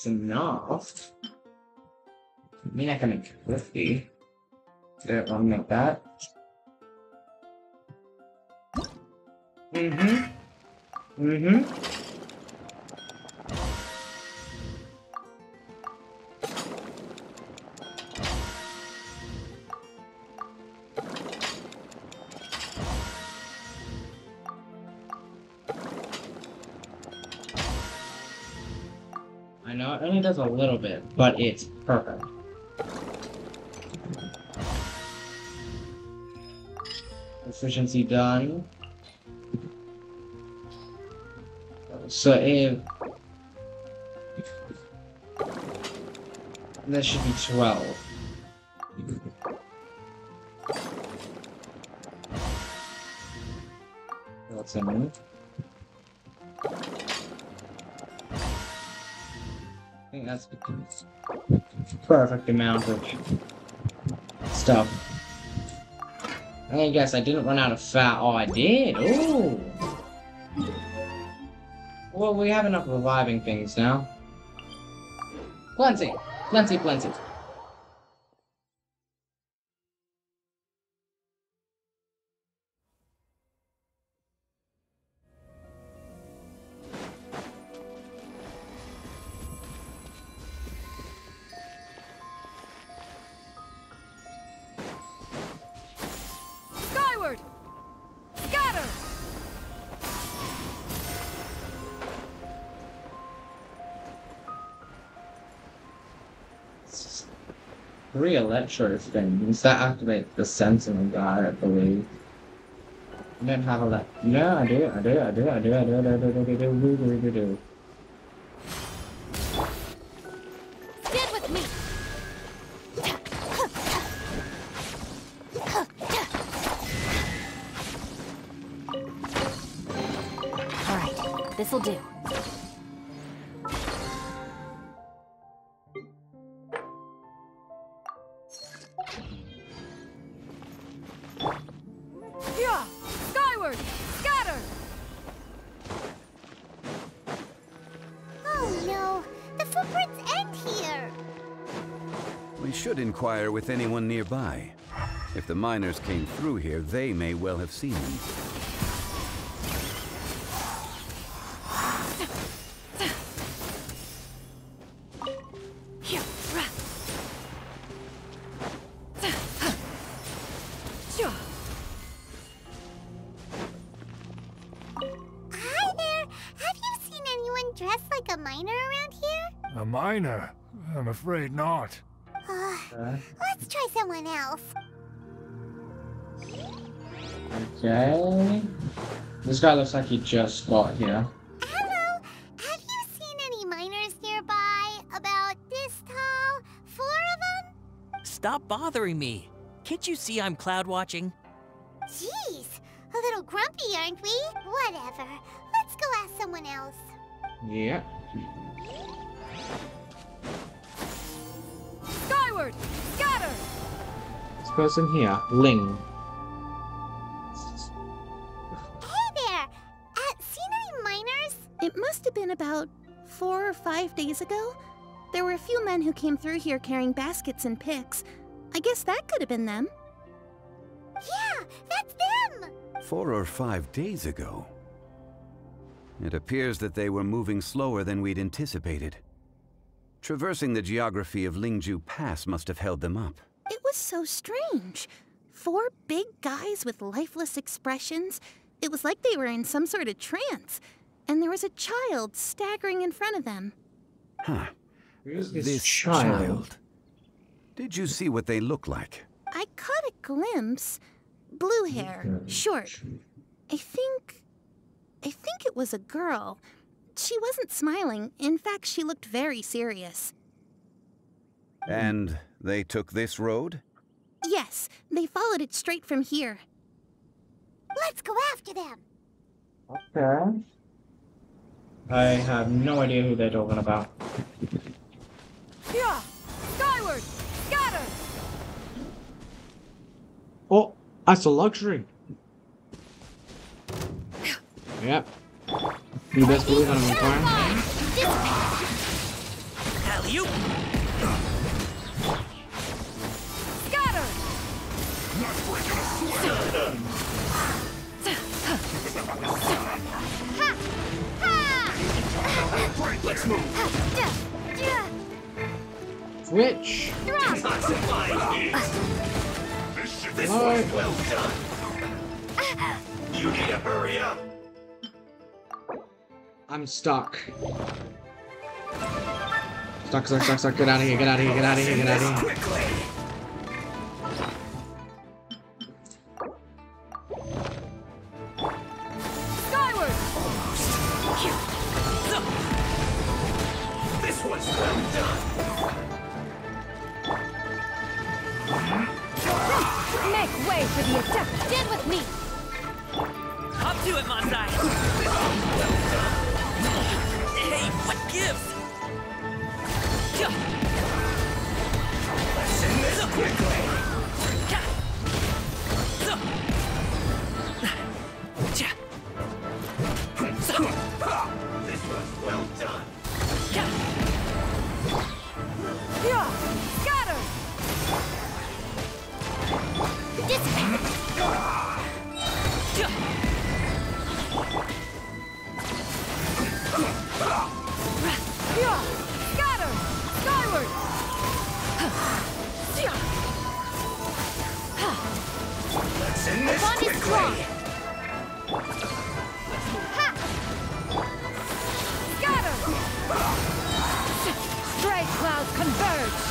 It's enough. I mean, I can make it fifty. Don't want to make that. Mm-hmm. Mm-hmm. It only does a little bit, but it's perfect. Efficiency done. So if this should be twelve. That's a move. I think that's the perfect amount of stuff. I guess I didn't run out of fat. Oh, I did. Ooh. Well, we have enough reviving things now. Plenty, plenty, plenty. Three electro things that activate the sentinel guy, I believe. I don't have a left. No, I do, I do, I do, I do, I do, I do, I do, I do, I do, I do, I do. Get with me. All right, this'll do. Inquire with anyone nearby. If the miners came through here, they may well have seen them. Hi there! Have you seen anyone dressed like a miner around here? A miner? I'm afraid not. Uh, Let's try someone else. Okay. This guy looks like he just got here. Hello. Have you seen any miners nearby? About this tall? Four of them? Stop bothering me. Can't you see I'm cloud watching? Jeez. A little grumpy, aren't we? Whatever. Let's go ask someone else. Yeah. Scatter. This person here, Ling. Hey there! Uh, seen any miners? It must have been about four or five days ago. There were a few men who came through here carrying baskets and picks. I guess that could have been them. Yeah, that's them! Four or five days ago? It appears that they were moving slower than we'd anticipated. Traversing the geography of Lingju Pass must have held them up. It was so strange. Four big guys with lifeless expressions. It was like they were in some sort of trance. And there was a child staggering in front of them. Huh. Who's this, this child? child? Did you see what they look like? I caught a glimpse. Blue hair, short. I think... I think it was a girl. She wasn't smiling. In fact, she looked very serious. And they took this road? Yes, they followed it straight from here. Let's go after them! Okay. I have no idea who they're talking about. Yeah! Skyward! Scatter! Oh, that's a luxury. Yep. You best believe I'm on fire. tell you! Scatter! Not breaking a sweat! Ha! Ha! Right, let's move! Switch! This shit is well done! You need to hurry up! I'm stuck. Stuck, stuck, stuck, stuck. Get out of here, get out of here, get out of here, get out of here. Skyward! Almost. This one's well done. Make way for the attack. Stand with me. Hop to it, Manzai. This one's well done. Hey, what gives? Let's end this quickly. This was well done. Scatter! Dissipate! Scatter! Skyward! Let's end this quickly! Scatter! Stray clouds converge!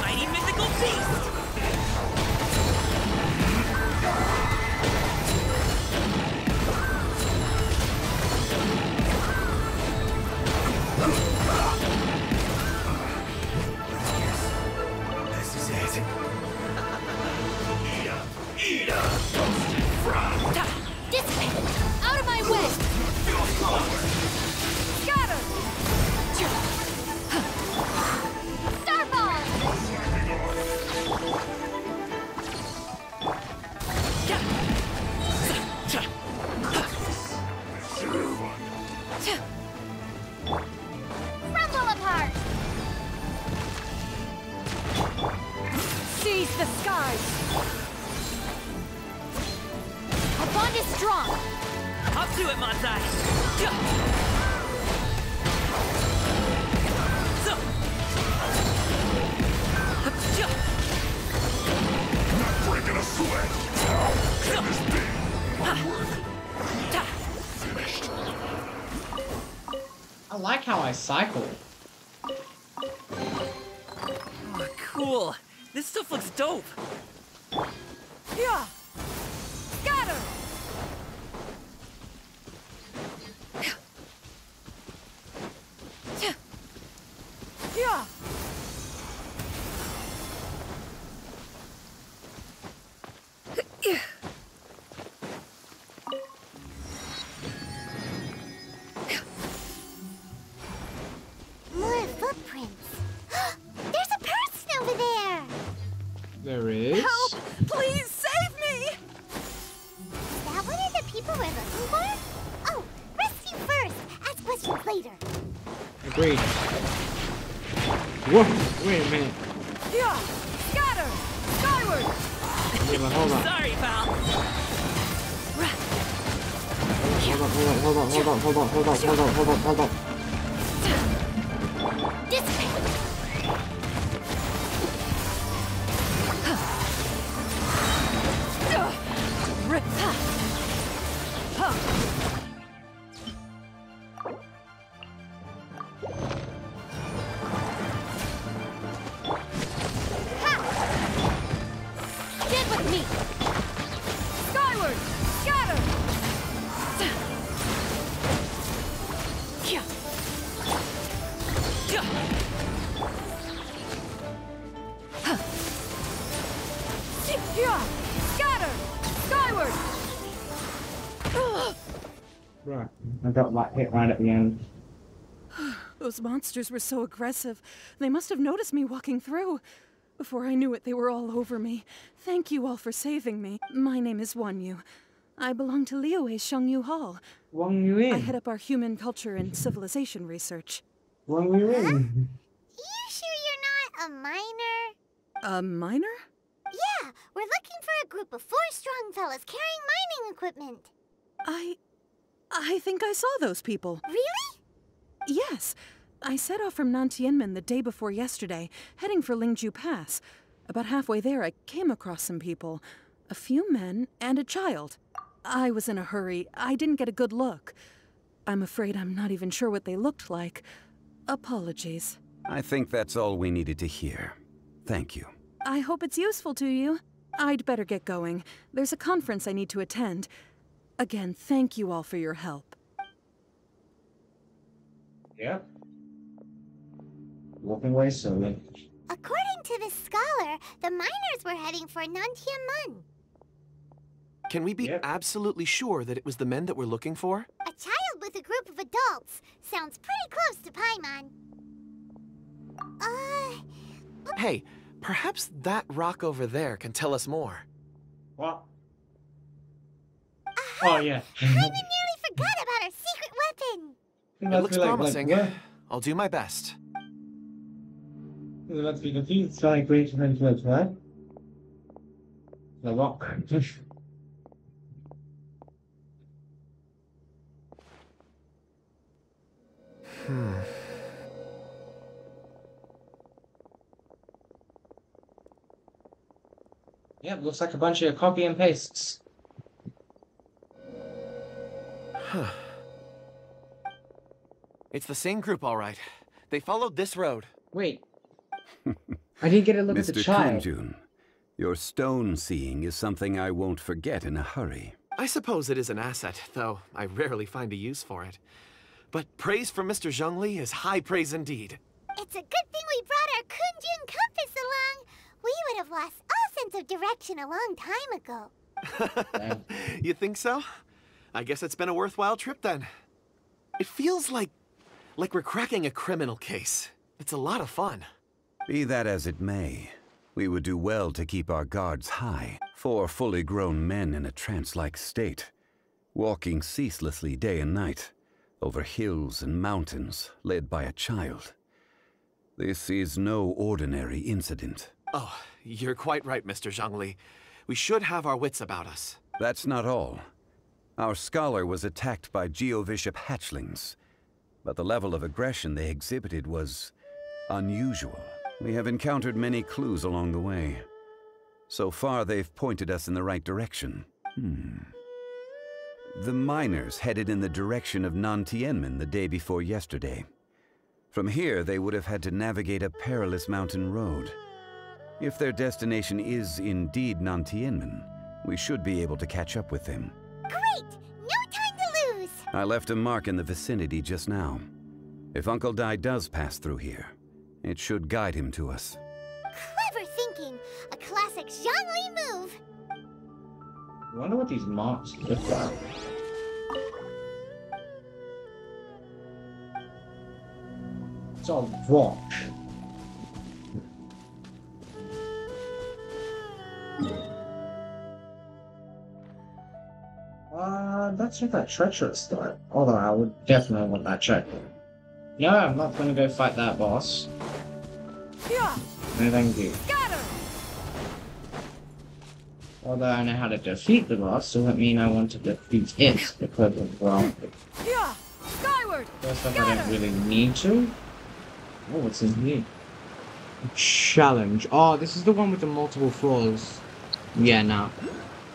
Mighty mythical beast! Cycle. Oh, cool. This stuff looks dope. Yeah. Got her. Yeah. Hold on, hold on, hold on, hold on. Hit right at the end. Those monsters were so aggressive. They must have noticed me walking through. Before I knew it, they were all over me. Thank you all for saving me. My name is Wanyu. I belong to Liyue's Xiongyu Hall. Wanyu Inn. I head up our human culture and civilization research. Wanyu Inn. a miner? A miner? Yeah, we're looking for a group of four strong fellas carrying mining equipment. I... I think I saw those people. Really? Yes. I set off from Nantianmen the day before yesterday, heading for Lingju Pass. About halfway there, I came across some people. A few men and a child. I was in a hurry. I didn't get a good look. I'm afraid I'm not even sure what they looked like. Apologies. I think that's all we needed to hear. Thank you. I hope it's useful to you. I'd better get going. There's a conference I need to attend. Again, thank you all for your help. Yeah. Walking away slowly. According to this scholar, the miners were heading for Nantianmen. Can we be yep. absolutely sure that it was the men that we're looking for? A child with a group of adults. Sounds pretty close to Paimon. Uh... Hey, perhaps that rock over there can tell us more. What? Uh-huh. Oh, yeah. I nearly forgot about our secret weapon. It looks like, promising. Like, yeah. I'll do my best. Let's be confused. It's like great influence, right? The rock. Hmm. Yeah, looks like a bunch of copy and pastes. Huh. It's the same group, all right. They followed this road. Wait. I didn't get a look at the child. Mister Kun Jun, your stone seeing is something I won't forget in a hurry. I suppose it is an asset, though I rarely find a use for it. But praise from Mister Zhongli is high praise indeed. It's a good thing we brought our Kun Jun compass along. We would have lost all sense of direction a long time ago. You think so? I guess it's been a worthwhile trip then. It feels like... like we're cracking a criminal case. It's a lot of fun. Be that as it may, we would do well to keep our guards high. Four fully grown men in a trance-like state, walking ceaselessly day and night, over hills and mountains, led by a child. This is no ordinary incident. Oh, you're quite right, Mister Zhongli. We should have our wits about us. That's not all. Our scholar was attacked by Geo-Bishop hatchlings, but the level of aggression they exhibited was unusual. We have encountered many clues along the way. So far, they've pointed us in the right direction. Hmm. The miners headed in the direction of Nantianmen the day before yesterday. From here, they would have had to navigate a perilous mountain road. If their destination is indeed Nantianmen, we should be able to catch up with them. Great! No time to lose! I left a mark in the vicinity just now. If Uncle Dai does pass through here, it should guide him to us. Clever thinking! A classic Zhongli move! I wonder what these marks look like. It's all rock. Uh, that's not that treacherous though. Although I would definitely want that check. No, I'm not gonna go fight that boss. Yeah. No, thank you. Got him. Although I know how to defeat the boss, doesn't mean I want to defeat it equivalent well. Yeah. Skyward. First off, I don't really need to. Oh, what's in here? Challenge. Oh, this is the one with the multiple floors. Yeah, nah.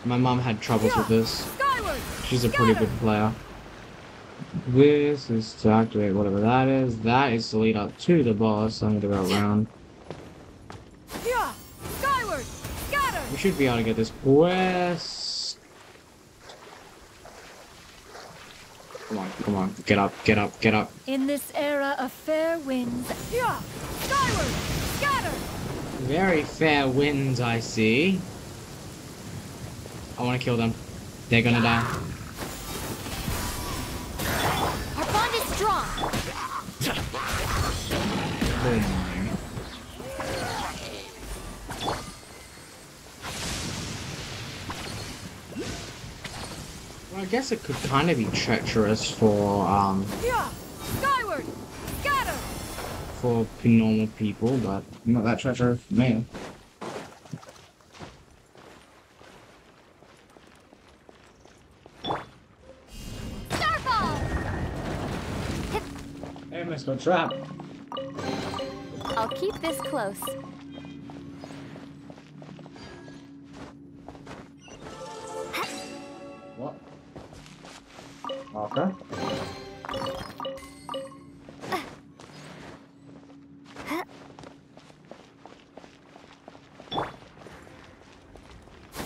My mom had troubles yeah. with this. Skyward. She's a pretty good player. This is to activate whatever that is. That is to lead up to the boss. I'm gonna go around. Yeah. Skyward. Scatter. We should be able to get this quest. Come on, come on, get up, get up, get up. In this era of fair winds. Yeah. Skyward. Scatter. Very fair winds, I see. I want to kill them. They're gonna die. Strong. Well, I guess it could kind of be treacherous for um yeah, skyward, scatter. for normal people, but not that treasure for me. Hey, Mister Trap. I'll keep this close. What? Okay.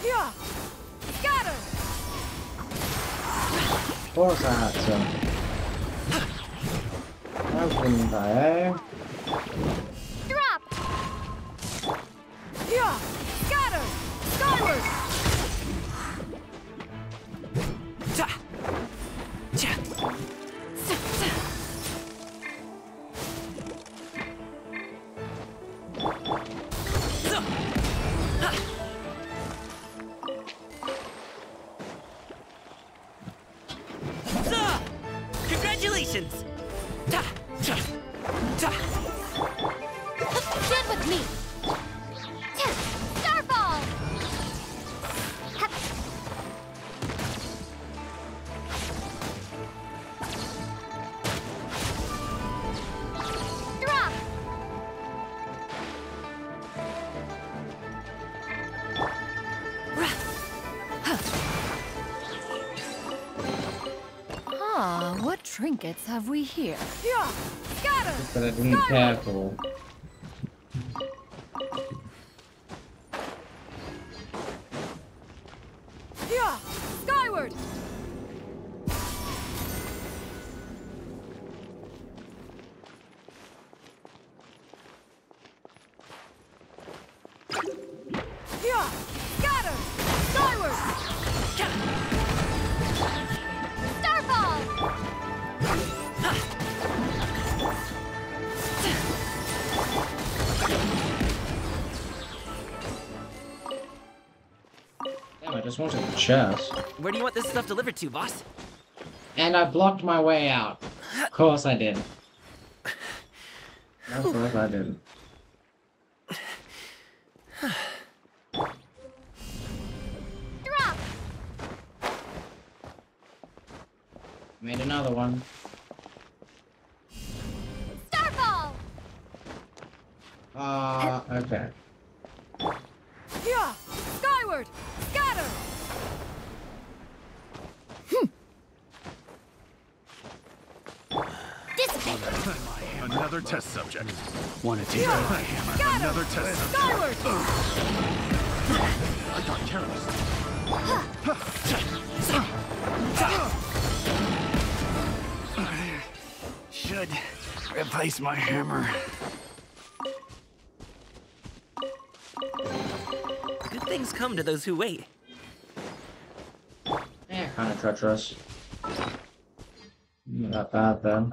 Yeah. Scatter. Of course I had to. I was doing that, eh? Trinkets have we here? Yeah, scatter. But I didn't care for. Yeah, skyward. Yeah, scatter, skyward. Starfall. Damn, I just wanted the chest. Where do you want this stuff delivered to, boss? And I blocked my way out. Of course I did. Of course I did. Drop. Made another one. Uh, okay. Yeah, skyward, scatter. Hmm. Another test subject. Want to take yeah, my hammer? Scatter. Another test subject. Skyward. I got careless. I should replace my hammer. Good things come to those who wait. Yeah, kind of treacherous. Not that bad, then.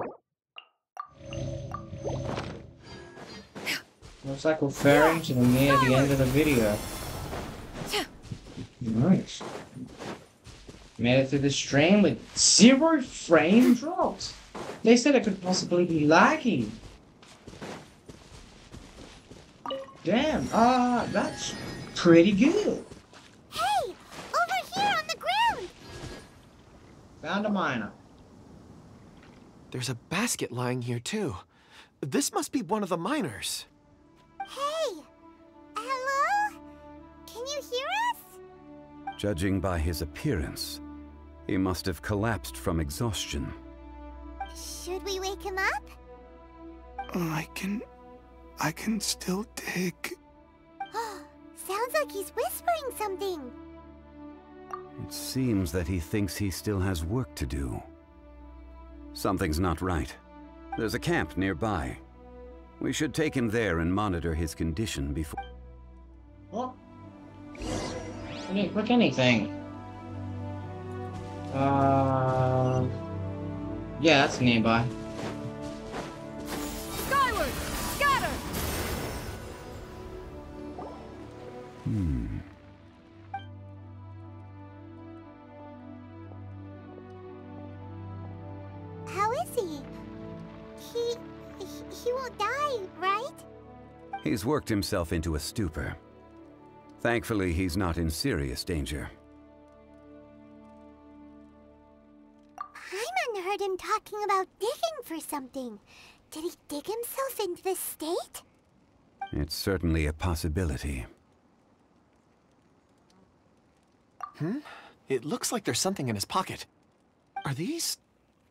Looks like we're faring to the near the end of the video. Nice. Made it through the stream with zero frame drops. They said it could possibly be laggy. Damn, uh, that's pretty good. Hey, over here on the ground. Found a miner. There's a basket lying here too. This must be one of the miners. Hey, hello? Can you hear us? Judging by his appearance, he must have collapsed from exhaustion. Should we wake him up? I can... I can still dig. Sounds like he's whispering something. It seems that he thinks he still has work to do. Something's not right. There's a camp nearby. We should take him there and monitor his condition before... What? I didn't click anything. Uh... Yeah, that's nearby. Hmm. How is he? He He will die, right? He's worked himself into a stupor. Thankfully, he's not in serious danger. Paimon heard him talking about digging for something. Did he dig himself into this state? It's certainly a possibility. Hmm? It looks like there's something in his pocket. Are these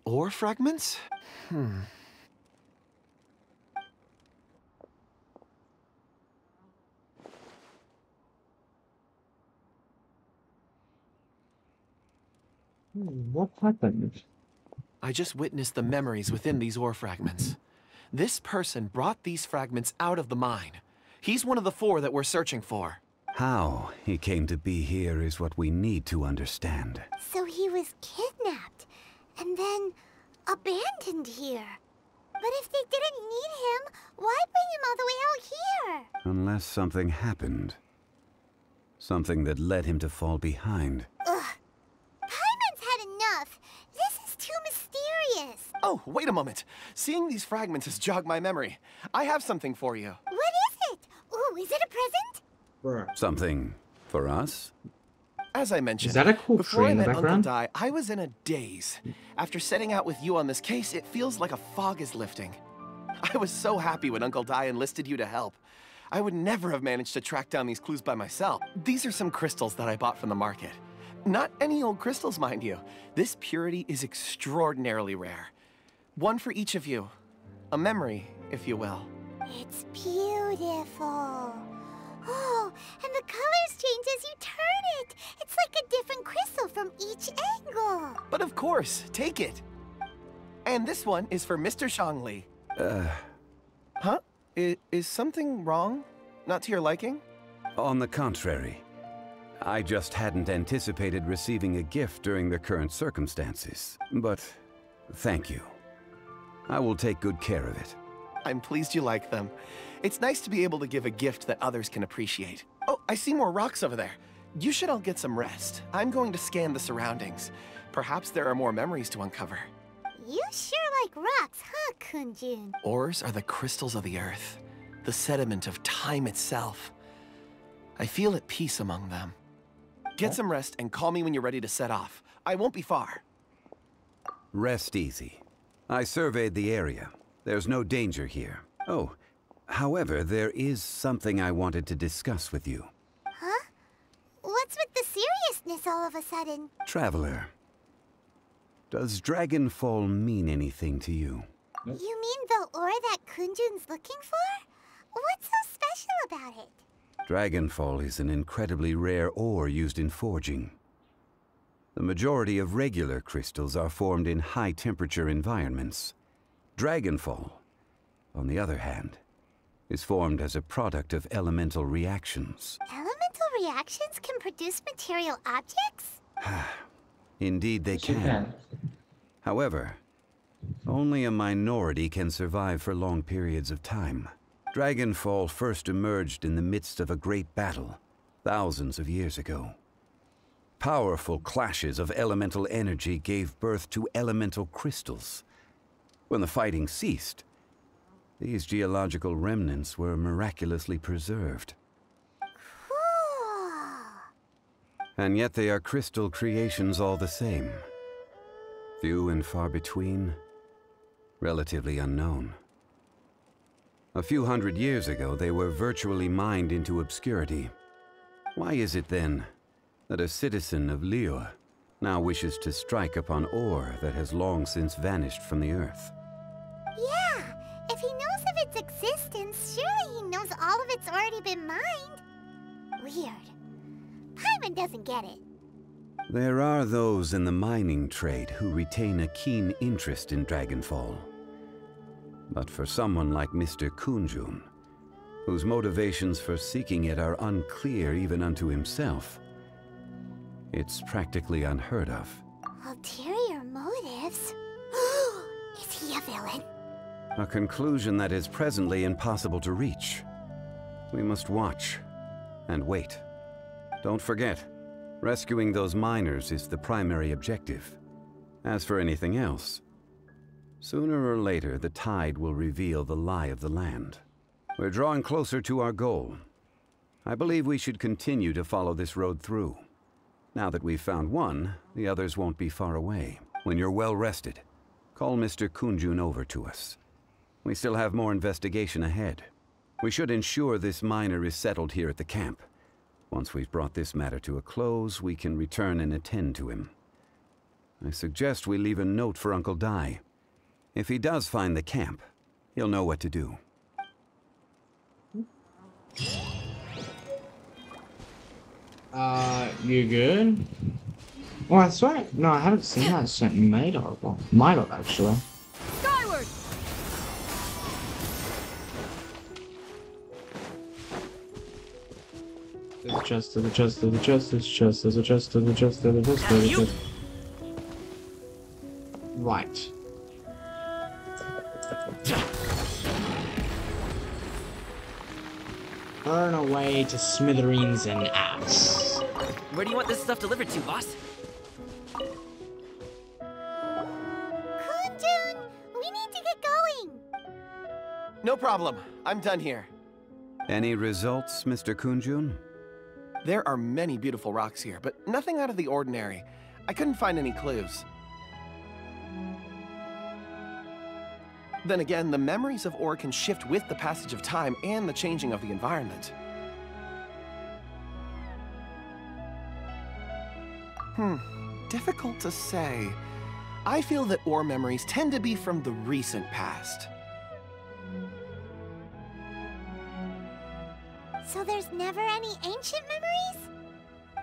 ore fragments? Hmm. What happened? I just witnessed the memories within these ore fragments. This person brought these fragments out of the mine. He's one of the four that we're searching for. How he came to be here is what we need to understand. So he was kidnapped and then abandoned here. But if they didn't need him, why bring him all the way out here? Unless something happened. Something that led him to fall behind. Ugh. Oh, wait a moment. Seeing these fragments has jogged my memory. I have something for you. What is it? Ooh, is it a present? For something for us? As I mentioned, is that a cool before I met Uncle Dai, I was in a daze. After setting out with you on this case, it feels like a fog is lifting. I was so happy when Uncle Dai enlisted you to help. I would never have managed to track down these clues by myself. These are some crystals that I bought from the market. Not any old crystals, mind you. This purity is extraordinarily rare. One for each of you. A memory, if you will. It's beautiful. Oh, and the colors change as you turn it. It's like a different crystal from each angle. But of course, take it. And this one is for Mister Zhongli. Uh... Huh? I- is something wrong? Not to your liking? On the contrary. I just hadn't anticipated receiving a gift during the current circumstances, but thank you. I will take good care of it. I'm pleased you like them. It's nice to be able to give a gift that others can appreciate. Oh, I see more rocks over there. You should all get some rest. I'm going to scan the surroundings. Perhaps there are more memories to uncover. You sure like rocks, huh, Kun Jun? Ores are the crystals of the earth, the sediment of time itself. I feel at peace among them. Get some rest and call me when you're ready to set off. I won't be far. Rest easy. I surveyed the area. There's no danger here. Oh, however, there is something I wanted to discuss with you. Huh? What's with the seriousness all of a sudden? Traveler, does Dragonfall mean anything to you? You mean the ore that Kun Jun's looking for? What's so special about it? Dragonfall is an incredibly rare ore used in forging. The majority of regular crystals are formed in high-temperature environments. Dragonfall, on the other hand, is formed as a product of elemental reactions. Elemental reactions can produce material objects? Indeed they can. However, only a minority can survive for long periods of time. Dragonfall first emerged in the midst of a great battle, thousands of years ago. Powerful clashes of elemental energy gave birth to elemental crystals. When the fighting ceased, these geological remnants were miraculously preserved. Cool. And yet they are crystal creations all the same. Few and far between, relatively unknown. A few hundred years ago, they were virtually mined into obscurity. Why is it then that a citizen of Liyue now wishes to strike upon ore that has long since vanished from the earth? Yeah, if he knows of its existence, surely he knows all of it's already been mined. Weird. Paimon doesn't get it. There are those in the mining trade who retain a keen interest in Dragonfall. But for someone like Mister Kun Jun, whose motivations for seeking it are unclear even unto himself, it's practically unheard of. Ulterior motives? Is he a villain? A conclusion that is presently impossible to reach. We must watch and wait. Don't forget, rescuing those miners is the primary objective. As for anything else, Sooner or later, the tide will reveal the lie of the land. We're drawing closer to our goal. I believe we should continue to follow this road through. Now that we've found one, the others won't be far away. When you're well rested, call Mister Kun Jun over to us. We still have more investigation ahead. We should ensure this miner is settled here at the camp. Once we've brought this matter to a close, we can return and attend to him. I suggest we leave a note for Uncle Dai. If he does find the camp, he'll know what to do. Uh, you good? Well, I swear, no, I haven't seen that since Maidor. Well, Maidor, actually. Skyward! There's a chest, there's a chest, there's a chest, there's a chest, there's a chest, there's a chest, there's a chest, there's a chest. Right. Burn away to smithereens and ass. Where do you want this stuff delivered to, boss? Kun Jun, we need to get going. No problem. I'm done here. Any results, Mister Kun Jun? There are many beautiful rocks here, but nothing out of the ordinary. I couldn't find any clues. Then again, the memories of ore can shift with the passage of time and the changing of the environment. Hmm, difficult to say. I feel that ore memories tend to be from the recent past. So there's never any ancient memories?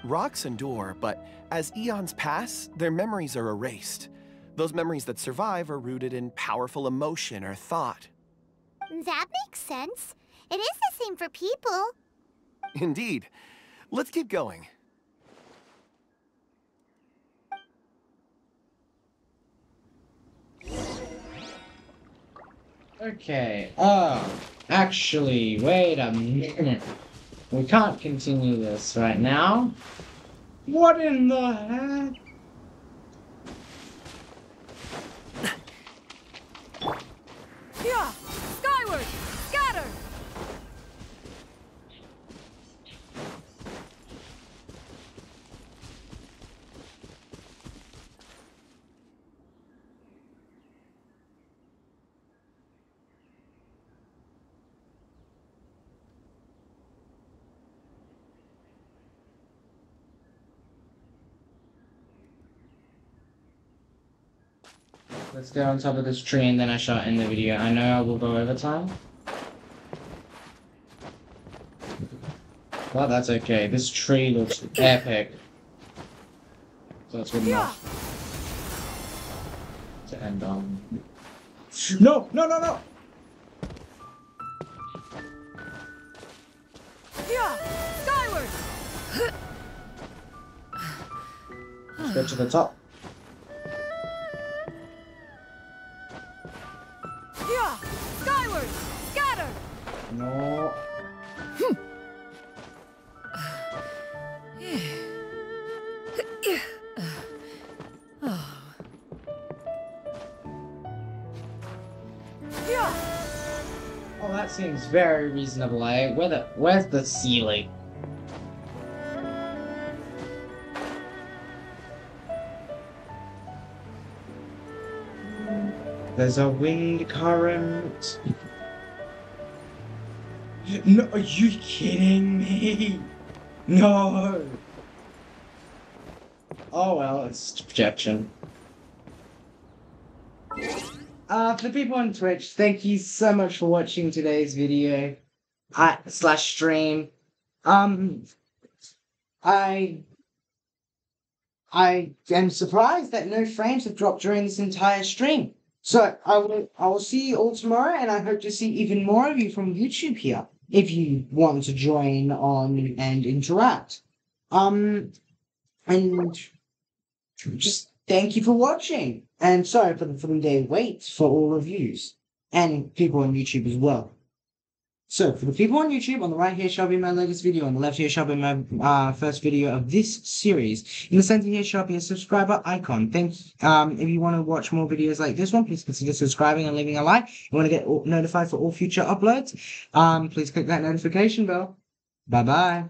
Rocks endure, but as eons pass, their memories are erased. Those memories that survive are rooted in powerful emotion or thought. That makes sense. It is the same for people. Indeed. Let's keep going. Okay. Oh, actually, wait a minute. We can't continue this right now. What in the heck? Yeah, skyward, scatter. Let's go on top of this tree and then I shall end the video. I know I will go over time. Well, that's okay. This tree looks epic. So that's good enough. To end on. No! No, no, no! Yeah! Skyward! Let's go to the top. Skyward! Scatter! No. Hm. Oh. Well, that seems very reasonable, eh? Where the, where's the ceiling? There's a wind current. No, are you kidding me? No. Oh well, it's objection. Uh, for the people on Twitch, thank you so much for watching today's video, I, slash stream. Um, I. I am surprised that no frames have dropped during this entire stream. So I will, I will see you all tomorrow, and I hope to see even more of you from YouTube here, if you want to join on and interact. Um, and just thank you for watching, and sorry for the, for the day wait for all reviews, and people on YouTube as well. So, for the people on YouTube, on the right here shall be my latest video, on the left here shall be my uh, first video of this series. In the center here shall be a subscriber icon. Thank you. Um, if you want to watch more videos like this one, please consider subscribing and leaving a like. If you want to get all, notified for all future uploads, um, please click that notification bell. Bye-bye.